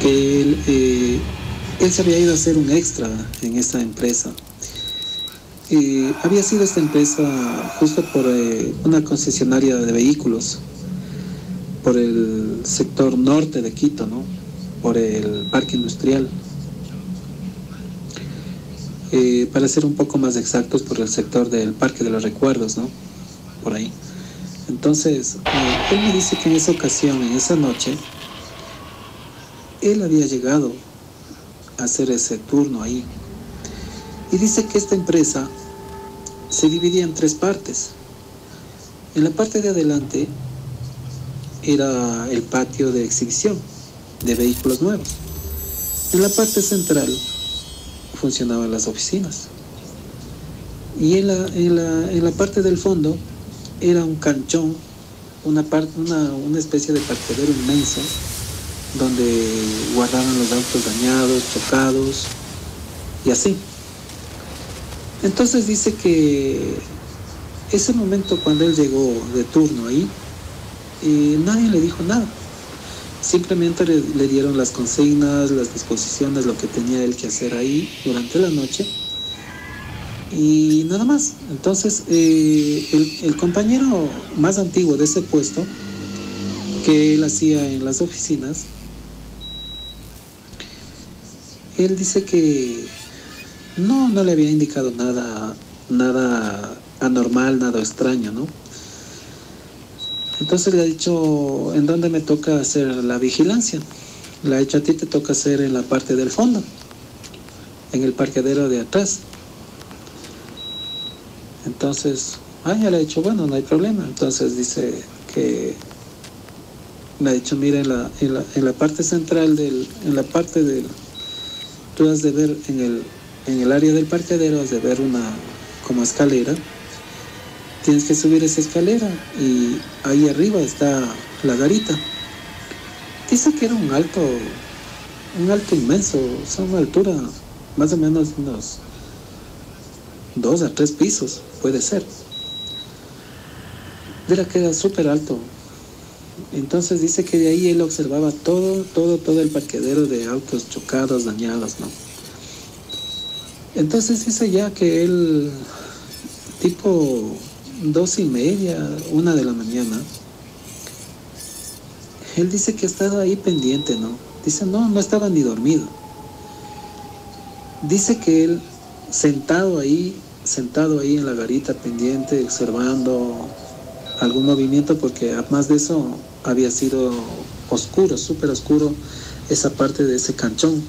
que él se había ido a hacer un extra en esta empresa. Había sido esta empresa justo por una concesionaria de vehículos, por el sector norte de Quito, ¿no?, por el parque industrial. Para ser un poco más exactos, por el sector del Parque de los Recuerdos, ¿no?, por ahí. Entonces, él me dice que en esa ocasión, en esa noche, él había llegado a hacer ese turno ahí. Y dice que esta empresa se dividía en tres partes. En la parte de adelante era el patio de exhibición de vehículos nuevos. En la parte central funcionaban las oficinas, y en la parte del fondo era un canchón, una especie de parqueadero inmenso donde guardaban los autos dañados, chocados y así. Entonces dice que ese momento cuando él llegó de turno ahí, nadie le dijo nada, simplemente le dieron las consignas, las disposiciones, lo que tenía él que hacer ahí durante la noche y nada más. Entonces el compañero más antiguo de ese puesto que él hacía en las oficinas, él dice que no le había indicado nada anormal, nada extraño, ¿no? Entonces le ha dicho, ¿en dónde me toca hacer la vigilancia? Le ha dicho, a ti te toca hacer en la parte del fondo, en el parqueadero de atrás. Entonces, ya le ha dicho, bueno, no hay problema. Entonces dice que me ha dicho, mira, en la parte central, tú has de ver en el área del parqueadero, has de ver una como escalera, tienes que subir esa escalera y ahí arriba está la garita. Dice que era un alto inmenso, o sea, una altura más o menos unos 2 a 3 pisos, puede ser. Era que era súper alto. Entonces dice que de ahí él observaba todo el parqueadero de autos chocados, dañados, ¿no? Entonces dice ya que él, tipo 2:30, 1 de la mañana, él dice que estaba ahí pendiente, ¿no? Dice, no estaba ni dormido. Dice que él, sentado ahí en la garita, pendiente, observando algún movimiento, porque además de eso había sido oscuro, súper oscuro, esa parte de ese canchón,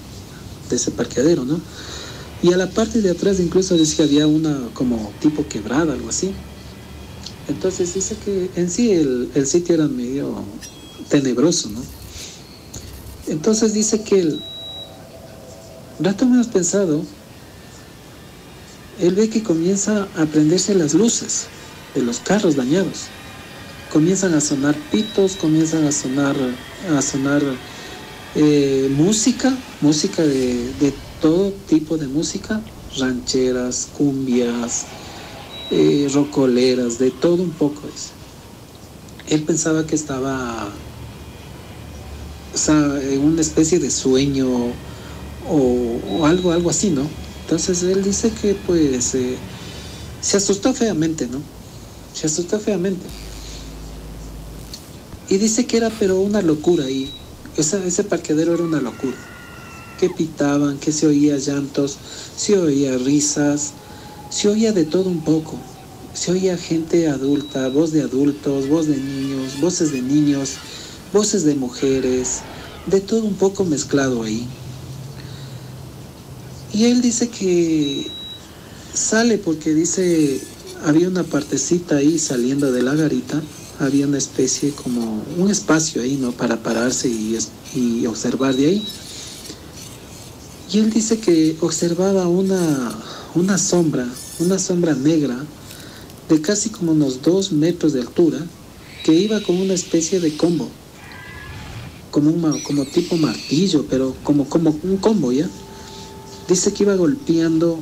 de ese parqueadero, ¿no? Y a la parte de atrás incluso dice que había una como tipo quebrada, algo así. Entonces dice que en sí el sitio era medio tenebroso, ¿no? Entonces dice que el rato menos pensado, él ve que comienza a prenderse las luces de los carros dañados. Comienzan a sonar pitos, comienzan a sonar música de todo tipo de música, rancheras, cumbias, rocoleras, de todo un poco eso. Él pensaba que estaba, o sea, en una especie de sueño o algo así, ¿no? Entonces él dice que pues se asustó feamente, ¿no? Se asustó feamente. Y dice que era pero una locura ahí. Ese parqueadero era una locura. Que pitaban, que se oía llantos, se oía risas, se oía de todo un poco. Se oía gente adulta, voz de adultos, voz de niños, voces de niños, voces de mujeres, de todo un poco mezclado ahí. Y él dice que sale porque dice, había una partecita ahí saliendo de la garita, había una especie como un espacio ahí, ¿no? Para pararse y observar de ahí. Y él dice que observaba una sombra negra de casi como unos 2 metros de altura, que iba con una especie de combo, como tipo martillo, pero como un combo, ¿ya? Dice que iba golpeando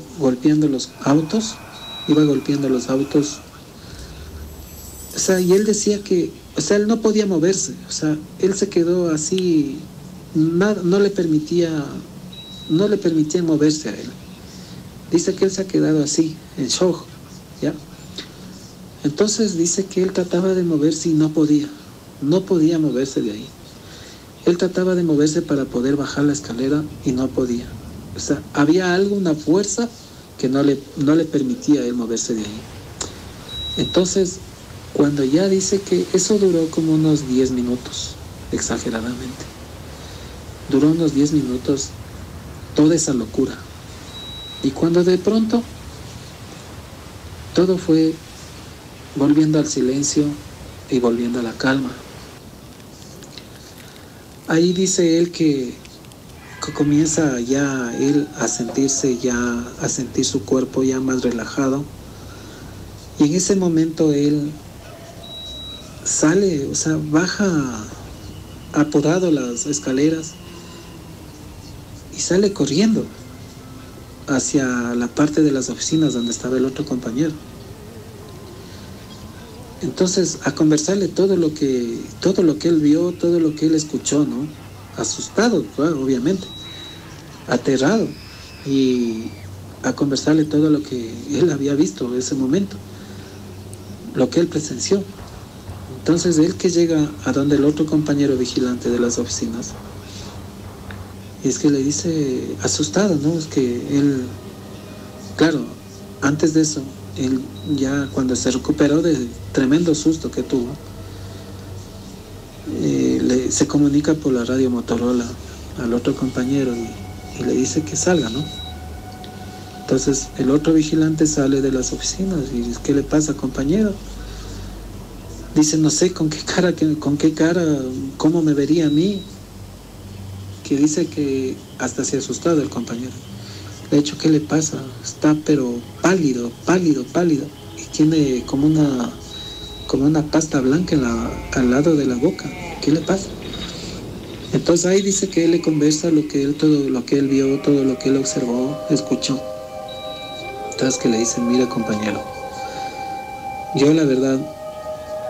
los autos, o sea, y él decía que, o sea, él no podía moverse, o sea, él se quedó así, no le permitía moverse a él. Dice que él se ha quedado así, en shock, ¿ya? Entonces dice que él trataba de moverse y no podía moverse de ahí. Él trataba de moverse para poder bajar la escalera y no podía. O sea, había algo, una fuerza que no le permitía a él moverse de ahí. Entonces, cuando ya dice que eso duró como unos 10 minutos, exageradamente. Duró unos 10 minutos toda esa locura. Y cuando de pronto todo fue volviendo al silencio y volviendo a la calma. Ahí dice él que comienza ya él a sentirse, ya a sentir su cuerpo ya más relajado, y en ese momento él sale, o sea, baja apurado las escaleras y sale corriendo hacia la parte de las oficinas donde estaba el otro compañero. Entonces, a conversarle todo lo que él vio, todo lo que él escuchó, ¿no? Asustado, claro, obviamente, aterrado, y a conversarle todo lo que él había visto en ese momento, lo que él presenció. Entonces él que llega a donde el otro compañero vigilante de las oficinas, y es que le dice asustado, ¿no? Es que él, claro, antes de eso, él ya cuando se recuperó del tremendo susto que tuvo, se comunica por la radio Motorola al otro compañero y le dice que salga, ¿no? Entonces el otro vigilante sale de las oficinas y dice, ¿qué le pasa, compañero? Dice, no sé con qué cara, cómo me vería a mí, que dice que hasta se ha asustado el compañero. De hecho, ¿qué le pasa? Está pero pálido, y tiene como una pasta blanca al lado de la boca. ¿Qué le pasa? Entonces ahí dice que él le conversa todo lo que él vio, todo lo que él observó, escuchó. Entonces que le dice, mira compañero, yo la verdad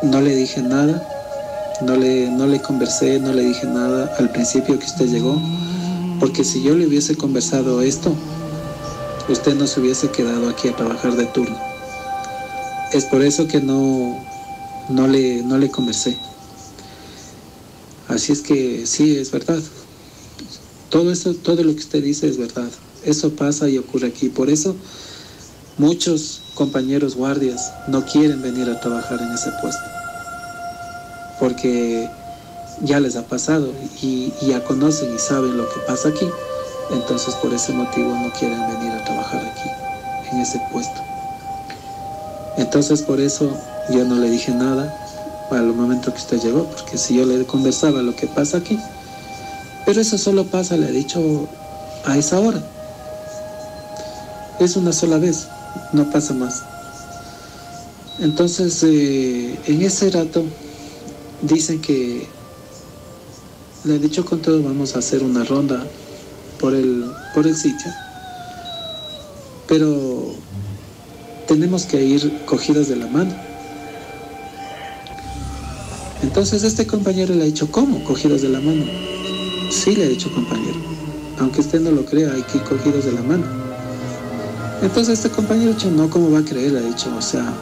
no le dije nada, no le conversé, no le dije nada al principio que usted llegó, porque si yo le hubiese conversado esto, usted no se hubiese quedado aquí a trabajar de turno. Es por eso que no le conversé. Así es que sí, es verdad. Todo eso, todo lo que usted dice es verdad. Eso pasa y ocurre aquí. Por eso muchos compañeros guardias no quieren venir a trabajar en ese puesto, porque ya les ha pasado y ya conocen y saben lo que pasa aquí. Entonces por ese motivo no quieren venir a trabajar aquí, en ese puesto. Entonces por eso yo no le dije nada al momento que usted llegó, porque si yo le conversaba lo que pasa aquí, pero eso solo pasa, le he dicho, a esa hora. Es una sola vez, no pasa más. Entonces en ese rato dicen que le he dicho, con todo vamos a hacer una ronda por el sitio, pero tenemos que ir cogidas de la mano. Entonces este compañero le ha dicho, ¿cómo? ¿Cogidas de la mano? Sí, le ha dicho, compañero, aunque usted no lo crea, hay que ir cogidos de la mano. Entonces este compañero ha dicho, no, ¿cómo va a creer? Le ha dicho, o sea,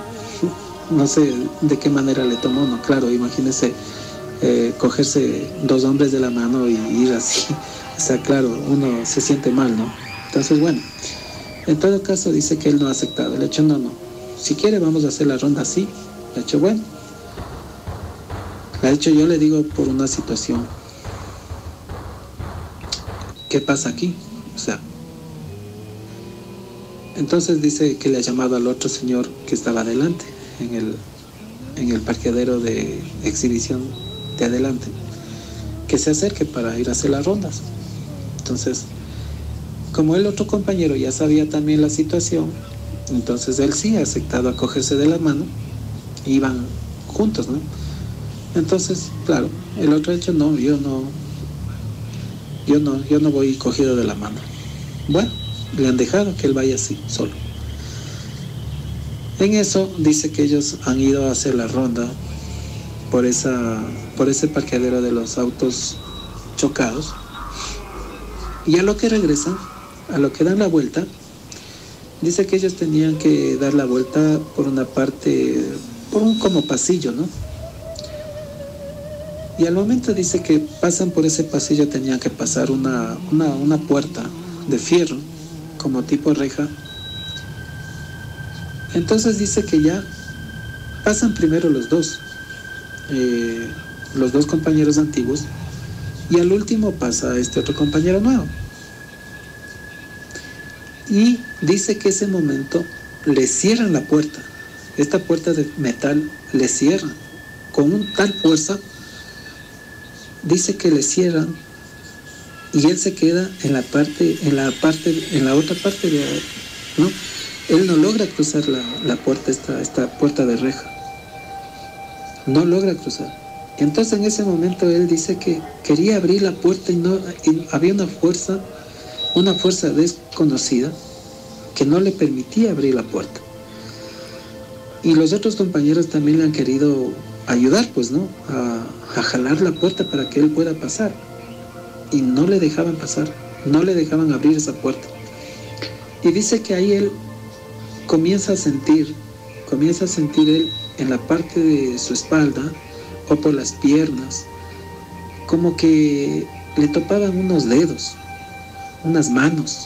no sé de qué manera le tomó, no, claro, imagínese cogerse dos hombres de la mano y ir así, o sea, claro, uno se siente mal, ¿no? Entonces, bueno, en todo caso dice que él no ha aceptado. Le ha dicho, no, si quiere vamos a hacer la ronda así. Le ha dicho, bueno. Le ha dicho, yo le digo por una situación, ¿qué pasa aquí? O sea, entonces dice que le ha llamado al otro señor que estaba adelante, en el parqueadero de exhibición de adelante, que se acerque para ir a hacer las rondas. Entonces, como el otro compañero ya sabía también la situación, entonces él sí ha aceptado acogerse de la mano, y iban juntos, ¿no? Entonces, claro, el otro ha dicho, no, yo no voy cogido de la mano. Bueno, le han dejado que él vaya así, solo. En eso dice que ellos han ido a hacer la ronda por ese parqueadero de los autos chocados, y a lo que regresan, a lo que dan la vuelta, dice que ellos tenían que dar la vuelta por una parte, por un como pasillo, ¿no? Y al momento dice que pasan por ese pasillo, tenían que pasar una puerta de fierro, como tipo reja. Entonces dice que ya pasan primero los dos compañeros antiguos, y al último pasa este otro compañero nuevo, y dice que ese momento le cierran la puerta, esta puerta de metal le cierran con un tal fuerza, dice que le cierran, y él se queda en la otra parte de, ¿no? Él no logra cruzar la puerta, esta puerta de reja no logra cruzar. Entonces en ese momento él dice que quería abrir la puerta y había una fuerza desconocida que no le permitía abrir la puerta. Y los otros compañeros también le han querido ayudar, pues, ¿no? A jalar la puerta para que él pueda pasar. Y no le dejaban pasar, no le dejaban abrir esa puerta. Y dice que ahí él comienza a sentir él en la parte de su espalda o por las piernas, como que le topaban unos dedos, unas manos,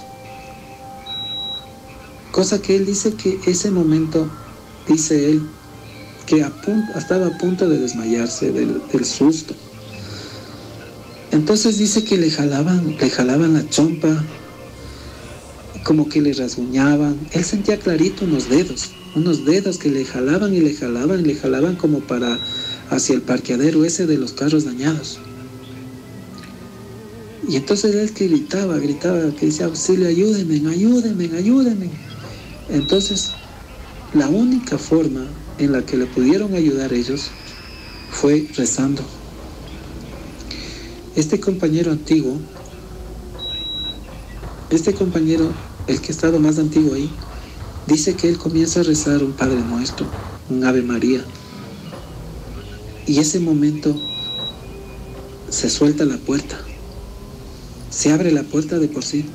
cosa que él dice que ese momento, dice él, que estaba a punto de desmayarse del susto. Entonces dice que le jalaban la chompa, como que le rasguñaban, él sentía clarito unos dedos, unos dedos que le jalaban y le jalaban y le jalaban como para hacia el parqueadero ese de los carros dañados. Y entonces él que gritaba, que decía, auxilio, ayúdenme. Entonces, la única forma en la que le pudieron ayudar ellos fue rezando. Este compañero, el que estaba más antiguo ahí, dice que él comienza a rezar un Padre Nuestro, un Ave María. Y ese momento se suelta la puerta. Se abre la puerta de por sí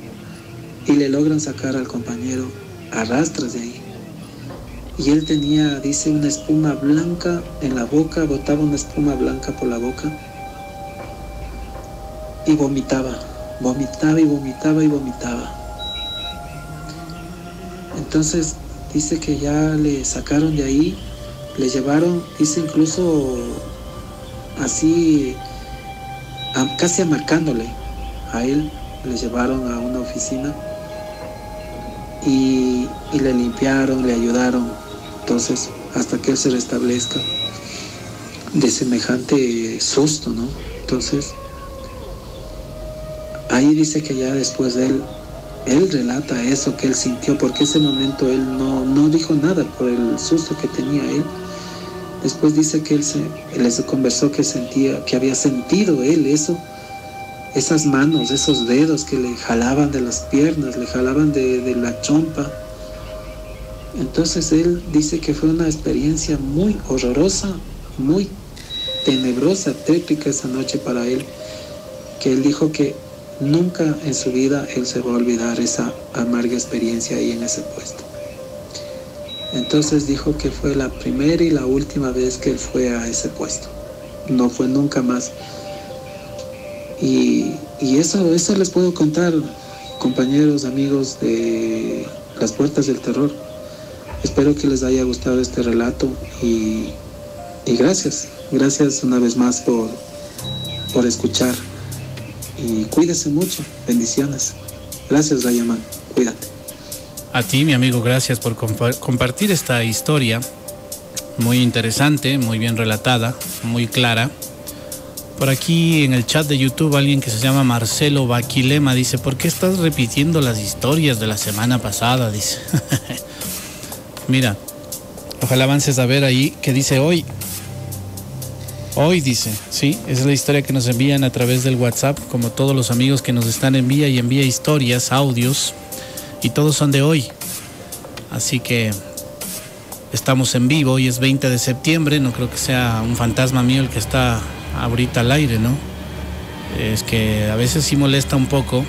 y le logran sacar al compañero a rastras de ahí. Y él tenía, dice, una espuma blanca en la boca, botaba una espuma blanca por la boca y vomitaba. Entonces dice que ya le sacaron de ahí, le llevaron, dice, incluso así, casi amarcándole a él, le llevaron a una oficina y le limpiaron, le ayudaron, entonces hasta que él se restablezca de semejante susto, ¿no? Entonces ahí dice que ya después de él relata eso que él sintió, porque ese momento él no dijo nada por el susto que tenía él. Después dice que él les conversó que sentía, que había sentido él eso, esas manos, esos dedos que le jalaban de las piernas, le jalaban de la chompa. Entonces él dice que fue una experiencia muy horrorosa, muy tenebrosa, tétrica esa noche para él, que él dijo que nunca en su vida él se va a olvidar esa amarga experiencia ahí en ese puesto. Entonces dijo que fue la primera y la última vez que él fue a ese puesto, no fue nunca más. Y eso les puedo contar, compañeros, amigos de Las Puertas del Terror. Espero que les haya gustado este relato y gracias una vez más por escuchar. Y cuídense mucho, bendiciones. Gracias, Rayaman, cuídate. A ti, mi amigo, gracias por compartir esta historia. Muy interesante, muy bien relatada, muy clara. Por aquí en el chat de YouTube alguien que se llama Marcelo Baquilema dice, ¿por qué estás repitiendo las historias de la semana pasada? Dice. Mira, ojalá avances a ver ahí que dice hoy. Hoy dice, sí, es la historia que nos envían a través del WhatsApp, como todos los amigos que nos están envía historias, audios, y todos son de hoy. Así que estamos en vivo, hoy es 20 de septiembre, no creo que sea un fantasma mío el que está ahorita al aire, ¿no? Es que a veces sí molesta un poco,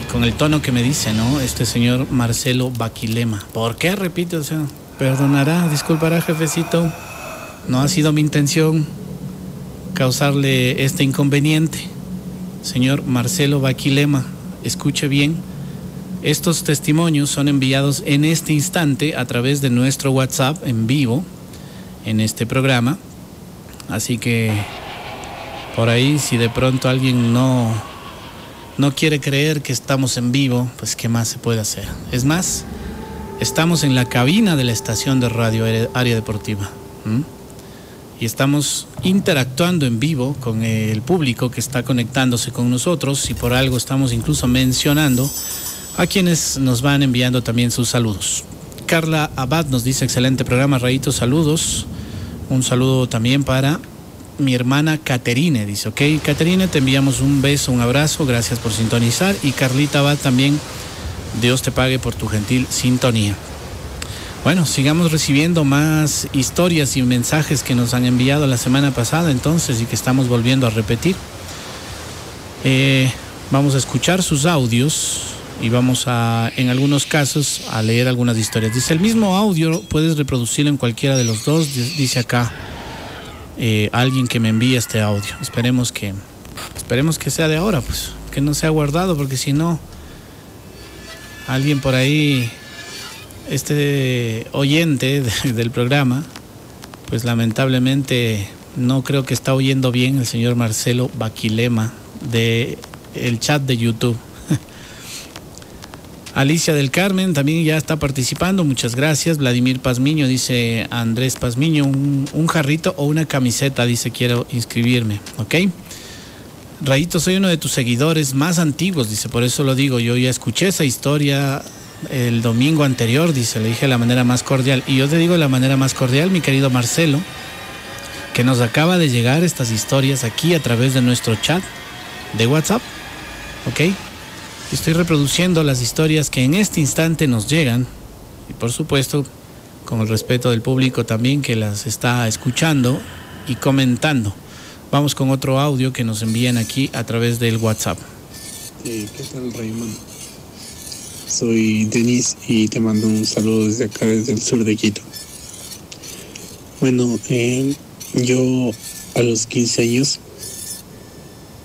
y con el tono que me dice, ¿no? Este señor Marcelo Baquilema. ¿Por qué repito? O sea, perdonará, disculpará, jefecito. No ha sido mi intención causarle este inconveniente. Señor Marcelo Baquilema, escuche bien. Estos testimonios son enviados en este instante a través de nuestro WhatsApp en vivo en este programa. Así que por ahí, si de pronto alguien no quiere creer que estamos en vivo, pues qué más se puede hacer. Es más, estamos en la cabina de la estación de radio Área Deportiva. Y estamos interactuando en vivo con el público que está conectándose con nosotros, y por algo estamos incluso mencionando a quienes nos van enviando también sus saludos. Carla Abad nos dice, excelente programa, Rayito, saludos. Un saludo también para mi hermana Caterine, dice, ok, Caterine, te enviamos un beso, un abrazo, gracias por sintonizar. Y Carlita Abad también, Dios te pague por tu gentil sintonía. Bueno, sigamos recibiendo más historias y mensajes que nos han enviado la semana pasada, entonces, y que estamos volviendo a repetir. Vamos a escuchar sus audios y vamos a, en algunos casos, a leer algunas historias. Dice, el mismo audio puedes reproducirlo en cualquiera de los dos, dice acá alguien que me envía este audio. Esperemos que sea de ahora, pues, que no sea guardado, porque si no, alguien por ahí, este oyente del programa, pues lamentablemente no creo que está oyendo bien el señor Marcelo Baquilema del chat de YouTube. Alicia del Carmen también ya está participando, muchas gracias. Vladimir Pazmiño, dice Andrés Pazmiño, un jarrito o una camiseta, dice, quiero inscribirme, ¿ok? Rayito, soy uno de tus seguidores más antiguos, dice, por eso lo digo, yo ya escuché esa historia el domingo anterior, dice, le dije de la manera más cordial. Y yo te digo de la manera más cordial, mi querido Marcelo, que nos acaba de llegar estas historias aquí a través de nuestro chat de WhatsApp, ¿ok? Estoy reproduciendo las historias que en este instante nos llegan y por supuesto con el respeto del público también que las está escuchando y comentando. Vamos con otro audio que nos envían aquí a través del WhatsApp. ¿Qué tal, Raymond? Soy Denis y te mando un saludo desde acá, desde el sur de Quito. Bueno, yo a los 15 años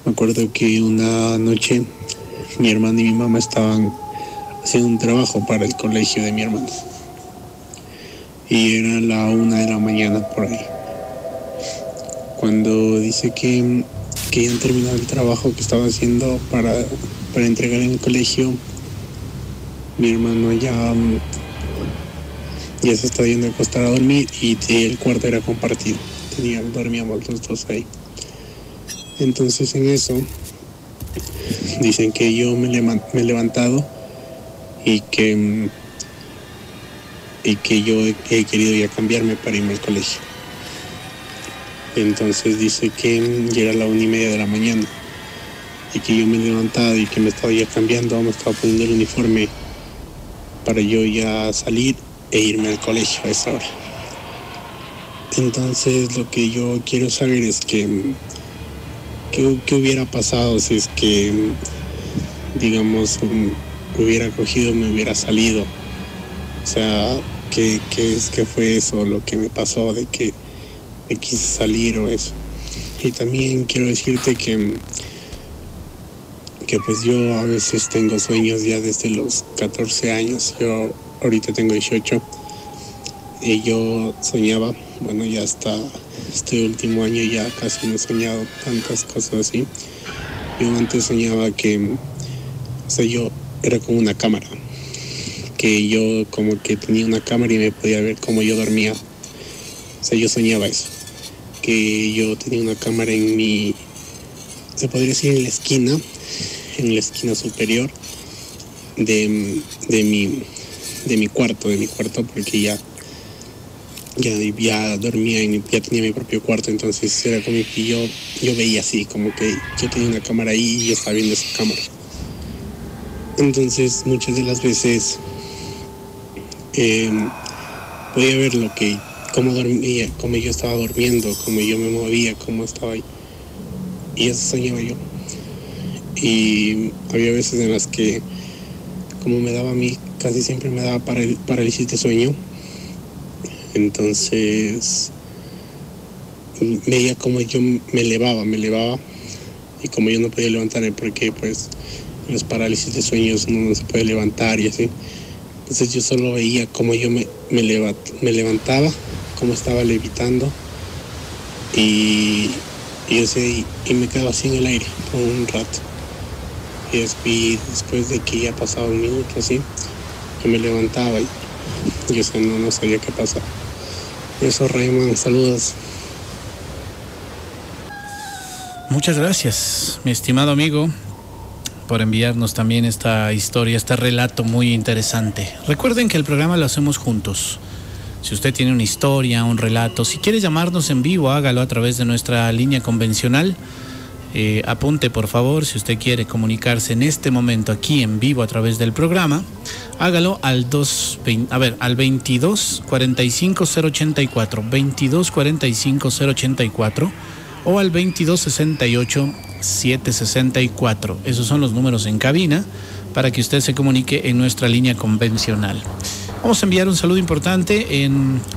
me acuerdo que una noche mi hermano y mi mamá estaban haciendo un trabajo para el colegio de mi hermano. Y era la 1 de la mañana por ahí. Cuando dice que ya han terminado el trabajo que estaba haciendo para entregar en el colegio, mi hermano ya se está yendo a acostar a dormir y el cuarto era compartido. Dormíamos los dos ahí. Entonces en eso dicen que yo me he levantado y que yo he querido ya cambiarme para irme al colegio. Entonces dice que ya era la 1:30 de la mañana y que yo me he levantado y que me estaba ya cambiando, me estaba poniendo el uniforme para yo ya salir e irme al colegio a esa hora. Entonces lo que yo quiero saber es ¿Qué hubiera pasado si es que, digamos, me hubiera cogido, me hubiera salido? O sea, ¿qué fue eso, lo que me pasó, de que me quise salir o eso? Y también quiero decirte que pues yo a veces tengo sueños ya desde los 14 años. Yo ahorita tengo 18 y yo soñaba, bueno, ya está. Este último año ya casi no he soñado tantas cosas así. Yo antes soñaba que, o sea, yo era como una cámara, que yo como que tenía una cámara y me podía ver cómo yo dormía. O sea, yo soñaba eso, que yo tenía una cámara se podría decir en la esquina superior de mi cuarto, porque ya dormía y ya tenía mi propio cuarto. Entonces era como que yo veía así, como que yo tenía una cámara ahí y yo estaba viendo esa cámara. Entonces muchas de las veces podía ver cómo dormía, cómo yo estaba durmiendo, cómo yo me movía, cómo estaba ahí, y eso soñaba yo. Y había veces en las que, como me daba a mí, casi siempre me daba parálisis de sueño. Entonces veía como yo me elevaba y como yo no podía levantarme, porque pues en los parálisis de sueños uno no se puede levantar y así. Entonces yo solo veía como yo me levantaba, como estaba levitando y me quedaba así en el aire por un rato. Y después de que ya pasaba un minuto así, yo me levantaba y yo no sabía qué pasaba. Eso, Raymond, saludos. Muchas gracias, mi estimado amigo, por enviarnos también esta historia, este relato muy interesante. Recuerden que el programa lo hacemos juntos. Si usted tiene una historia, un relato, si quiere llamarnos en vivo, hágalo a través de nuestra línea convencional. Apunte por favor, si usted quiere comunicarse en este momento aquí en vivo a través del programa, hágalo al 22 45 084, 22 45 084 o al 22 68 764. Esos son los números en cabina para que usted se comunique en nuestra línea convencional. Vamos a enviar un saludo importante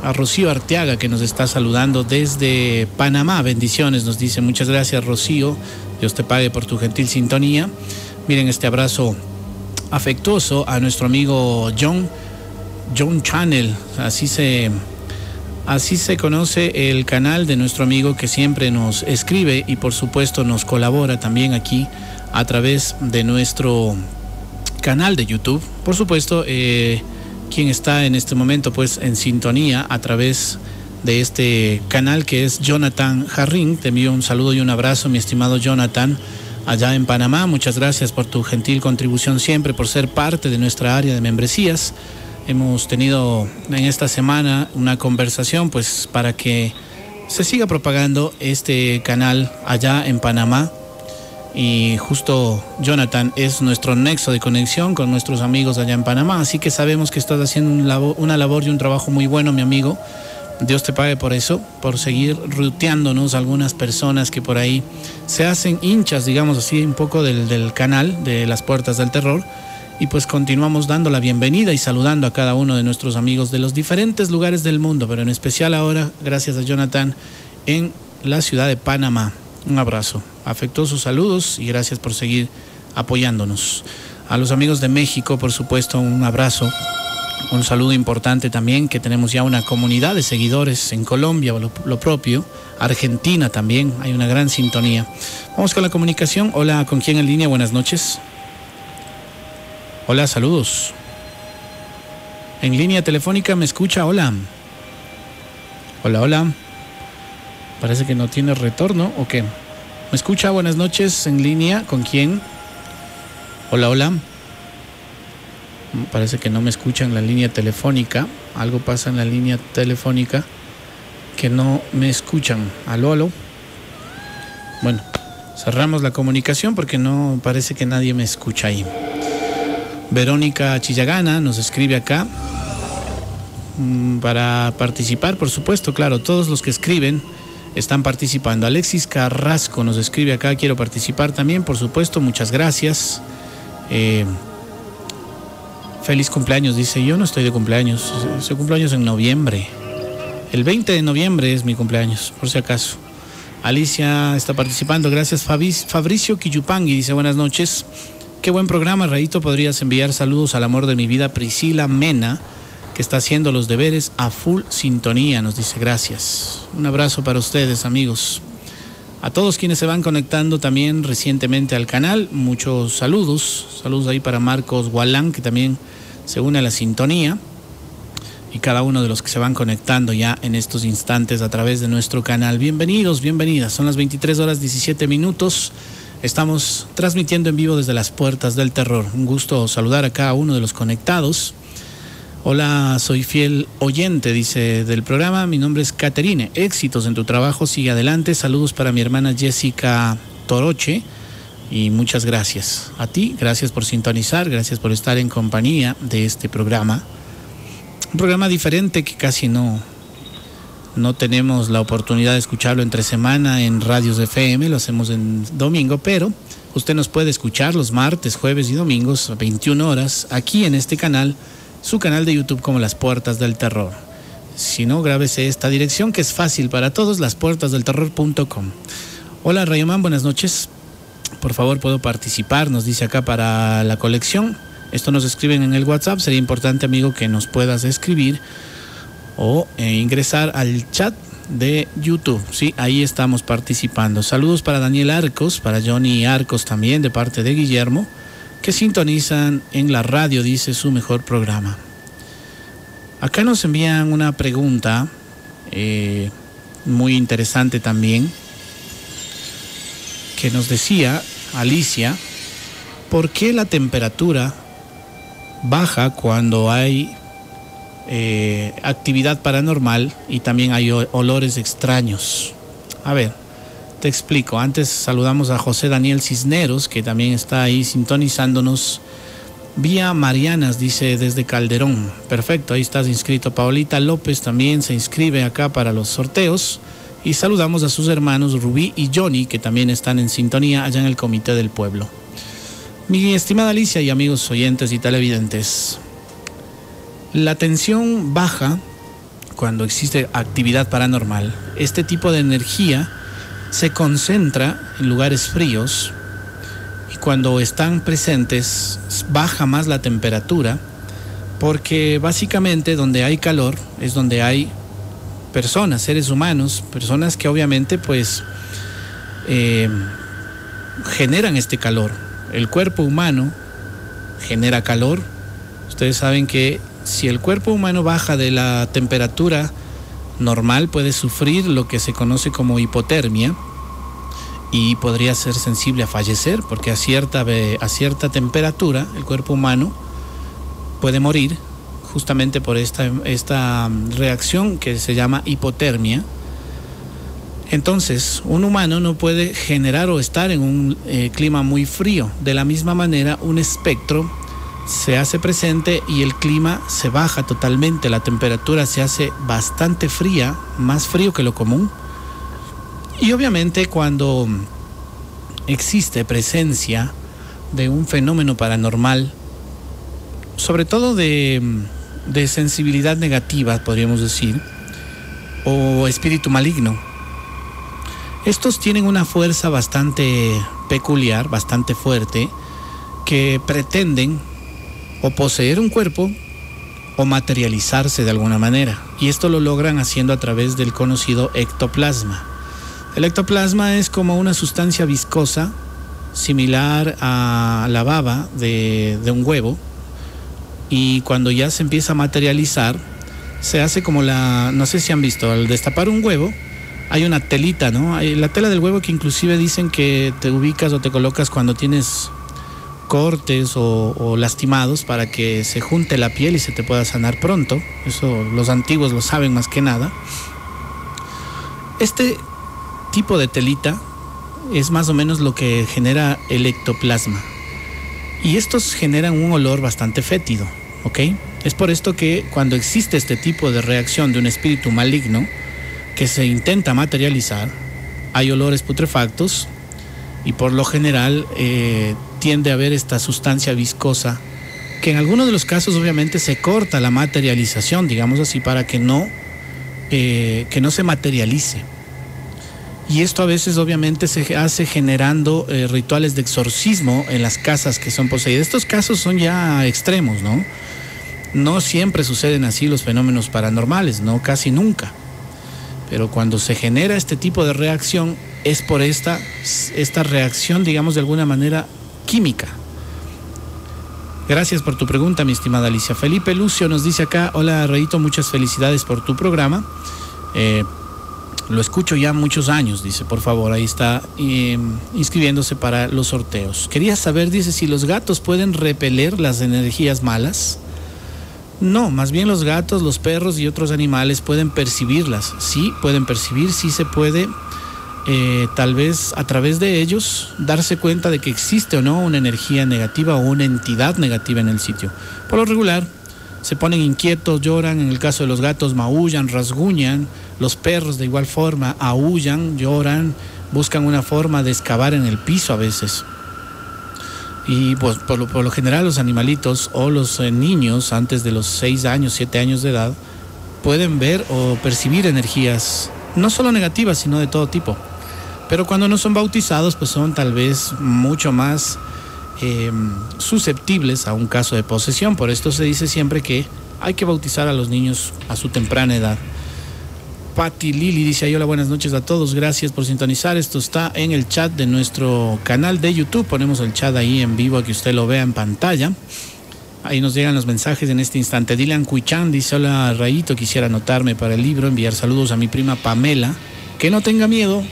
a Rocío Arteaga, que nos está saludando desde Panamá. Bendiciones, nos dice. Muchas gracias, Rocío. Dios te pague por tu gentil sintonía. Miren este abrazo afectuoso a nuestro amigo John Channel. Así se conoce el canal de nuestro amigo que siempre nos escribe y por supuesto nos colabora también aquí a través de nuestro canal de YouTube. Por supuesto, quien está en este momento pues en sintonía a través de este canal, que es Jonathan Jarrín. Te envío un saludo y un abrazo, mi estimado Jonathan, allá en Panamá. Muchas gracias por tu gentil contribución siempre, por ser parte de nuestra área de membresías. Hemos tenido en esta semana una conversación pues para que se siga propagando este canal allá en Panamá. Y justo Jonathan es nuestro nexo de conexión con nuestros amigos allá en Panamá. Así que sabemos que estás haciendo una labor y un trabajo muy bueno, mi amigo. Dios te pague por eso, por seguir ruteándonos algunas personas que por ahí se hacen hinchas, digamos así, un poco del canal de Las Puertas del Terror. Y pues continuamos dando la bienvenida y saludando a cada uno de nuestros amigos de los diferentes lugares del mundo, pero en especial ahora, gracias a Jonathan, en la ciudad de Panamá. Un abrazo, afectuosos saludos y gracias por seguir apoyándonos. A los amigos de México, por supuesto, un abrazo. Un saludo importante también, que tenemos ya una comunidad de seguidores en Colombia, lo propio. Argentina también, hay una gran sintonía. Vamos con la comunicación. Hola, ¿con quién en línea? Buenas noches. Hola, saludos. En línea telefónica, ¿me escucha? Hola. Hola, hola. Parece que no tiene retorno, ¿o qué? ¿Me escucha? Buenas noches, en línea, ¿con quién? Hola, hola. Parece que no me escucha en la línea telefónica. Algo pasa en la línea telefónica que no me escuchan. Aló, aló. Bueno, cerramos la comunicación porque no parece que nadie me escucha ahí. Verónica Chillagana nos escribe acá para participar, por supuesto, claro, todos los que escriben están participando. Alexis Carrasco nos escribe acá, quiero participar también, por supuesto, muchas gracias. Feliz cumpleaños, dice. Yo no estoy de cumpleaños. Soy cumpleaños en noviembre. El 20 de noviembre es mi cumpleaños, por si acaso. Alicia está participando. Gracias, Fabricio Quillupangui dice, buenas noches. Qué buen programa, Rayito. Podrías enviar saludos al amor de mi vida, Priscila Mena, que está haciendo los deberes a full sintonía. Nos dice gracias. Un abrazo para ustedes, amigos. A todos quienes se van conectando también recientemente al canal, muchos saludos. Saludos ahí para Marcos Gualán, que también se une a la sintonía. Y cada uno de los que se van conectando ya en estos instantes a través de nuestro canal. Bienvenidos, bienvenidas. Son las 23:17. Estamos transmitiendo en vivo desde Las Puertas del Terror. Un gusto saludar a cada uno de los conectados. Hola, soy fiel oyente, dice, del programa. Mi nombre es Caterine. Éxitos en tu trabajo, sigue adelante. Saludos para mi hermana Jessica Toroche y muchas gracias a ti. Gracias por sintonizar, gracias por estar en compañía de este programa. Un programa diferente que casi no tenemos la oportunidad de escucharlo entre semana en radios FM. Lo hacemos en domingo, pero usted nos puede escuchar los martes, jueves y domingos a 21 horas aquí en este canal. Su canal de YouTube como Las Puertas del Terror. Si no, grábese esta dirección que es fácil para todos, laspuertasdelterror.com. Hola, Rayomán, buenas noches. Por favor, ¿puedo participar? Nos dice acá para la colección. Esto nos escriben en el WhatsApp. Sería importante, amigo, que nos puedas escribir o ingresar al chat de YouTube. Sí, ahí estamos participando. Saludos para Daniel Arcos, para Johnny Arcos también, de parte de Guillermo, que sintonizan en la radio, dice, su mejor programa. Acá nos envían una pregunta muy interesante también, que nos decía Alicia, ¿por qué la temperatura baja cuando hay actividad paranormal y también hay olores extraños? A ver, te explico. Antes saludamos a José Daniel Cisneros, que también está ahí sintonizándonos vía Marianas, dice, desde Calderón. Perfecto, ahí estás inscrito. Paulita López también se inscribe acá para los sorteos. Y saludamos a sus hermanos Rubí y Johnny, que también están en sintonía allá en el Comité del Pueblo. Mi estimada Alicia y amigos oyentes y televidentes, la tensión baja cuando existe actividad paranormal. Este tipo de energía se concentra en lugares fríos y cuando están presentes baja más la temperatura, porque básicamente donde hay calor es donde hay personas, seres humanos, personas que obviamente pues generan este calor. El cuerpo humano genera calor. Ustedes saben que si el cuerpo humano baja de la temperatura normal, puede sufrir lo que se conoce como hipotermia y podría ser sensible a fallecer, porque a cierta temperatura el cuerpo humano puede morir justamente por esta reacción que se llama hipotermia. Entonces, un humano no puede generar o estar en un clima muy frío. De la misma manera, un espectro se hace presente y el clima se baja totalmente. La temperatura se hace bastante fría, más frío que lo común. Y obviamente cuando existe presencia de un fenómeno paranormal, sobre todo de sensibilidad negativa, podríamos decir, o espíritu maligno, estos tienen una fuerza bastante peculiar, bastante fuerte, que pretenden o poseer un cuerpo o materializarse de alguna manera. Y esto lo logran haciendo a través del conocido ectoplasma. El ectoplasma es como una sustancia viscosa similar a la baba de un huevo. Y cuando ya se empieza a materializar, se hace como la... No sé si han visto, al destapar un huevo, hay una telita, ¿no? Hay la tela del huevo que inclusive dicen que te ubicas o te colocas cuando tienes cortes o lastimados para que se junte la piel y se te pueda sanar pronto. Eso los antiguos lo saben más que nada. Este tipo de telita es más o menos lo que genera el ectoplasma. Y estos generan un olor bastante fétido, ¿ok? Es por esto que cuando existe este tipo de reacción de un espíritu maligno que se intenta materializar, hay olores putrefactos y por lo general tiende a haber esta sustancia viscosa que en algunos de los casos obviamente se corta la materialización, digamos así, para que no se materialice. Y esto a veces obviamente se hace generando rituales de exorcismo en las casas que son poseídas. Estos casos son ya extremos, ¿no? No siempre suceden así los fenómenos paranormales, ¿no? Casi nunca. Pero cuando se genera este tipo de reacción, es por esta reacción, digamos, de alguna manera química. Gracias por tu pregunta, mi estimada Alicia. Felipe Lucio nos dice acá: hola, Reito, muchas felicidades por tu programa. Lo escucho ya muchos años, dice, por favor, ahí está inscribiéndose para los sorteos. Quería saber, dice, si los gatos pueden repeler las energías malas. No, más bien los gatos, los perros y otros animales pueden percibirlas. Sí, pueden percibir, sí se puede, tal vez a través de ellos, darse cuenta de que existe o no una energía negativa o una entidad negativa en el sitio. Por lo regular, se ponen inquietos, lloran. En el caso de los gatos, maullan, rasguñan. Los perros de igual forma, aullan, lloran, buscan una forma de excavar en el piso a veces. Y pues por lo general los animalitos o los niños antes de los 6 años, 7 años de edad pueden ver o percibir energías, no solo negativas, sino de todo tipo. Pero cuando no son bautizados, pues son tal vez mucho más susceptibles a un caso de posesión. Por esto se dice siempre que hay que bautizar a los niños a su temprana edad. Patty Lili dice ahí: hola, buenas noches a todos, gracias por sintonizar. Esto está en el chat de nuestro canal de YouTube. Ponemos el chat ahí en vivo a que usted lo vea en pantalla. Ahí nos llegan los mensajes en este instante. Dylan Cuichan dice: hola, Rayito, quisiera anotarme para el libro, enviar saludos a mi prima Pamela, que no tenga miedo.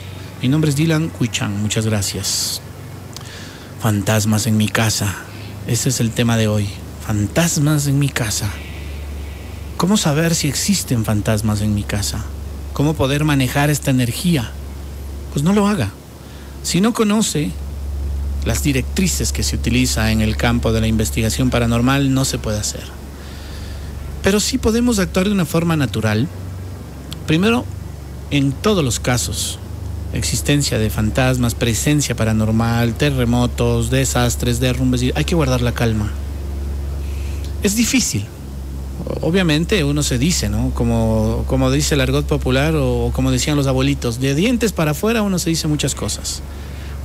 Mi nombre es Dylan Cuichan, muchas gracias. Fantasmas en mi casa, ese es el tema de hoy. Fantasmas en mi casa. ¿Cómo saber si existen fantasmas en mi casa? ¿Cómo poder manejar esta energía? Pues no lo haga. Si no conoce las directrices que se utiliza en el campo de la investigación paranormal, no se puede hacer. Pero sí podemos actuar de una forma natural. Primero, en todos los casos, existencia de fantasmas, presencia paranormal, terremotos, desastres, derrumbes, hay que guardar la calma. Es difícil. Obviamente uno se dice, ¿no? Como dice el argot popular o como decían los abuelitos, de dientes para afuera uno se dice muchas cosas.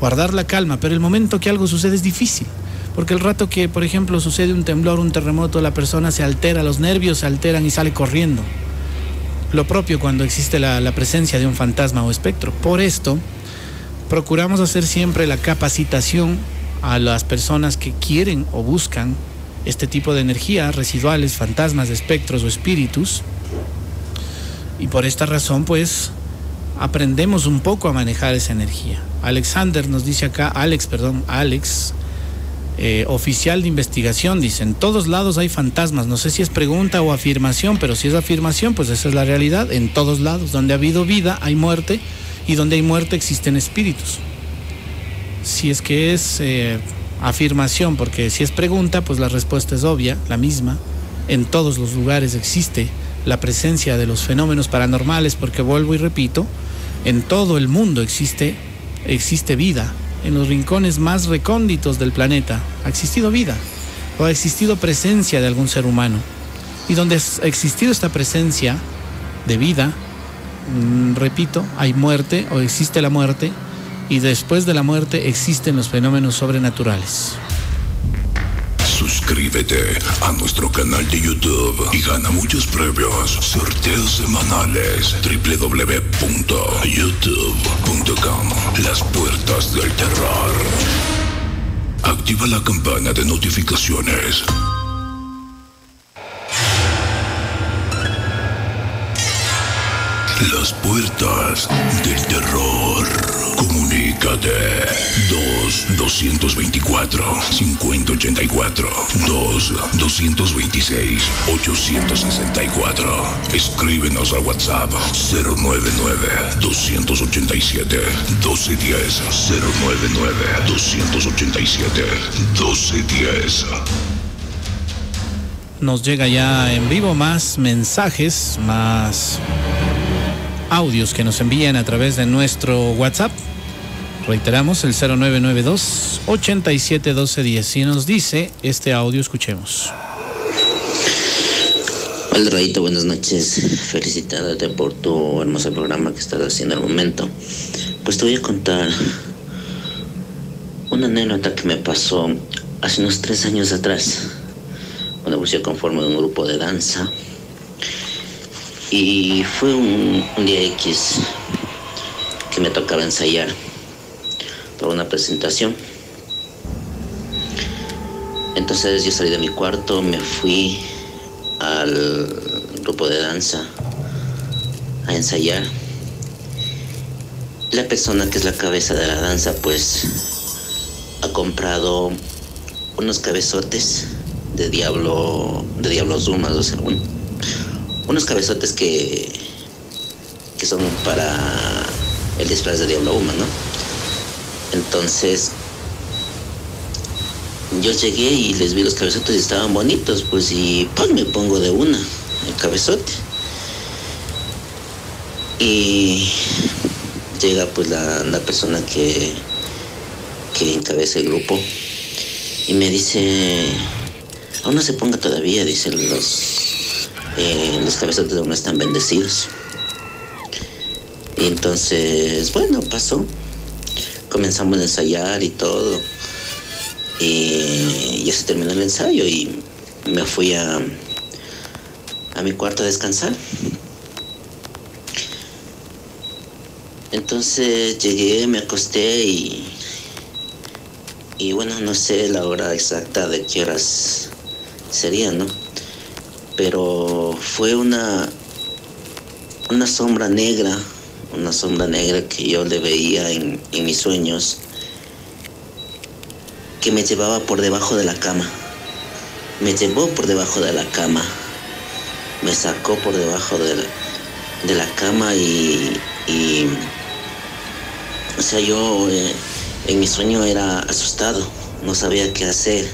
Guardar la calma, pero el momento que algo sucede es difícil. Porque el rato que, por ejemplo, sucede un temblor, un terremoto, la persona se altera, los nervios se alteran y sale corriendo. Lo propio cuando existe la presencia de un fantasma o espectro. Por esto, procuramos hacer siempre la capacitación a las personas que quieren o buscan este tipo de energía, residuales, fantasmas, espectros o espíritus. Y por esta razón, pues, aprendemos un poco a manejar esa energía. Alexander nos dice acá, Alex, oficial de investigación, dice, en todos lados hay fantasmas. No sé si es pregunta o afirmación, pero si es afirmación, pues esa es la realidad. En todos lados, donde ha habido vida hay muerte, y donde hay muerte existen espíritus. Si es que es afirmación, porque si es pregunta, pues la respuesta es obvia, la misma. En todos los lugares existe la presencia de los fenómenos paranormales, porque vuelvo y repito, en todo el mundo existe vida. En los rincones más recónditos del planeta ha existido vida, o ha existido presencia de algún ser humano. Y donde ha existido esta presencia de vida, repito, hay muerte, o existe la muerte, y después de la muerte existen los fenómenos sobrenaturales. Suscríbete a nuestro canal de YouTube y gana muchos premios, sorteos semanales, www.youtube.com, Las Puertas del Terror. Activa la campana de notificaciones. Las Puertas del Terror. Comunícate 2-224-5084, 2-226-864. Escríbenos al WhatsApp 099-287-1210, 099-287-1210. Nos llega ya en vivo más mensajes, más audios que nos envían a través de nuestro WhatsApp. Reiteramos el 0992 87 12 10. Y nos dice este audio, escuchemos. Hola Rayito, buenas noches. Felicitándote por tu hermoso programa que estás haciendo al momento. Pues te voy a contar una anécdota que me pasó hace unos 3 años atrás, cuando pues yo conformo de un grupo de danza. Y fue un día X que me tocaba ensayar una presentación. Entonces yo salí de mi cuarto, me fui al grupo de danza a ensayar. La persona que es la cabeza de la danza pues ha comprado unos cabezotes de diablos humanos, o sea, unos cabezotes que son para el disfraz de diablo humano, ¿no? Entonces, yo llegué y les vi los cabezotes y estaban bonitos, pues, y ¡pum! Me pongo de una el cabezote. Y llega, pues, la persona que encabeza el grupo y me dice, aún no se ponga todavía, dice, los cabezotes aún no están bendecidos. Y entonces, bueno, pasó. Comenzamos a ensayar y todo, y ya se terminó el ensayo y me fui a mi cuarto a descansar. Entonces llegué, me acosté y bueno, no sé la hora exacta de qué horas sería, ¿no? Pero fue una sombra negra, una sombra negra que yo le veía en mis sueños, que me llevaba por debajo de la cama. Me llevó por debajo de la cama. Me sacó por debajo de la cama y o sea, yo en mi sueño era asustado. No sabía qué hacer.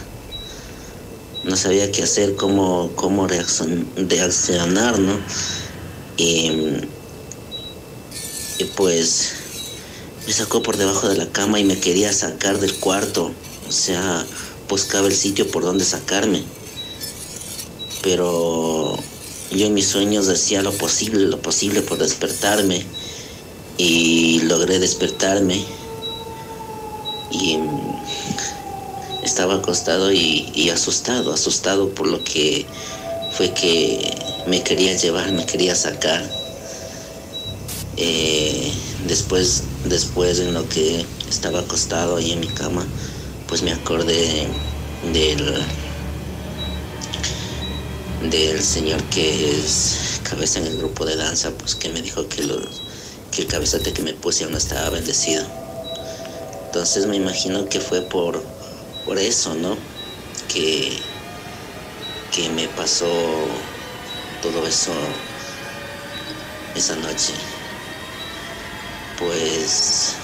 No sabía qué hacer, cómo reaccionar, ¿no? Y pues me sacó por debajo de la cama y me quería sacar del cuarto. O sea, buscaba el sitio por donde sacarme. Pero yo en mis sueños hacía lo posible por despertarme. Y logré despertarme. Y estaba acostado y asustado por lo que fue que me quería llevar, me quería sacar. Después en lo que estaba acostado ahí en mi cama, pues me acordé del, del señor que es cabeza en el grupo de danza, pues que me dijo que el cabezote que me pusieron estaba bendecido. Entonces me imagino que fue por eso, ¿no? Que me pasó todo eso esa noche. Pues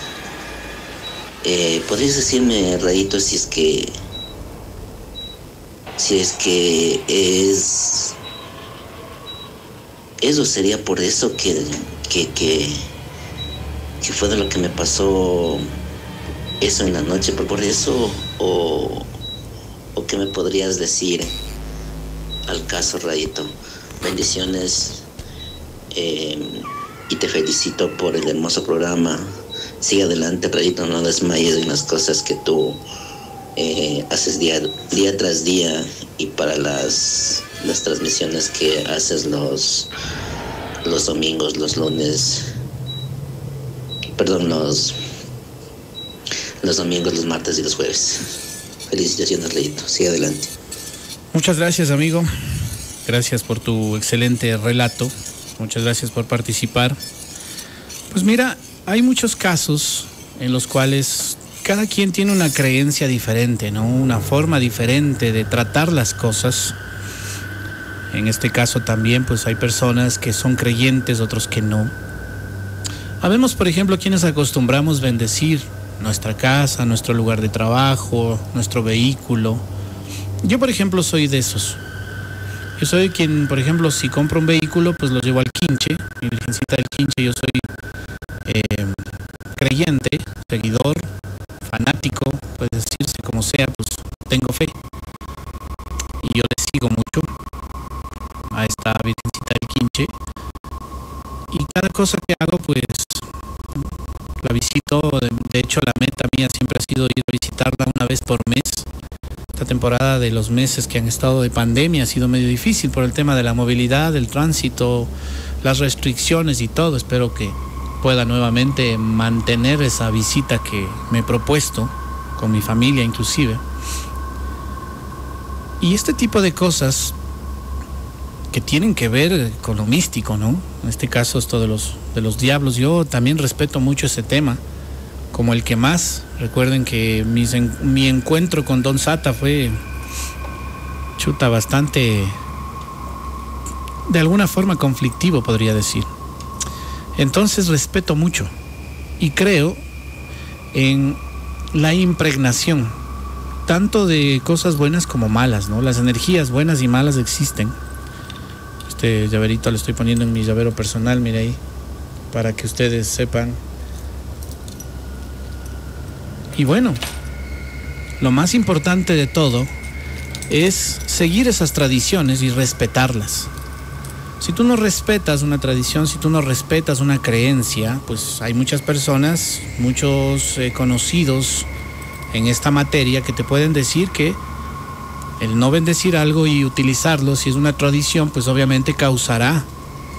podrías decirme, Rayito, si es que es eso, sería por eso que fue de lo que me pasó eso en la noche, por eso, o qué me podrías decir al caso, Rayito. Bendiciones, y te felicito por el hermoso programa. Sigue adelante, Rayito, no desmayes en las cosas que tú haces día tras día, y para las transmisiones que haces los domingos, los lunes, perdón, los domingos, los martes y los jueves. Felicitaciones, Rayito, sigue adelante. Muchas gracias, amigo. Gracias por tu excelente relato. Muchas gracias por participar. Pues mira, hay muchos casos en los cuales cada quien tiene una creencia diferente, ¿no? Una forma diferente de tratar las cosas. En este caso también, pues hay personas que son creyentes, otros que no. Habemos, por ejemplo, quienes acostumbramos bendecir nuestra casa, nuestro lugar de trabajo, nuestro vehículo. Yo, por ejemplo, soy de esos. Yo soy quien, por ejemplo, si compro un vehículo, pues lo llevo al quinche, mi virgencita del quinche. Yo soy creyente, seguidor, fanático, puede decirse como sea, pues tengo fe. Y yo le sigo mucho a esta virgencita del quinche. Y cada cosa que hago, pues la visito. De hecho, la meta mía siempre ha sido ir a visitarla una vez por mes. Esta temporada de los meses que han estado de pandemia ha sido medio difícil por el tema de la movilidad, del tránsito, las restricciones y todo. Espero que pueda nuevamente mantener esa visita que me he propuesto, con mi familia inclusive. Y este tipo de cosas que tienen que ver con lo místico, ¿no? En este caso esto de los diablos. Yo también respeto mucho ese tema, como el que más. Recuerden que mi encuentro con Don Sata fue bastante, de alguna forma, conflictivo, podría decir. Entonces respeto mucho y creo en la impregnación, tanto de cosas buenas como malas, ¿no? Las energías buenas y malas existen. Este llaverito lo estoy poniendo en mi llavero personal, mire ahí, para que ustedes sepan. Y bueno, lo más importante de todo es seguir esas tradiciones y respetarlas. Si tú no respetas una tradición, si tú no respetas una creencia, pues hay muchas personas, muchos conocidos en esta materia que te pueden decir que el no bendecir algo y utilizarlo, si es una tradición, pues obviamente causará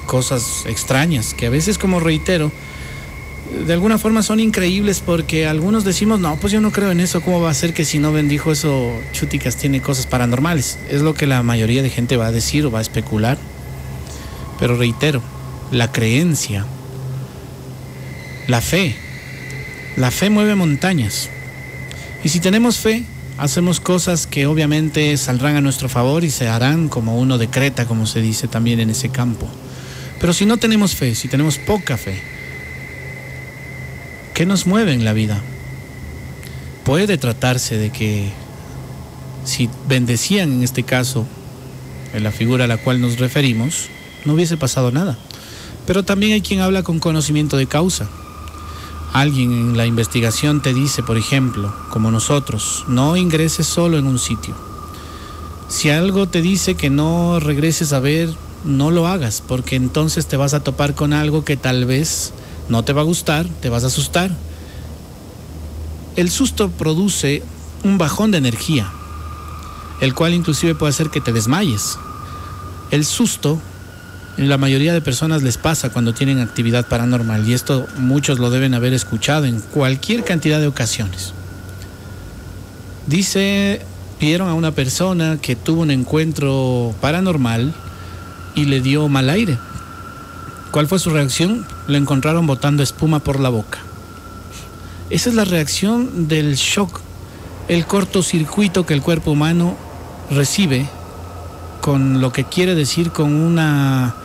cosas extrañas, que a veces, como reitero, de alguna forma son increíbles, porque algunos decimos, no, pues yo no creo en eso, ¿cómo va a ser que si no bendijo eso, chuticas, tiene cosas paranormales? Es lo que la mayoría de gente va a decir o va a especular. Pero reitero, la creencia, la fe mueve montañas. Y si tenemos fe, hacemos cosas que obviamente saldrán a nuestro favor y se harán como uno decreta, como se dice también en ese campo. Pero si no tenemos fe, si tenemos poca fe, ¿qué nos mueve en la vida? Puede tratarse de que si bendecían, en este caso, en la figura a la cual nos referimos, no hubiese pasado nada. Pero también hay quien habla con conocimiento de causa. Alguien en la investigación te dice, por ejemplo, como nosotros, no ingreses solo en un sitio. Si algo te dice que no regreses a ver, no lo hagas, porque entonces te vas a topar con algo que tal vez no te va a gustar, te vas a asustar. El susto produce un bajón de energía, el cual inclusive puede hacer que te desmayes. El susto, la mayoría de personas les pasa cuando tienen actividad paranormal, y esto muchos lo deben haber escuchado en cualquier cantidad de ocasiones. Dice vieron a una persona que tuvo un encuentro paranormal y le dio mal aire. ¿Cuál fue su reacción? Lo encontraron botando espuma por la boca. Esa es la reacción del shock, el cortocircuito que el cuerpo humano recibe con lo que quiere decir con una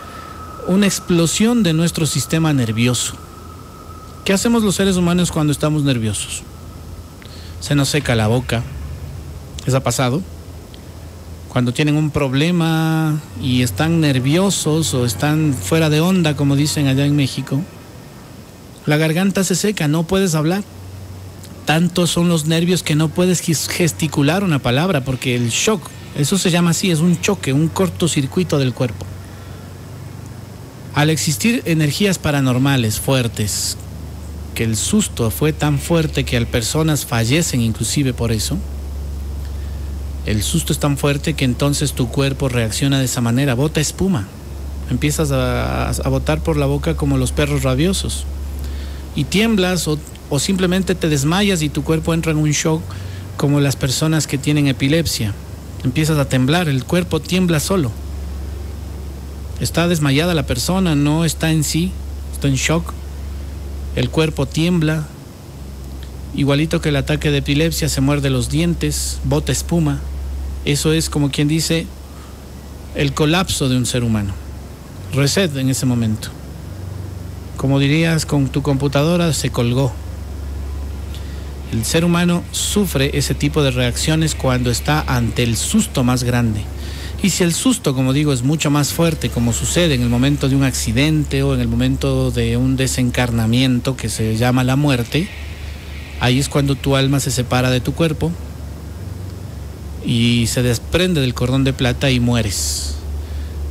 explosión de nuestro sistema nervioso. ¿Qué hacemos los seres humanos cuando estamos nerviosos? Se nos seca la boca. ¿Les ha pasado? Cuando tienen un problema y están nerviosos o están fuera de onda, como dicen allá en México, la garganta se seca, no puedes hablar. Tantos son los nervios que no puedes gesticular una palabra, porque el shock, eso se llama así, es un choque, un cortocircuito del cuerpo. Al existir energías paranormales fuertes, que el susto fue tan fuerte que personas fallecen inclusive por eso, el susto es tan fuerte que entonces tu cuerpo reacciona de esa manera, bota espuma, empiezas a botar por la boca como los perros rabiosos y tiemblas o simplemente te desmayas y tu cuerpo entra en un shock como las personas que tienen epilepsia. Empiezas a temblar, el cuerpo tiembla solo. Está desmayada la persona, no está en sí, está en shock. El cuerpo tiembla, igualito que el ataque de epilepsia, se muerde los dientes, bota espuma. Eso es, como quien dice, el colapso de un ser humano. Reset en ese momento. Como dirías, con tu computadora se colgó. El ser humano sufre ese tipo de reacciones cuando está ante el susto más grande. Y si el susto, como digo, es mucho más fuerte, como sucede en el momento de un accidente o en el momento de un desencarnamiento que se llama la muerte, ahí es cuando tu alma se separa de tu cuerpo y se desprende del cordón de plata y mueres.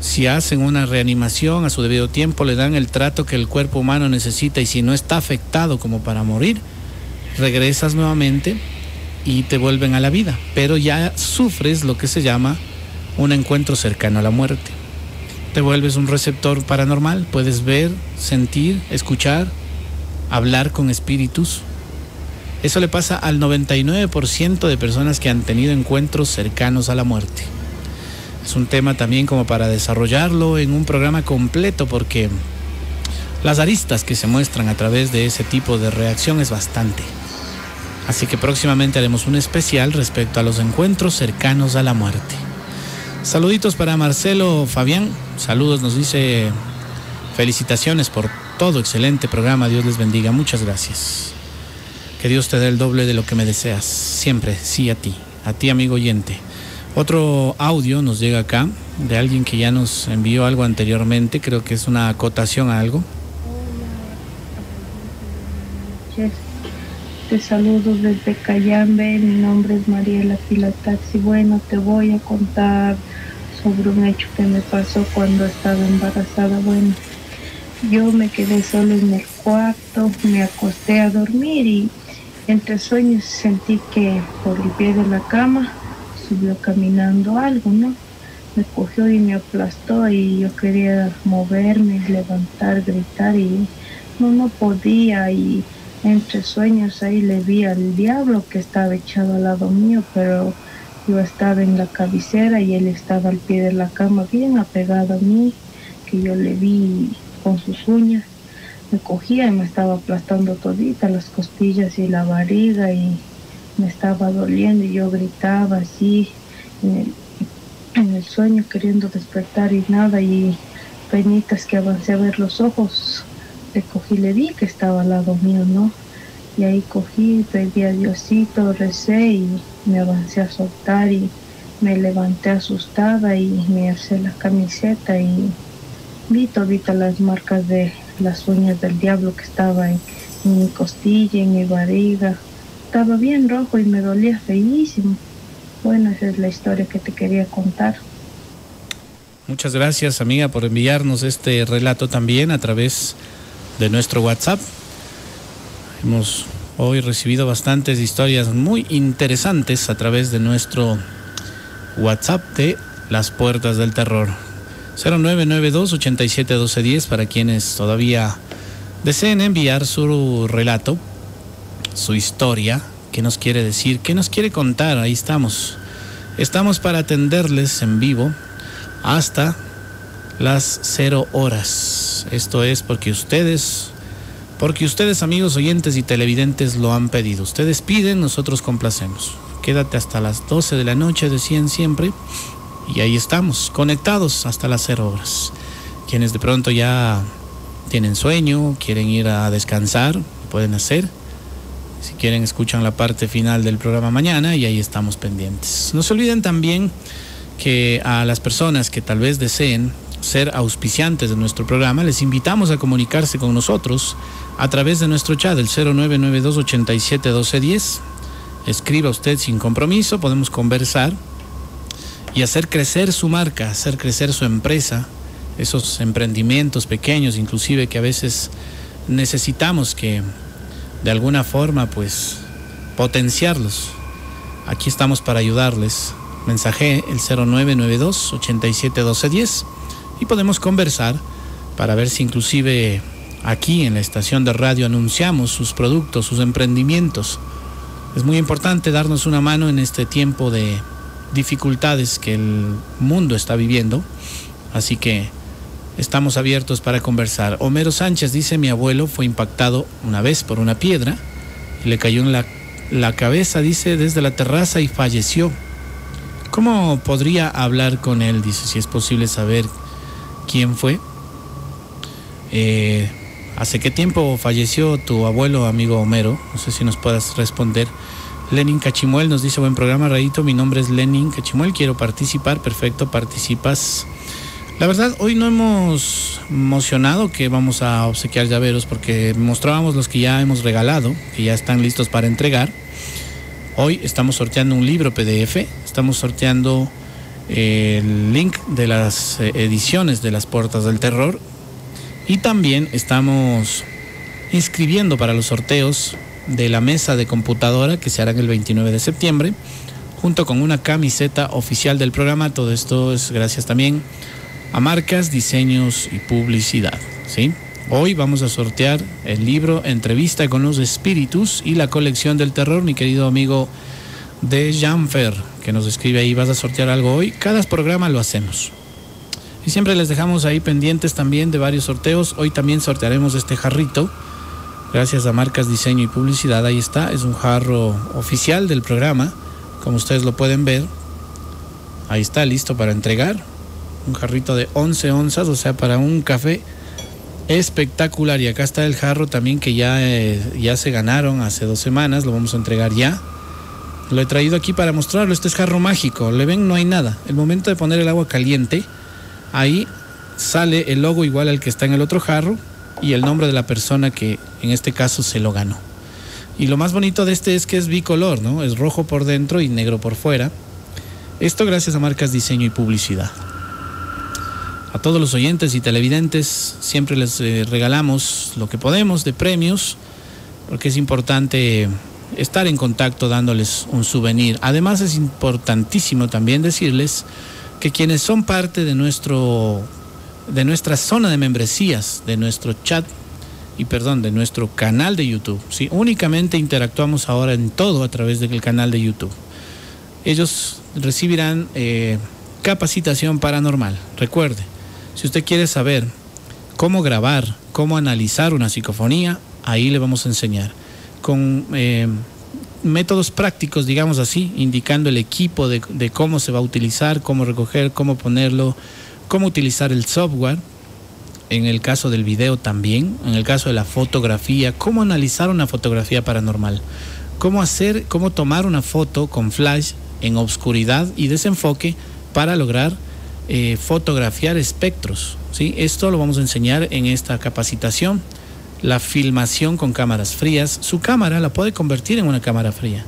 Si hacen una reanimación a su debido tiempo, le dan el trato que el cuerpo humano necesita, y si no está afectado como para morir, regresas nuevamente y te vuelven a la vida, pero ya sufres lo que se llama un encuentro cercano a la muerte. Te vuelves un receptor paranormal, puedes ver, sentir, escuchar, hablar con espíritus. Eso le pasa al 99% de personas que han tenido encuentros cercanos a la muerte. Es un tema también como para desarrollarlo en un programa completo, porque las aristas que se muestran a través de ese tipo de reacción es bastante. Así que próximamente haremos un especial respecto a los encuentros cercanos a la muerte. Saluditos para Marcelo Fabián. Saludos, nos dice, felicitaciones por todo, excelente programa, Dios les bendiga, muchas gracias. Que Dios te dé el doble de lo que me deseas, siempre, sí, a ti amigo oyente. Otro audio nos llega acá, de alguien que ya nos envió algo anteriormente, creo que es una acotación a algo. Hola, te saludo desde Cayambe, mi nombre es Mariela Fila Taxi. Bueno, te voy a contar sobre un hecho que me pasó cuando estaba embarazada. Bueno, yo me quedé sola en el cuarto, me acosté a dormir y entre sueños sentí que por el pie de la cama subió caminando algo, ¿no? Me cogió y me aplastó y yo quería moverme, levantar, gritar y no podía. Y entre sueños ahí le vi al diablo que estaba echado al lado mío, pero yo estaba en la cabecera y él estaba al pie de la cama bien apegado a mí, que yo le vi con sus uñas. Me cogía y me estaba aplastando todita, las costillas y la barriga, y me estaba doliendo y yo gritaba así en el sueño queriendo despertar y nada, y penitas que avancé a ver los ojos. Le cogí, le vi que estaba al lado mío, ¿no? Y ahí cogí, pedí a Diosito, recé y me avancé a soltar y me levanté asustada y me alcé la camiseta y vi todita las marcas de las uñas del diablo que estaba en mi costilla, en mi barriga. Estaba bien rojo y me dolía feísimo. Bueno, esa es la historia que te quería contar. Muchas gracias, amiga, por enviarnos este relato también a través de nuestro WhatsApp. Hemos hoy recibido bastantes historias muy interesantes a través de nuestro WhatsApp de Las Puertas del Terror. 0992-871210 para quienes todavía deseen enviar su relato, su historia, qué nos quiere decir, qué nos quiere contar. Ahí estamos. Estamos para atenderles en vivo hasta las 0 horas. Esto es porque ustedes, amigos oyentes y televidentes, lo han pedido. Ustedes piden, nosotros complacemos. Quédate hasta las 12 de la noche, decían siempre, y ahí estamos, conectados hasta las 0 horas. Quienes de pronto ya tienen sueño, quieren ir a descansar, pueden hacer. Si quieren, escuchan la parte final del programa mañana y ahí estamos pendientes. No se olviden también que a las personas que tal vez deseen ser auspiciantes de nuestro programa, les invitamos a comunicarse con nosotros a través de nuestro chat, el 0992 87 12 10. Escriba usted sin compromiso, podemos conversar y hacer crecer su marca, hacer crecer su empresa, esos emprendimientos pequeños inclusive que a veces necesitamos que de alguna forma pues potenciarlos. Aquí estamos para ayudarles. Mensaje el 0992 87 12 10 y podemos conversar para ver si inclusive aquí en la estación de radio anunciamos sus productos, sus emprendimientos. Es muy importante darnos una mano en este tiempo de dificultades que el mundo está viviendo, así que estamos abiertos para conversar. Homero Sánchez dice: mi abuelo fue impactado una vez por una piedra y le cayó en la cabeza, dice, desde la terraza y falleció. ¿Cómo podría hablar con él? Dice, si es posible saber quién fue. ¿Hace qué tiempo falleció tu abuelo, amigo Homero? No sé si nos puedas responder. Lenin Cachimuel nos dice: buen programa, Rayito, mi nombre es Lenin Cachimuel, quiero participar. Perfecto, participas. La verdad, hoy no hemos mencionado que vamos a obsequiar llaveros porque mostrábamos los que ya hemos regalado, que ya están listos para entregar. Hoy estamos sorteando un libro PDF, estamos sorteando el link de las ediciones de Las Puertas del Terror. Y también estamos inscribiendo para los sorteos de la mesa de computadora que se harán el 29 de septiembre, junto con una camiseta oficial del programa. Todo esto es gracias también a Marcas, Diseños y Publicidad, ¿sí? Hoy vamos a sortear el libro Entrevista con los Espíritus y la colección del terror, mi querido amigo de Janfer, que nos escribe ahí. ¿Vas a sortear algo hoy? Cada programa lo hacemos. Y siempre les dejamos ahí pendientes también de varios sorteos. Hoy también sortearemos este jarrito, gracias a Marcas, Diseño y Publicidad. Ahí está, es un jarro oficial del programa, como ustedes lo pueden ver. Ahí está, listo para entregar. Un jarrito de 11 onzas, o sea, para un café espectacular. Y acá está el jarro también que ya se ganaron hace 2 semanas. Lo vamos a entregar ya. Lo he traído aquí para mostrarlo. Este es jarro mágico. ¿Le ven? No hay nada. El momento de poner el agua caliente, ahí sale el logo igual al que está en el otro jarro y el nombre de la persona que en este caso se lo ganó. Y lo más bonito de este es que es bicolor, ¿no? Es rojo por dentro y negro por fuera. Esto gracias a Marcas, Diseño y Publicidad. A todos los oyentes y televidentes siempre les regalamos lo que podemos de premios, porque es importante estar en contacto dándoles un souvenir. Además, es importantísimo también decirles que quienes son parte de nuestra zona de membresías, de nuestro chat y perdón, de nuestro canal de YouTube, ¿sí? Únicamente interactuamos ahora en todo a través del canal de YouTube. Ellos recibirán capacitación paranormal. Recuerde, si usted quiere saber cómo grabar, cómo analizar una psicofonía, ahí le vamos a enseñar con métodos prácticos, digamos así, indicando el equipo de cómo se va a utilizar, cómo recoger, cómo ponerlo, cómo utilizar el software. En el caso del video también, en el caso de la fotografía, cómo analizar una fotografía paranormal, cómo tomar una foto con flash en obscuridad y desenfoque para lograr fotografiar espectros, ¿sí? Esto lo vamos a enseñar en esta capacitación. La filmación con cámaras frías, su cámara la puede convertir en una cámara fría.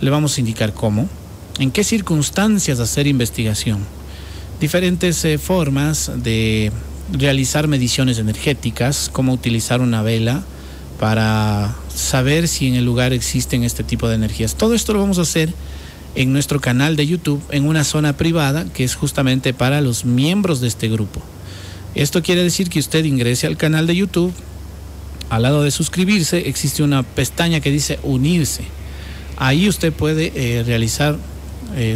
Le vamos a indicar cómo, en qué circunstancias hacer investigación. Diferentes formas de realizar mediciones energéticas, cómo utilizar una vela para saber si en el lugar existen este tipo de energías. Todo esto lo vamos a hacer en nuestro canal de YouTube, en una zona privada que es justamente para los miembros de este grupo. Esto quiere decir que usted ingrese al canal de YouTube. Al lado de suscribirse existe una pestaña que dice unirse. Ahí usted puede realizar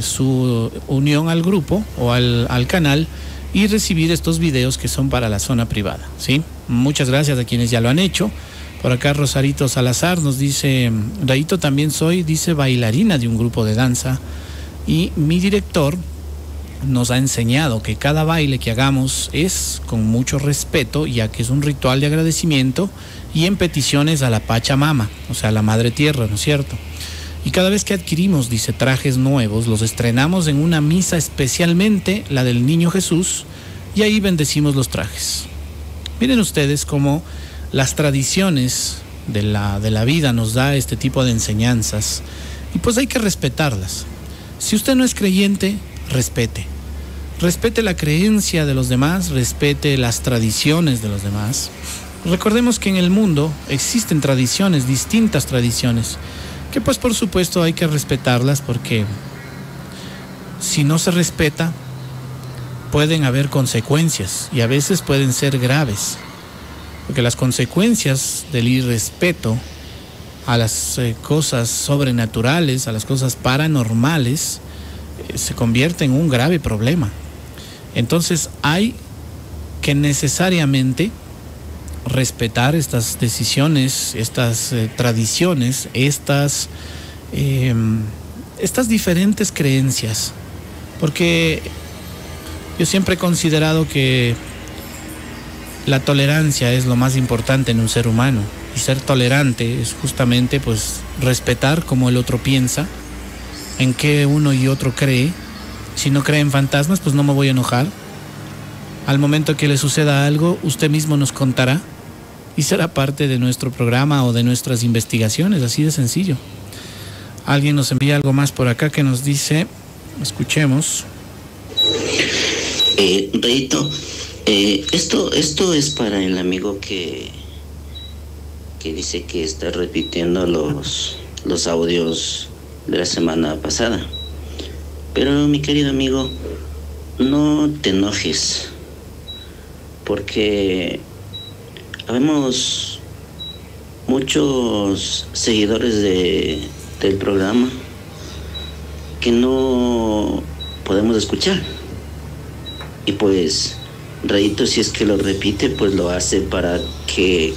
su unión al grupo o al canal y recibir estos videos que son para la zona privada, ¿sí? Muchas gracias a quienes ya lo han hecho. Por acá Rosarito Salazar nos dice, Rayito, también soy, dice, bailarina de un grupo de danza y mi director nos ha enseñado que cada baile que hagamos es con mucho respeto, ya que es un ritual de agradecimiento y en peticiones a la Pachamama, o sea, a la Madre Tierra, ¿no es cierto? Y cada vez que adquirimos, dice, trajes nuevos, los estrenamos en una misa, especialmente la del Niño Jesús, y ahí bendecimos los trajes. Miren ustedes cómo las tradiciones de la vida nos da este tipo de enseñanzas, y pues hay que respetarlas. Si usted no es creyente, respete. Respete la creencia de los demás, respete las tradiciones de los demás. Recordemos que en el mundo existen tradiciones, distintas tradiciones, que pues por supuesto hay que respetarlas, porque si no se respeta pueden haber consecuencias y a veces pueden ser graves, porque las consecuencias del irrespeto a las cosas sobrenaturales, a las cosas paranormales, se convierte en un grave problema. Entonces hay que necesariamente respetar estas decisiones, estas tradiciones, estas diferentes creencias, porque yo siempre he considerado que la tolerancia es lo más importante en un ser humano, y ser tolerante es justamente pues respetar cómo el otro piensa, en qué uno y otro cree. Si no cree en fantasmas, pues no me voy a enojar. Al momento que le suceda algo, usted mismo nos contará y será parte de nuestro programa o de nuestras investigaciones, así de sencillo. Alguien nos envía algo más por acá que nos dice, escuchemos. Rito, esto es para el amigo que dice que está repitiendo los audios de la semana pasada. Pero mi querido amigo, no te enojes, porque habemos muchos seguidores del programa que no podemos escuchar. Y pues Rayito, si es que lo repite, pues lo hace para que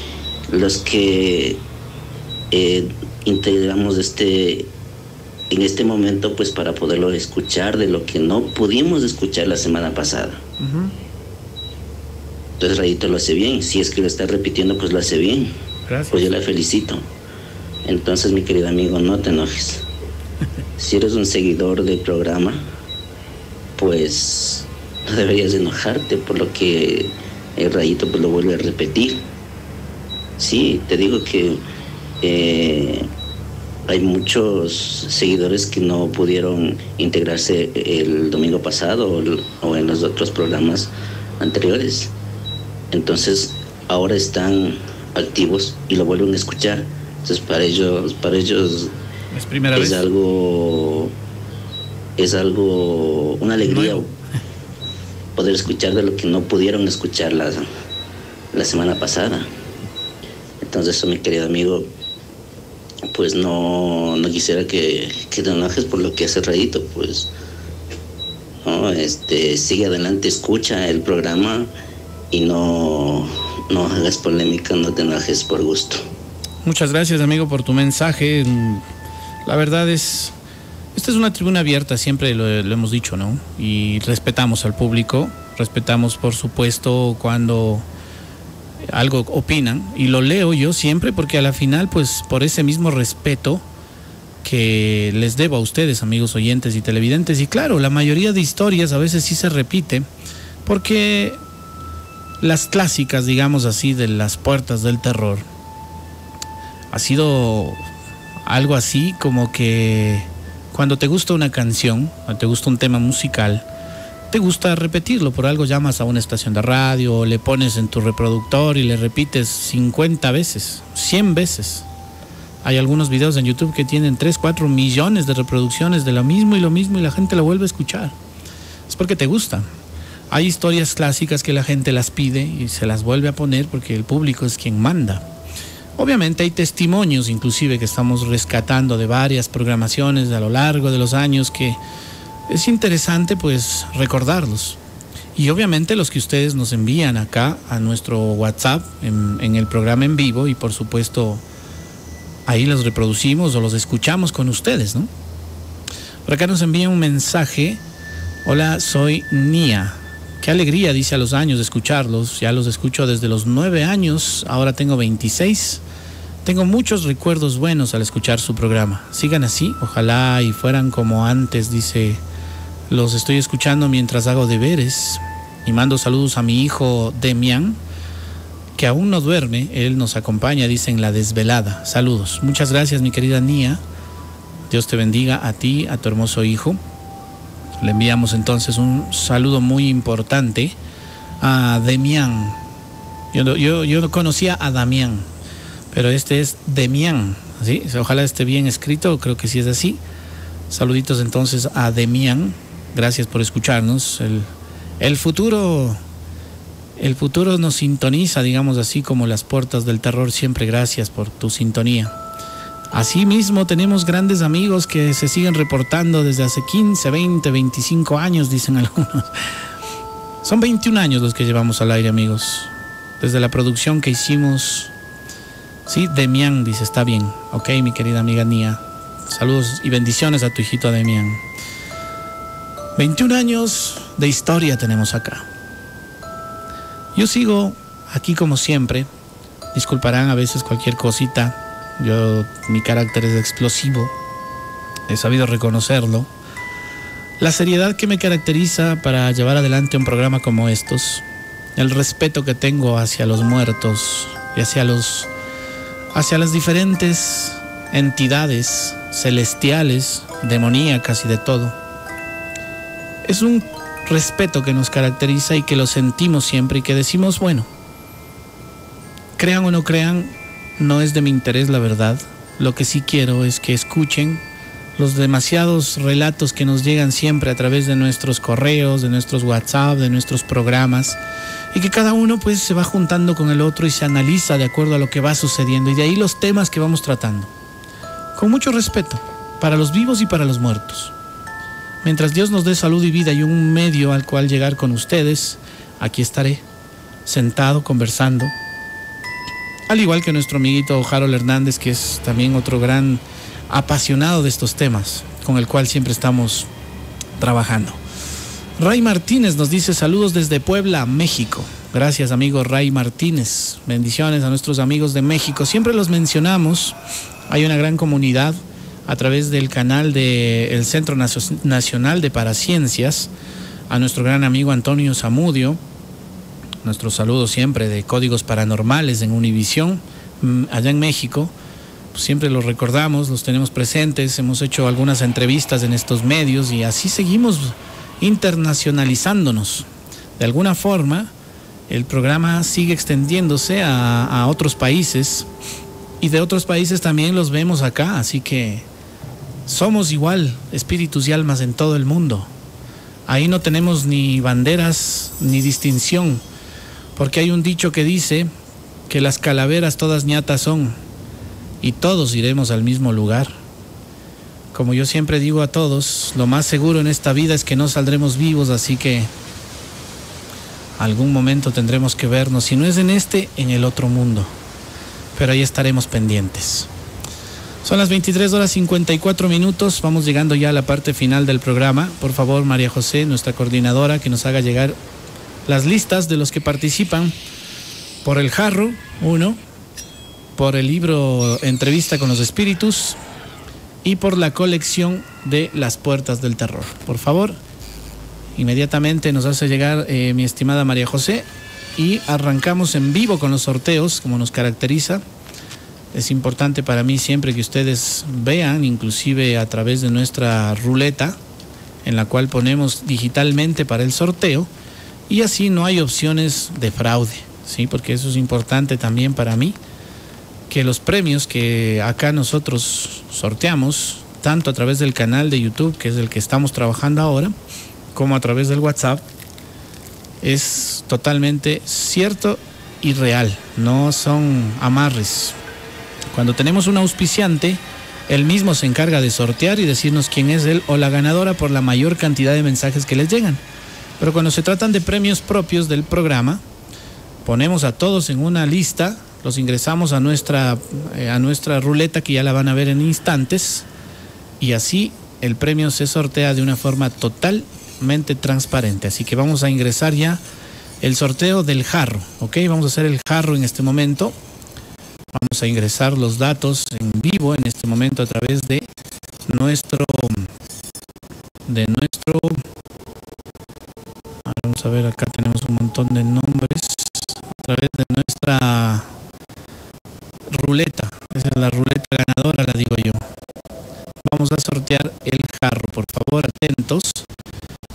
los que integramos en este momento, pues para poderlo escuchar de lo que no pudimos escuchar la semana pasada. Uh-huh. Entonces Rayito lo hace bien. Si es que lo está repitiendo, pues lo hace bien. Gracias. Pues yo la felicito. Entonces, mi querido amigo, no te enojes. Si eres un seguidor del programa, pues no deberías enojarte por lo que el Rayito pues lo vuelve a repetir. Sí, te digo que hay muchos seguidores que no pudieron integrarse el domingo pasado o en los otros programas anteriores. Entonces ahora están activos y lo vuelven a escuchar. Entonces para ellos es primera vez. es algo una alegría poder escuchar de lo que no pudieron escuchar la semana pasada. Entonces eso, mi querido amigo, pues no quisiera que te enojes por lo que hace Rayito. Pues no, sigue adelante, escucha el programa y no hagas polémica, no te enojes por gusto. Muchas gracias, amigo, por tu mensaje. La verdad es, esta es una tribuna abierta, siempre lo hemos dicho, ¿no? Y respetamos al público, respetamos por supuesto cuando algo opinan, y lo leo yo siempre, porque a la final, pues por ese mismo respeto que les debo a ustedes, amigos oyentes y televidentes. Y claro, la mayoría de historias a veces sí se repite, porque las clásicas, digamos así, de Las Puertas del Terror ha sido algo así como que cuando te gusta una canción, cuando te gusta un tema musical, te gusta repetirlo. Por algo llamas a una estación de radio, o le pones en tu reproductor y le repites 50 veces, 100 veces. Hay algunos videos en YouTube que tienen 3, 4 millones de reproducciones de lo mismo, y la gente lo vuelve a escuchar. Es porque te gusta. Hay historias clásicas que la gente las pide y se las vuelve a poner porque el público es quien manda. Obviamente hay testimonios inclusive que estamos rescatando de varias programaciones a lo largo de los años que es interesante pues recordarlos. Y obviamente los que ustedes nos envían acá a nuestro WhatsApp en el programa en vivo, y por supuesto ahí los reproducimos o los escuchamos con ustedes, ¿no? Por acá nos envía un mensaje. Hola, soy Nia. Qué alegría, dice, a los años de escucharlos. Ya los escucho desde los 9 años, ahora tengo 26. Tengo muchos recuerdos buenos al escuchar su programa. Sigan así, ojalá y fueran como antes, dice. Los estoy escuchando mientras hago deberes y mando saludos a mi hijo Demian, que aún no duerme. Él nos acompaña, dice, en la desvelada. Saludos. Muchas gracias, mi querida Nia. Dios te bendiga a ti, a tu hermoso hijo. Le enviamos entonces un saludo muy importante a Demián. Yo conocía a Damián, pero este es Demián, ¿sí? Ojalá esté bien escrito, creo que sí es así. Saluditos entonces a Demián. Gracias por escucharnos. El futuro nos sintoniza, digamos así, como Las Puertas del Terror. Siempre gracias por tu sintonía. Asimismo, tenemos grandes amigos que se siguen reportando desde hace 15, 20, 25 años, dicen algunos. Son 21 años los que llevamos al aire, amigos. Desde la producción que hicimos. Sí, Demián dice, está bien. Ok, mi querida amiga Nia. Saludos y bendiciones a tu hijito Demián. 21 años de historia tenemos acá. Yo sigo aquí como siempre. Disculparán a veces cualquier cosita. Mi carácter es explosivo, he sabido reconocerlo. La seriedad que me caracteriza para llevar adelante un programa como estos, el respeto que tengo hacia los muertos y hacia las diferentes entidades celestiales, demoníacas y de todo. Es un respeto que nos caracteriza y que lo sentimos siempre y que decimos, bueno, crean o no crean, no es de mi interés, la verdad. Lo que sí quiero es que escuchen los demasiados relatos que nos llegan siempre a través de nuestros correos, de nuestros WhatsApp, de nuestros programas, y que cada uno pues se va juntando con el otro y se analiza de acuerdo a lo que va sucediendo, y de ahí los temas que vamos tratando. Con mucho respeto para los vivos y para los muertos. Mientras Dios nos dé salud y vida y un medio al cual llegar con ustedes, aquí estaré, sentado, conversando. Al igual que nuestro amiguito Harold Hernández, que es también otro gran apasionado de estos temas, con el cual siempre estamos trabajando. Ray Martínez nos dice saludos desde Puebla, México. Gracias, amigo Ray Martínez. Bendiciones a nuestros amigos de México. Siempre los mencionamos. Hay una gran comunidad a través del canal del Centro Nacional de Paraciencias. A nuestro gran amigo Antonio Zamudio. Nuestro saludo siempre de Códigos Paranormales en Univisión, allá en México. Pues siempre los recordamos, los tenemos presentes, hemos hecho algunas entrevistas en estos medios y así seguimos internacionalizándonos. De alguna forma, el programa sigue extendiéndose a otros países, y de otros países también los vemos acá, así que somos igual espíritus y almas en todo el mundo. Ahí no tenemos ni banderas ni distinción. Porque hay un dicho que dice que las calaveras todas ñatas son y todos iremos al mismo lugar. Como yo siempre digo a todos, lo más seguro en esta vida es que no saldremos vivos, así que algún momento tendremos que vernos, si no es en este, en el otro mundo. Pero ahí estaremos pendientes. Son las 23:54, vamos llegando ya a la parte final del programa. Por favor, María José, nuestra coordinadora, que nos haga llegar las listas de los que participan por el jarro, uno, por el libro Entrevista con los Espíritus y por la colección de Las Puertas del Terror. Por favor, inmediatamente nos hace llegar mi estimada María José y arrancamos en vivo con los sorteos, como nos caracteriza. Es importante para mí siempre que ustedes vean, inclusive a través de nuestra ruleta, en la cual ponemos digitalmente para el sorteo. Y así no hay opciones de fraude, ¿sí? Porque eso es importante también para mí, que los premios que acá nosotros sorteamos, tanto a través del canal de YouTube, que es el que estamos trabajando ahora, como a través del WhatsApp, es totalmente cierto y real. No son amarres. Cuando tenemos un auspiciante, él mismo se encarga de sortear y decirnos quién es él o la ganadora por la mayor cantidad de mensajes que les llegan. Pero cuando se tratan de premios propios del programa, ponemos a todos en una lista, los ingresamos a nuestra ruleta, que ya la van a ver en instantes, y así el premio se sortea de una forma totalmente transparente. Así que vamos a ingresar ya el sorteo del jarro, ¿ok? Vamos a hacer el jarro en este momento. Vamos a ingresar los datos en vivo en este momento a través de nuestro. Vamos a ver, acá tenemos un montón de nombres. A través de nuestra ruleta. Esa es la ruleta ganadora, la digo yo. Vamos a sortear el jarro. Por favor, atentos.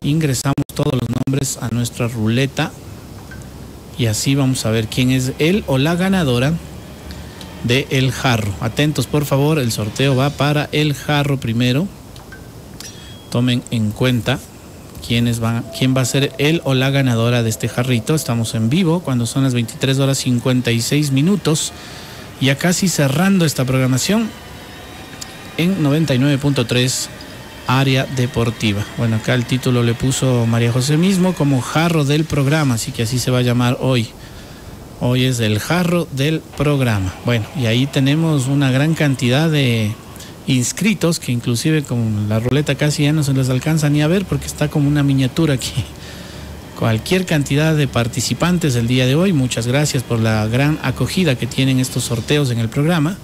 Ingresamos todos los nombres a nuestra ruleta. Y así vamos a ver quién es él o la ganadora de el jarro. Atentos, por favor, el sorteo va para el jarro primero. Tomen en cuenta quién va a ser él o la ganadora de este jarrito. Estamos en vivo cuando son las 23:56, ya casi cerrando esta programación en 99.3 Área Deportiva. Bueno, acá el título le puso María José mismo como jarro del programa, así que así se va a llamar hoy. Hoy es el jarro del programa. Bueno, y ahí tenemos una gran cantidad de inscritos que inclusive con la ruleta casi ya no se les alcanza ni a ver porque está como una miniatura aquí. Cualquier cantidad de participantes el día de hoy. Muchas gracias por la gran acogida que tienen estos sorteos en el programa.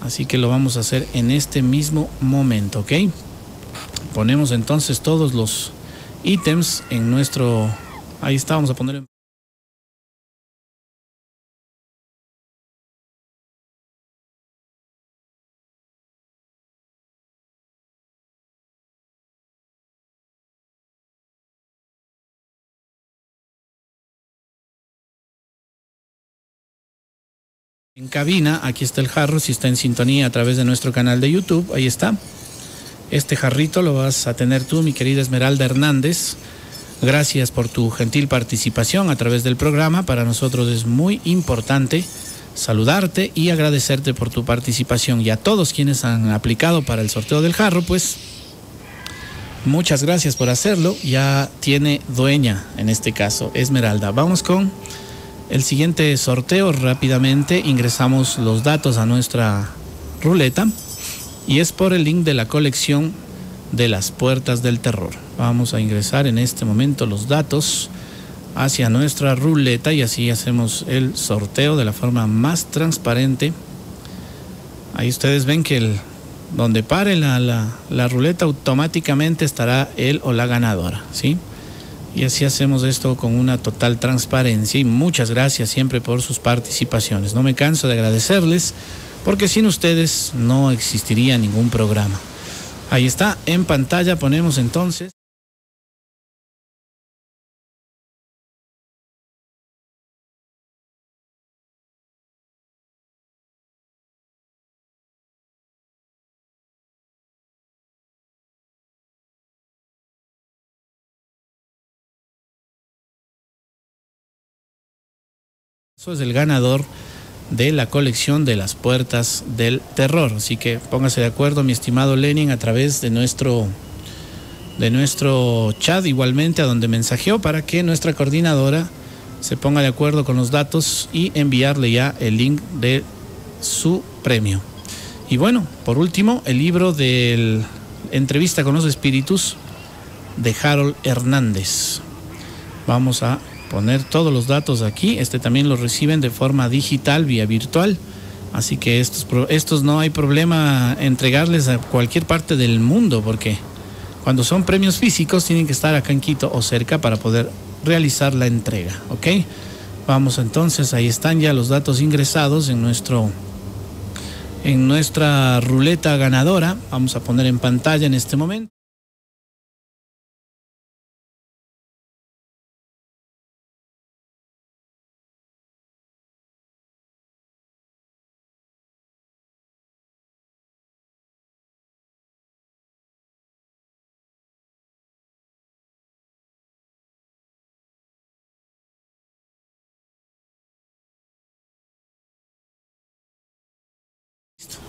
Así que lo vamos a hacer en este mismo momento, ¿ok? Ponemos entonces todos los ítems en nuestro... Ahí está, vamos a poner en... En cabina, aquí está el jarro, si está en sintonía a través de nuestro canal de YouTube, ahí está. Este jarrito lo vas a tener tú, mi querida Esmeralda Hernández. Gracias por tu gentil participación a través del programa. Para nosotros es muy importante saludarte y agradecerte por tu participación. Y a todos quienes han aplicado para el sorteo del jarro, pues muchas gracias por hacerlo. Ya tiene dueña, en este caso, Esmeralda. Vamos con... el siguiente sorteo rápidamente. Ingresamos los datos a nuestra ruleta y es por el link de la colección de Las Puertas del Terror. Vamos a ingresar en este momento los datos hacia nuestra ruleta y así hacemos el sorteo de la forma más transparente. Ahí ustedes ven que donde pare la ruleta automáticamente estará él o la ganadora, ¿sí? Y así hacemos esto con una total transparencia y muchas gracias siempre por sus participaciones. No me canso de agradecerles porque sin ustedes no existiría ningún programa. Ahí está, en pantalla ponemos entonces... es el ganador de la colección de Las Puertas del Terror. Así que póngase de acuerdo, mi estimado Lenin, a través de nuestro chat, igualmente a donde mensajeó, para que nuestra coordinadora se ponga de acuerdo con los datos y enviarle ya el link de su premio. Y bueno, por último, el libro de Entrevista con los Espíritus de Harold Hernández. Vamos a poner todos los datos aquí. Este también lo reciben de forma digital, vía virtual, así que estos no hay problema entregarles a cualquier parte del mundo, porque cuando son premios físicos tienen que estar acá en Quito o cerca para poder realizar la entrega, ¿ok? Vamos entonces, ahí están ya los datos ingresados en nuestra ruleta ganadora. Vamos a poner en pantalla en este momento.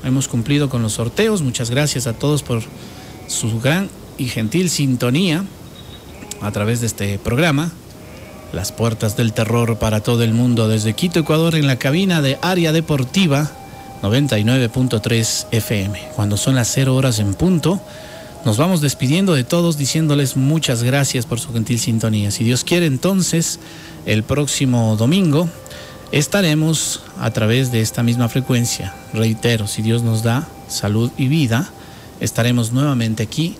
hemos cumplido con los sorteos. Muchas gracias a todos por su gran y gentil sintonía a través de este programa Las Puertas del Terror para todo el mundo desde Quito, Ecuador, en la cabina de Área Deportiva 99.3 FM. Cuando son las 0 horas en punto, nos vamos despidiendo de todos diciéndoles muchas gracias por su gentil sintonía. Si Dios quiere, entonces, el próximo domingo estaremos a través de esta misma frecuencia. Reitero, si Dios nos da salud y vida, estaremos nuevamente aquí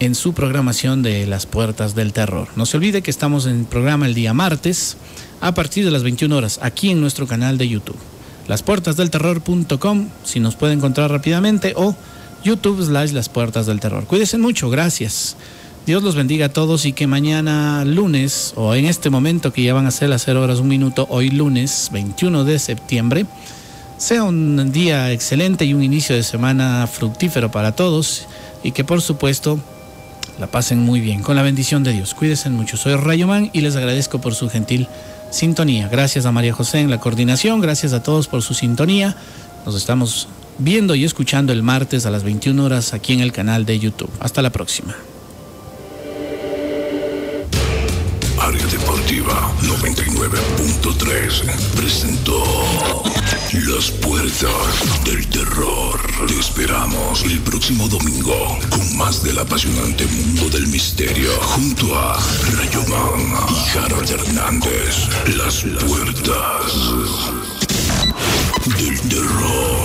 en su programación de Las Puertas del Terror. No se olvide que estamos en el programa el día martes a partir de las 21 horas aquí en nuestro canal de YouTube. laspuertasdelterror.com, si nos puede encontrar rápidamente, o YouTube/Las Puertas del Terror. Cuídense mucho, gracias. Dios los bendiga a todos y que mañana lunes, o en este momento que ya van a ser las 0 horas 1 minuto, hoy lunes 21 de septiembre, sea un día excelente y un inicio de semana fructífero para todos, y que por supuesto la pasen muy bien, con la bendición de Dios. Cuídense mucho. Soy Rayo Man y les agradezco por su gentil sintonía. Gracias a María José en la coordinación. Gracias a todos por su sintonía. Nos estamos viendo y escuchando el martes a las 21 horas aquí en el canal de YouTube. Hasta la próxima. Área Deportiva 99.3 presentó Las Puertas del Terror. Te esperamos el próximo domingo con más del apasionante mundo del misterio, junto a Rayo Man y Harold Hernández. Las Puertas del Terror.